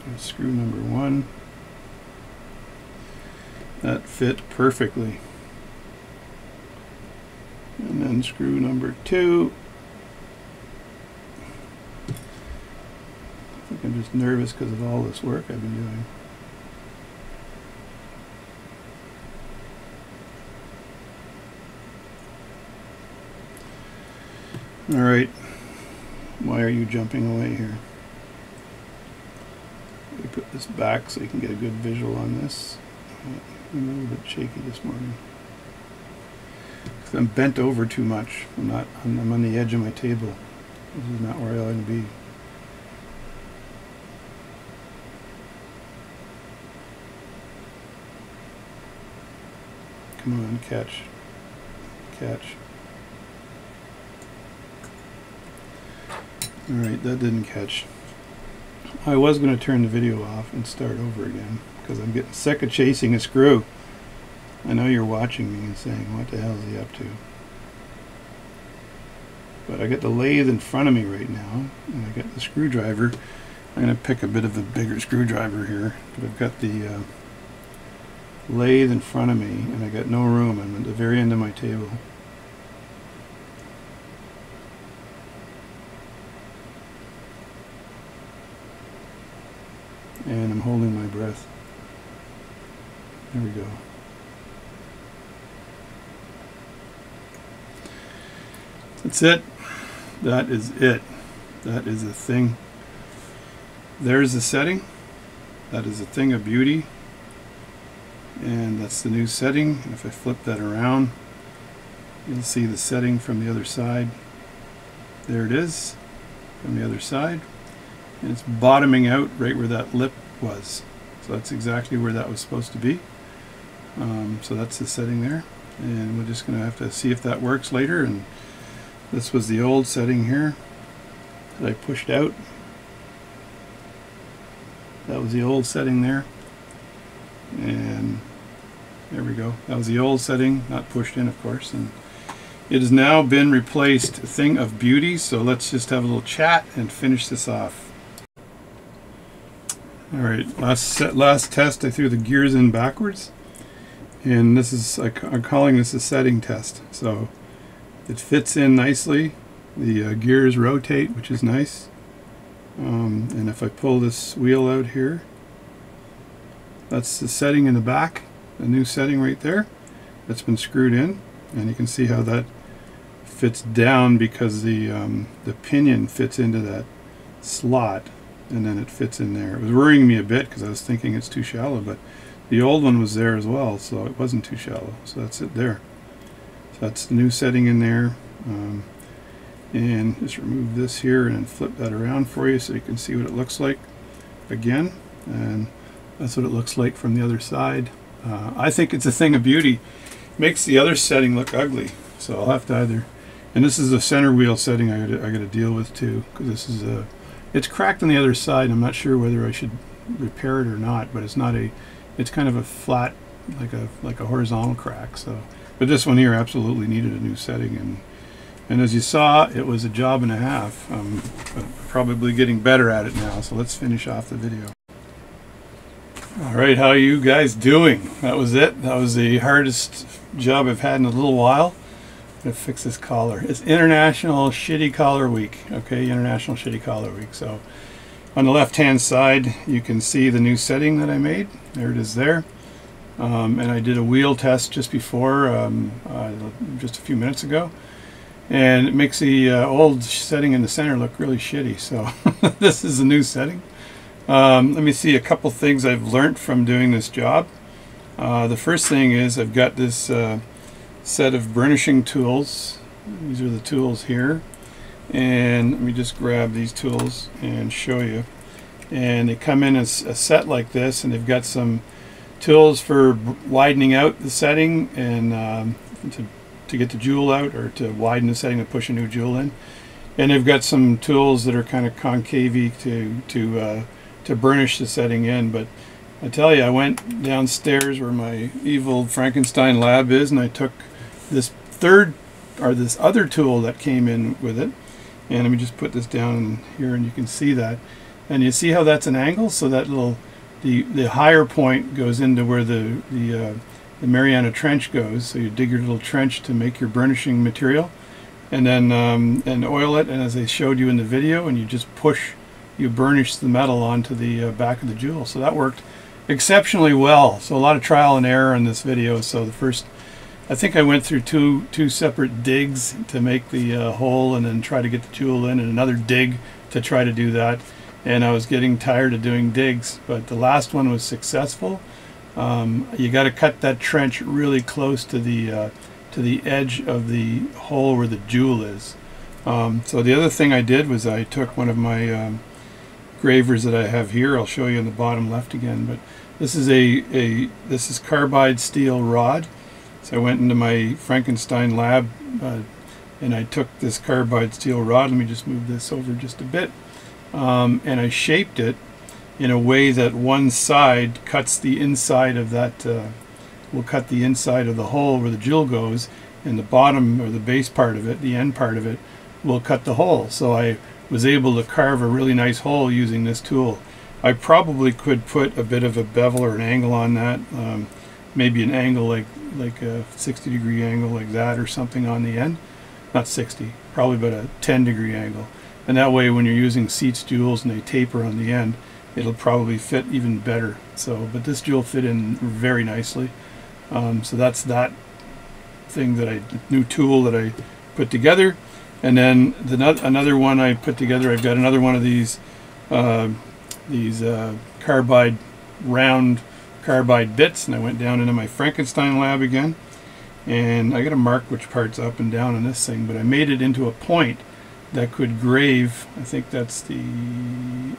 And screw number one. That fit perfectly. And then screw number two. I think I'm just nervous because of all this work I've been doing. Alright, why are you jumping away here? Let me put this back so you can get a good visual on this. I'm a little bit shaky this morning. Because I'm bent over too much. I'm not. I'm on the edge of my table. This is not where I ought to be. Come on, catch. Catch. Alright, that didn't catch. I was going to turn the video off and start over again because I'm getting sick of chasing a screw. I know you're watching me and saying, what the hell is he up to? But I got the lathe in front of me right now and I got the screwdriver. I'm going to pick a bit of a bigger screwdriver here, but I've got the uh, lathe in front of me and I got no room. I'm at the very end of my table. And I'm holding my breath. There we go. That's it. That is it. That is a thing. There's the setting. That is a thing of beauty. And that's the new setting. And if I flip that around, you'll see the setting from the other side. There it is, from the other side. And it's bottoming out right where that lip was. So that's exactly where that was supposed to be. Um, so that's the setting there. And we're just going to have to see if that works later. And this was the old setting here that I pushed out. That was the old setting there. And there we go. That was the old setting, not pushed in, of course. And it has now been replaced, a thing of beauty. So let's just have a little chat and finish this off. Alright, last set, last test I threw the gears in backwards, and this is, I'm calling this a setting test, so it fits in nicely, the uh, gears rotate, which is nice, um, and if I pull this wheel out here, that's the setting in the back, the new setting right there, that's been screwed in, and you can see how that fits down because the, um, the pinion fits into that slot. And then it fits in there. It was worrying me a bit because I was thinking it's too shallow, but the old one was there as well, so it wasn't too shallow. So that's it there. So that's the new setting in there. Um, and just remove this here and flip that around for you so you can see what it looks like again. And that's what it looks like from the other side. Uh, I think it's a thing of beauty. It makes the other setting look ugly. So I'll have to either. And this is the center wheel setting I got I got to deal with too, because this is a. It's cracked on the other side. I'm not sure whether I should repair it or not, but it's not a, it's kind of a flat, like a like a horizontal crack. So, but this one here absolutely needed a new setting, and and as you saw, it was a job and a half. Um, I'm probably getting better at it now. So let's finish off the video. All right, how are you guys doing? That was it. That was the hardest job I've had in a little while. To fix this collar. It's International Shitty Collar Week. Okay, International Shitty Collar Week. So on the left hand side you can see the new setting that I made. There it is there. Um, and I did a wheel test just before, um, uh, just a few minutes ago. And it makes the uh, old setting in the center look really shitty. So this is the new setting. Um, let me see a couple things I've learned from doing this job. Uh, the first thing is I've got this uh, set of burnishing tools. These are the tools here, and let me just grab these tools and show you. And they come in as a set like this, and they've got some tools for widening out the setting and um, to, to get the jewel out, or to widen the setting to push a new jewel in. And they've got some tools that are kind of concave to to uh, to burnish the setting in. But I tell you, I went downstairs where my evil Frankenstein lab is, and I took this third, or this other tool that came in with it, and let me just put this down here, and you can see that. And you see how that's an angle, so that little, the the higher point goes into where the the, uh, the Mariana Trench goes. So you dig your little trench to make your burnishing material, and then um, and oil it. And as I showed you in the video, and you just push, you burnish the metal onto the uh, back of the jewel. So that worked exceptionally well. So a lot of trial and error in this video. So the first, I think I went through two two separate digs to make the uh, hole, and then try to get the jewel in, and another dig to try to do that, and I was getting tired of doing digs, but the last one was successful. Um, you got to cut that trench really close to the uh, to the edge of the hole where the jewel is. Um, so the other thing I did was I took one of my um, gravers that I have here. I'll show you in the bottom left again, but this is a, a this is carbide steel rod. So I went into my Frankenstein lab uh, and I took this carbide steel rod. Let me just move this over just a bit, um, and I shaped it in a way that one side cuts the inside of that uh, will cut the inside of the hole where the jewel goes, and the bottom, or the base part of it, the end part of it, will cut the hole. So I was able to carve a really nice hole using this tool. I probably could put a bit of a bevel or an angle on that, um, maybe an angle like like a sixty degree angle like that, or something on the end. Not sixty, probably about a ten degree angle. And that way, when you're using Seitz jewels and they taper on the end, it'll probably fit even better. So, but this jewel fit in very nicely. Um, so that's that thing that I, new tool that I put together. And then the, another one I put together, I've got another one of these uh, these uh, carbide, round carbide bits, and I went down into my Frankenstein lab again, and I got to mark which part's up and down on this thing, but I made it into a point that could grave. I think that's the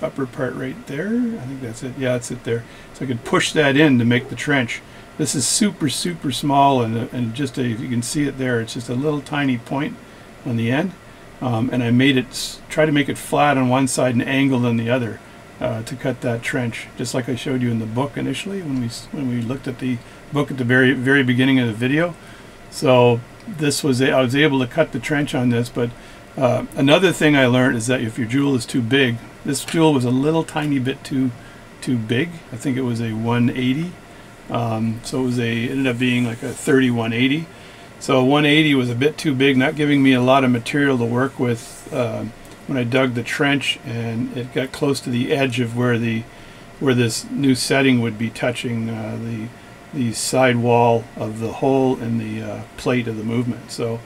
upper part right there. I think that's it. Yeah, that's it there. So I could push that in to make the trench. This is super, super small, and, and just a, you can see it there, it's just a little tiny point on the end, um, and I made it, try to make it flat on one side and angled on the other, uh, to cut that trench, just like I showed you in the book initially, when we when we looked at the book at the very very beginning of the video. So this was a, I was able to cut the trench on this. But uh, another thing I learned is that if your jewel is too big, this jewel was a little tiny bit too too big. I think it was a one eighty, um, so it was a it ended up being like a thirty one eighty. So one eighty was a bit too big, not giving me a lot of material to work with uh, when I dug the trench, and it got close to the edge of where the where this new setting would be touching uh, the the side wall of the hole and the uh, plate of the movement. So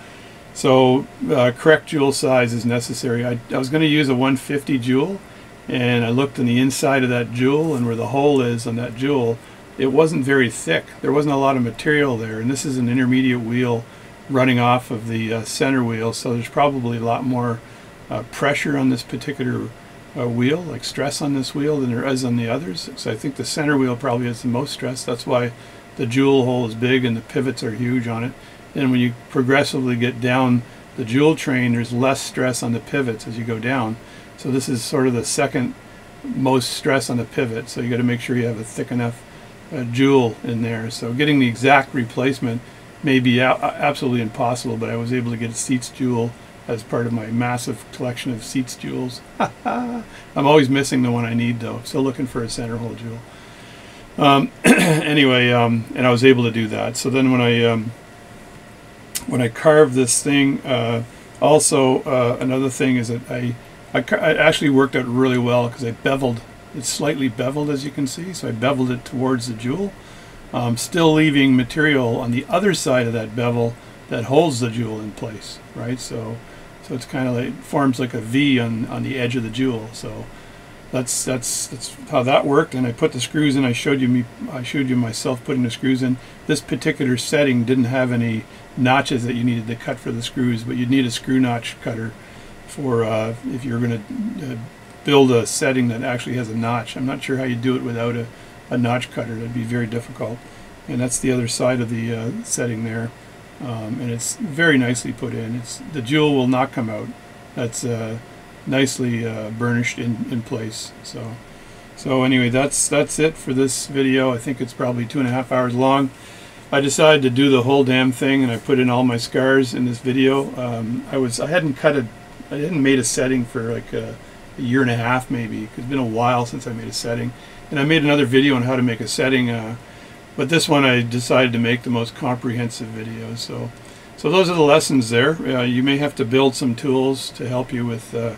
so uh, correct jewel size is necessary. I, I was going to use a one fifty jewel, and I looked in the inside of that jewel and where the hole is on that jewel. It wasn't very thick. There wasn't a lot of material there, and this is an intermediate wheel running off of the uh, center wheel, so there's probably a lot more uh, pressure on this particular uh, wheel, like stress on this wheel, than there is on the others. So I think the center wheel probably has the most stress. That's why the jewel hole is big and the pivots are huge on it. And when you progressively get down the jewel train, there's less stress on the pivots as you go down. So this is sort of the second most stress on the pivot, so you got to make sure you have a thick enough a jewel in there. So getting the exact replacement may be a absolutely impossible, but I was able to get a Seitz jewel as part of my massive collection of Seitz jewels. I'm always missing the one I need, though. Still looking for a center hole jewel. Um, anyway, um, and I was able to do that. So then when I um, when I carved this thing, uh, also uh, another thing is that I I, I actually worked out really well because I beveled. It's slightly beveled, as you can see, so I beveled it towards the jewel, um, still leaving material on the other side of that bevel that holds the jewel in place, right? So, so it's kind of like, it forms like a V on on the edge of the jewel. So that's that's that's how that worked. And I put the screws in. I showed you me. I showed you myself putting the screws in. This particular setting didn't have any notches that you needed to cut for the screws, but you'd need a screw notch cutter for uh, if you're going to. Uh, build a setting that actually has a notch. I'm not sure how you do it without a, a notch cutter. That'd be very difficult. And that's the other side of the uh, setting there, um, and it's very nicely put in. It's the jewel will not come out. That's uh, nicely uh, burnished in in place. So So anyway, that's that's it for this video. I think it's probably two and a half hours long. I decided to do the whole damn thing, and I put in all my scars in this video. Um, I was I hadn't cut a I hadn't made a setting for like a, a year and a half maybe. It's been a while since I made a setting, and I made another video on how to make a setting. Uh, but this one I decided to make the most comprehensive video. So so those are the lessons there. Uh, you may have to build some tools to help you with. Uh,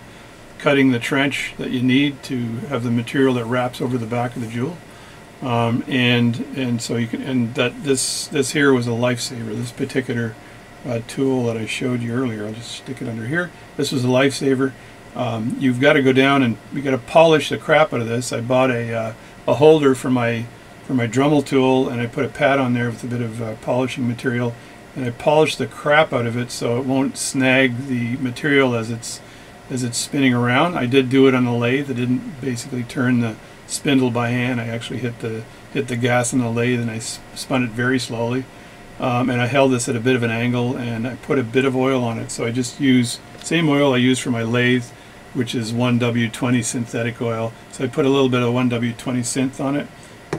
cutting the trench that you need to have the material that wraps over the back of the jewel, um, and and so you can and that this this here was a lifesaver. This particular uh, tool that I showed you earlier, I'll just stick it under here. This was a lifesaver. Um, you've got to go down and you got to polish the crap out of this. I bought a uh, a holder for my for my Dremel tool, and I put a pad on there with a bit of uh, polishing material, and I polished the crap out of it so it won't snag the material as it's as it's spinning around. I did do it on the lathe. I didn't basically turn the spindle by hand. I actually hit the hit the gas on the lathe, and I spun it very slowly. Um, and I held this at a bit of an angle, and I put a bit of oil on it. So I just use same oil I use for my lathe, which is one W twenty synthetic oil. So I put a little bit of one W twenty synth on it,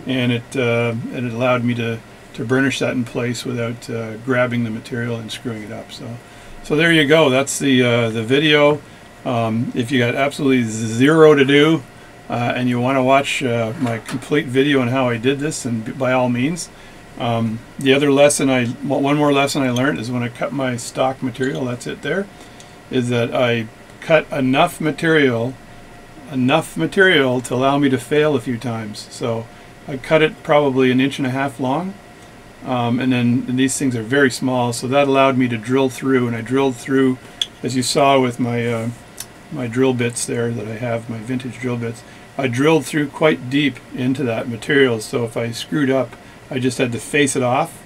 and it uh, and it allowed me to to burnish that in place without uh, grabbing the material and screwing it up. So so there you go. That's the uh, the video. Um, if you got absolutely zero to do uh, and you want to watch uh, my complete video on how I did this, and by all means, um, the other lesson I one more lesson I learned is when I cut my stock material, that's it there, is that I cut enough material enough material to allow me to fail a few times. So I cut it probably an inch and a half long, um, and then and these things are very small, so that allowed me to drill through, and I drilled through, as you saw with my uh, my drill bits there that I have, my vintage drill bits. I drilled through quite deep into that material, so if I screwed up, I just had to face it off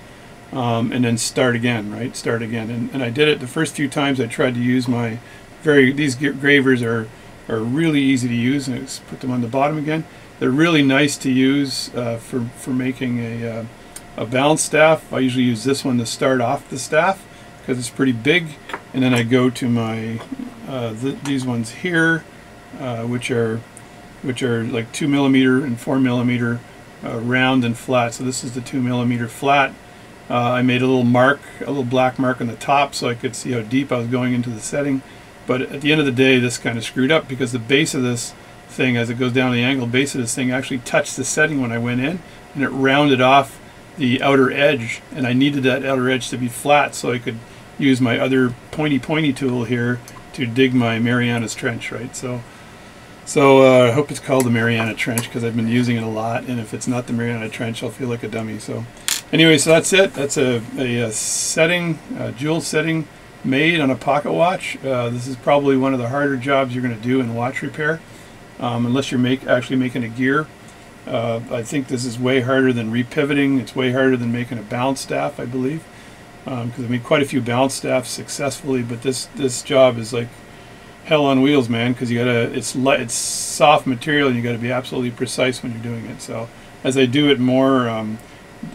um, and then start again, right? Start again. And, and I did it the first few times. I tried to use my very, these gravers are, are really easy to use, and I just put them on the bottom again. They're really nice to use uh, for, for making a, uh, a balance staff. I usually use this one to start off the staff because it's pretty big, and then I go to my Uh, th these ones here, uh, which are which are like two millimeter and four millimeter uh, round and flat. So this is the two millimeter flat. Uh, I made a little mark, a little black mark on the top, so I could see how deep I was going into the setting. But at the end of the day, this kind of screwed up because the base of this thing, as it goes down the angle, base of this thing actually touched the setting when I went in, and it rounded off the outer edge. And I needed that outer edge to be flat so I could use my other pointy pointy tool here to dig my Marianas Trench, right? So so uh, I hope it's called the Mariana Trench because I've been using it a lot, and if it's not the Mariana Trench, I'll feel like a dummy. So anyway, so that's it. That's a, a, a setting, a jewel setting made on a pocket watch. Uh, this is probably one of the harder jobs you're going to do in watch repair, um, unless you're make, actually making a gear. Uh, I think this is way harder than repivoting. It's way harder than making a balance staff, I believe. Because um, I made quite a few balance staffs successfully, but this this job is like hell on wheels, man. Because you gotta, it's light, it's soft material, and you gotta be absolutely precise when you're doing it. So as I do it more, um,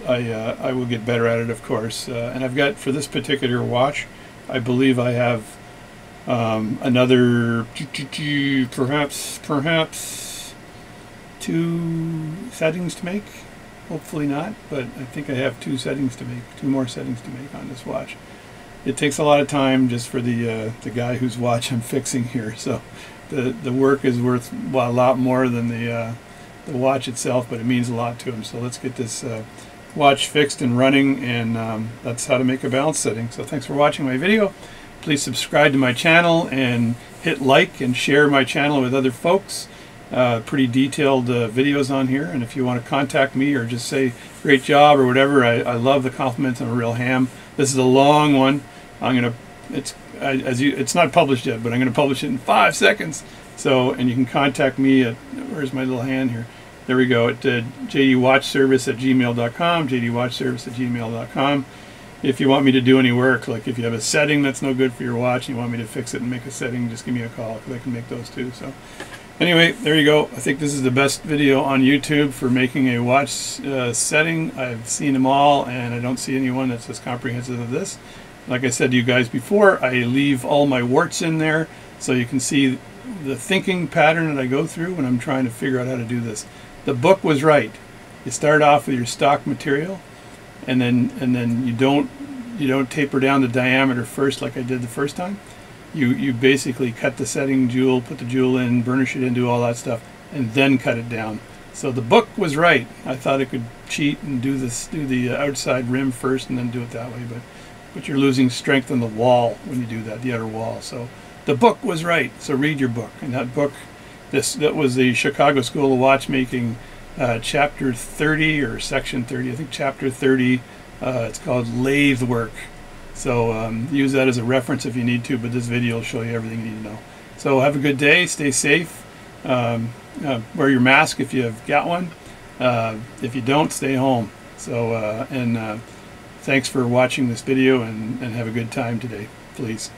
I uh, I will get better at it, of course. Uh, and I've got for this particular watch, I believe I have um, another perhaps perhaps two settings to make. Hopefully not, but I think I have two settings to make, two more settings to make on this watch. It takes a lot of time just for the uh, the guy whose watch I'm fixing here, so the the work is worth a lot more than the uh, the watch itself, but it means a lot to him. So let's get this uh, watch fixed and running, and um, that's how to make a balance setting. So thanks for watching my video. Please subscribe to my channel and hit like and share my channel with other folks. Uh, pretty detailed uh, videos on here, and if you want to contact me or just say great job or whatever, I, I love the compliments. I'm a real ham. This is a long one. I'm gonna it's I, as you it's not published yet, but I'm gonna publish it in five seconds. So, and you can contact me at, where's my little hand here? There we go, at uh, j d watch service at gmail dot com, j d watch service at gmail dot com. If you want me to do any work, like if you have a setting that's no good for your watch and you want me to fix it and make a setting, just give me a call because I can make those too. So. Anyway, there you go. I think this is the best video on YouTube for making a watch uh, setting. I've seen them all, and I don't see anyone that's as comprehensive as this. Like I said to you guys before, I leave all my warts in there, so you can see the thinking pattern that I go through when I'm trying to figure out how to do this. The book was right. You start off with your stock material, and then and then you don't you don't taper down the diameter first like I did the first time. You you basically cut the setting jewel, put the jewel in, burnish it in, do all that stuff, and then cut it down. So the book was right. I thought it could cheat and do this, do the outside rim first and then do it that way, but but you're losing strength on the wall when you do that, the outer wall. So the book was right. So read your book. And that book, this that was the Chicago School of Watchmaking, uh, chapter thirty or section thirty. I think chapter thirty. Uh, it's called Lathe Work. So um, use that as a reference if you need to, but this video will show you everything you need to know. So have a good day, stay safe, um, uh, wear your mask if you've got one. Uh, if you don't, stay home. So, uh, and uh, thanks for watching this video, and, and have a good time today, please.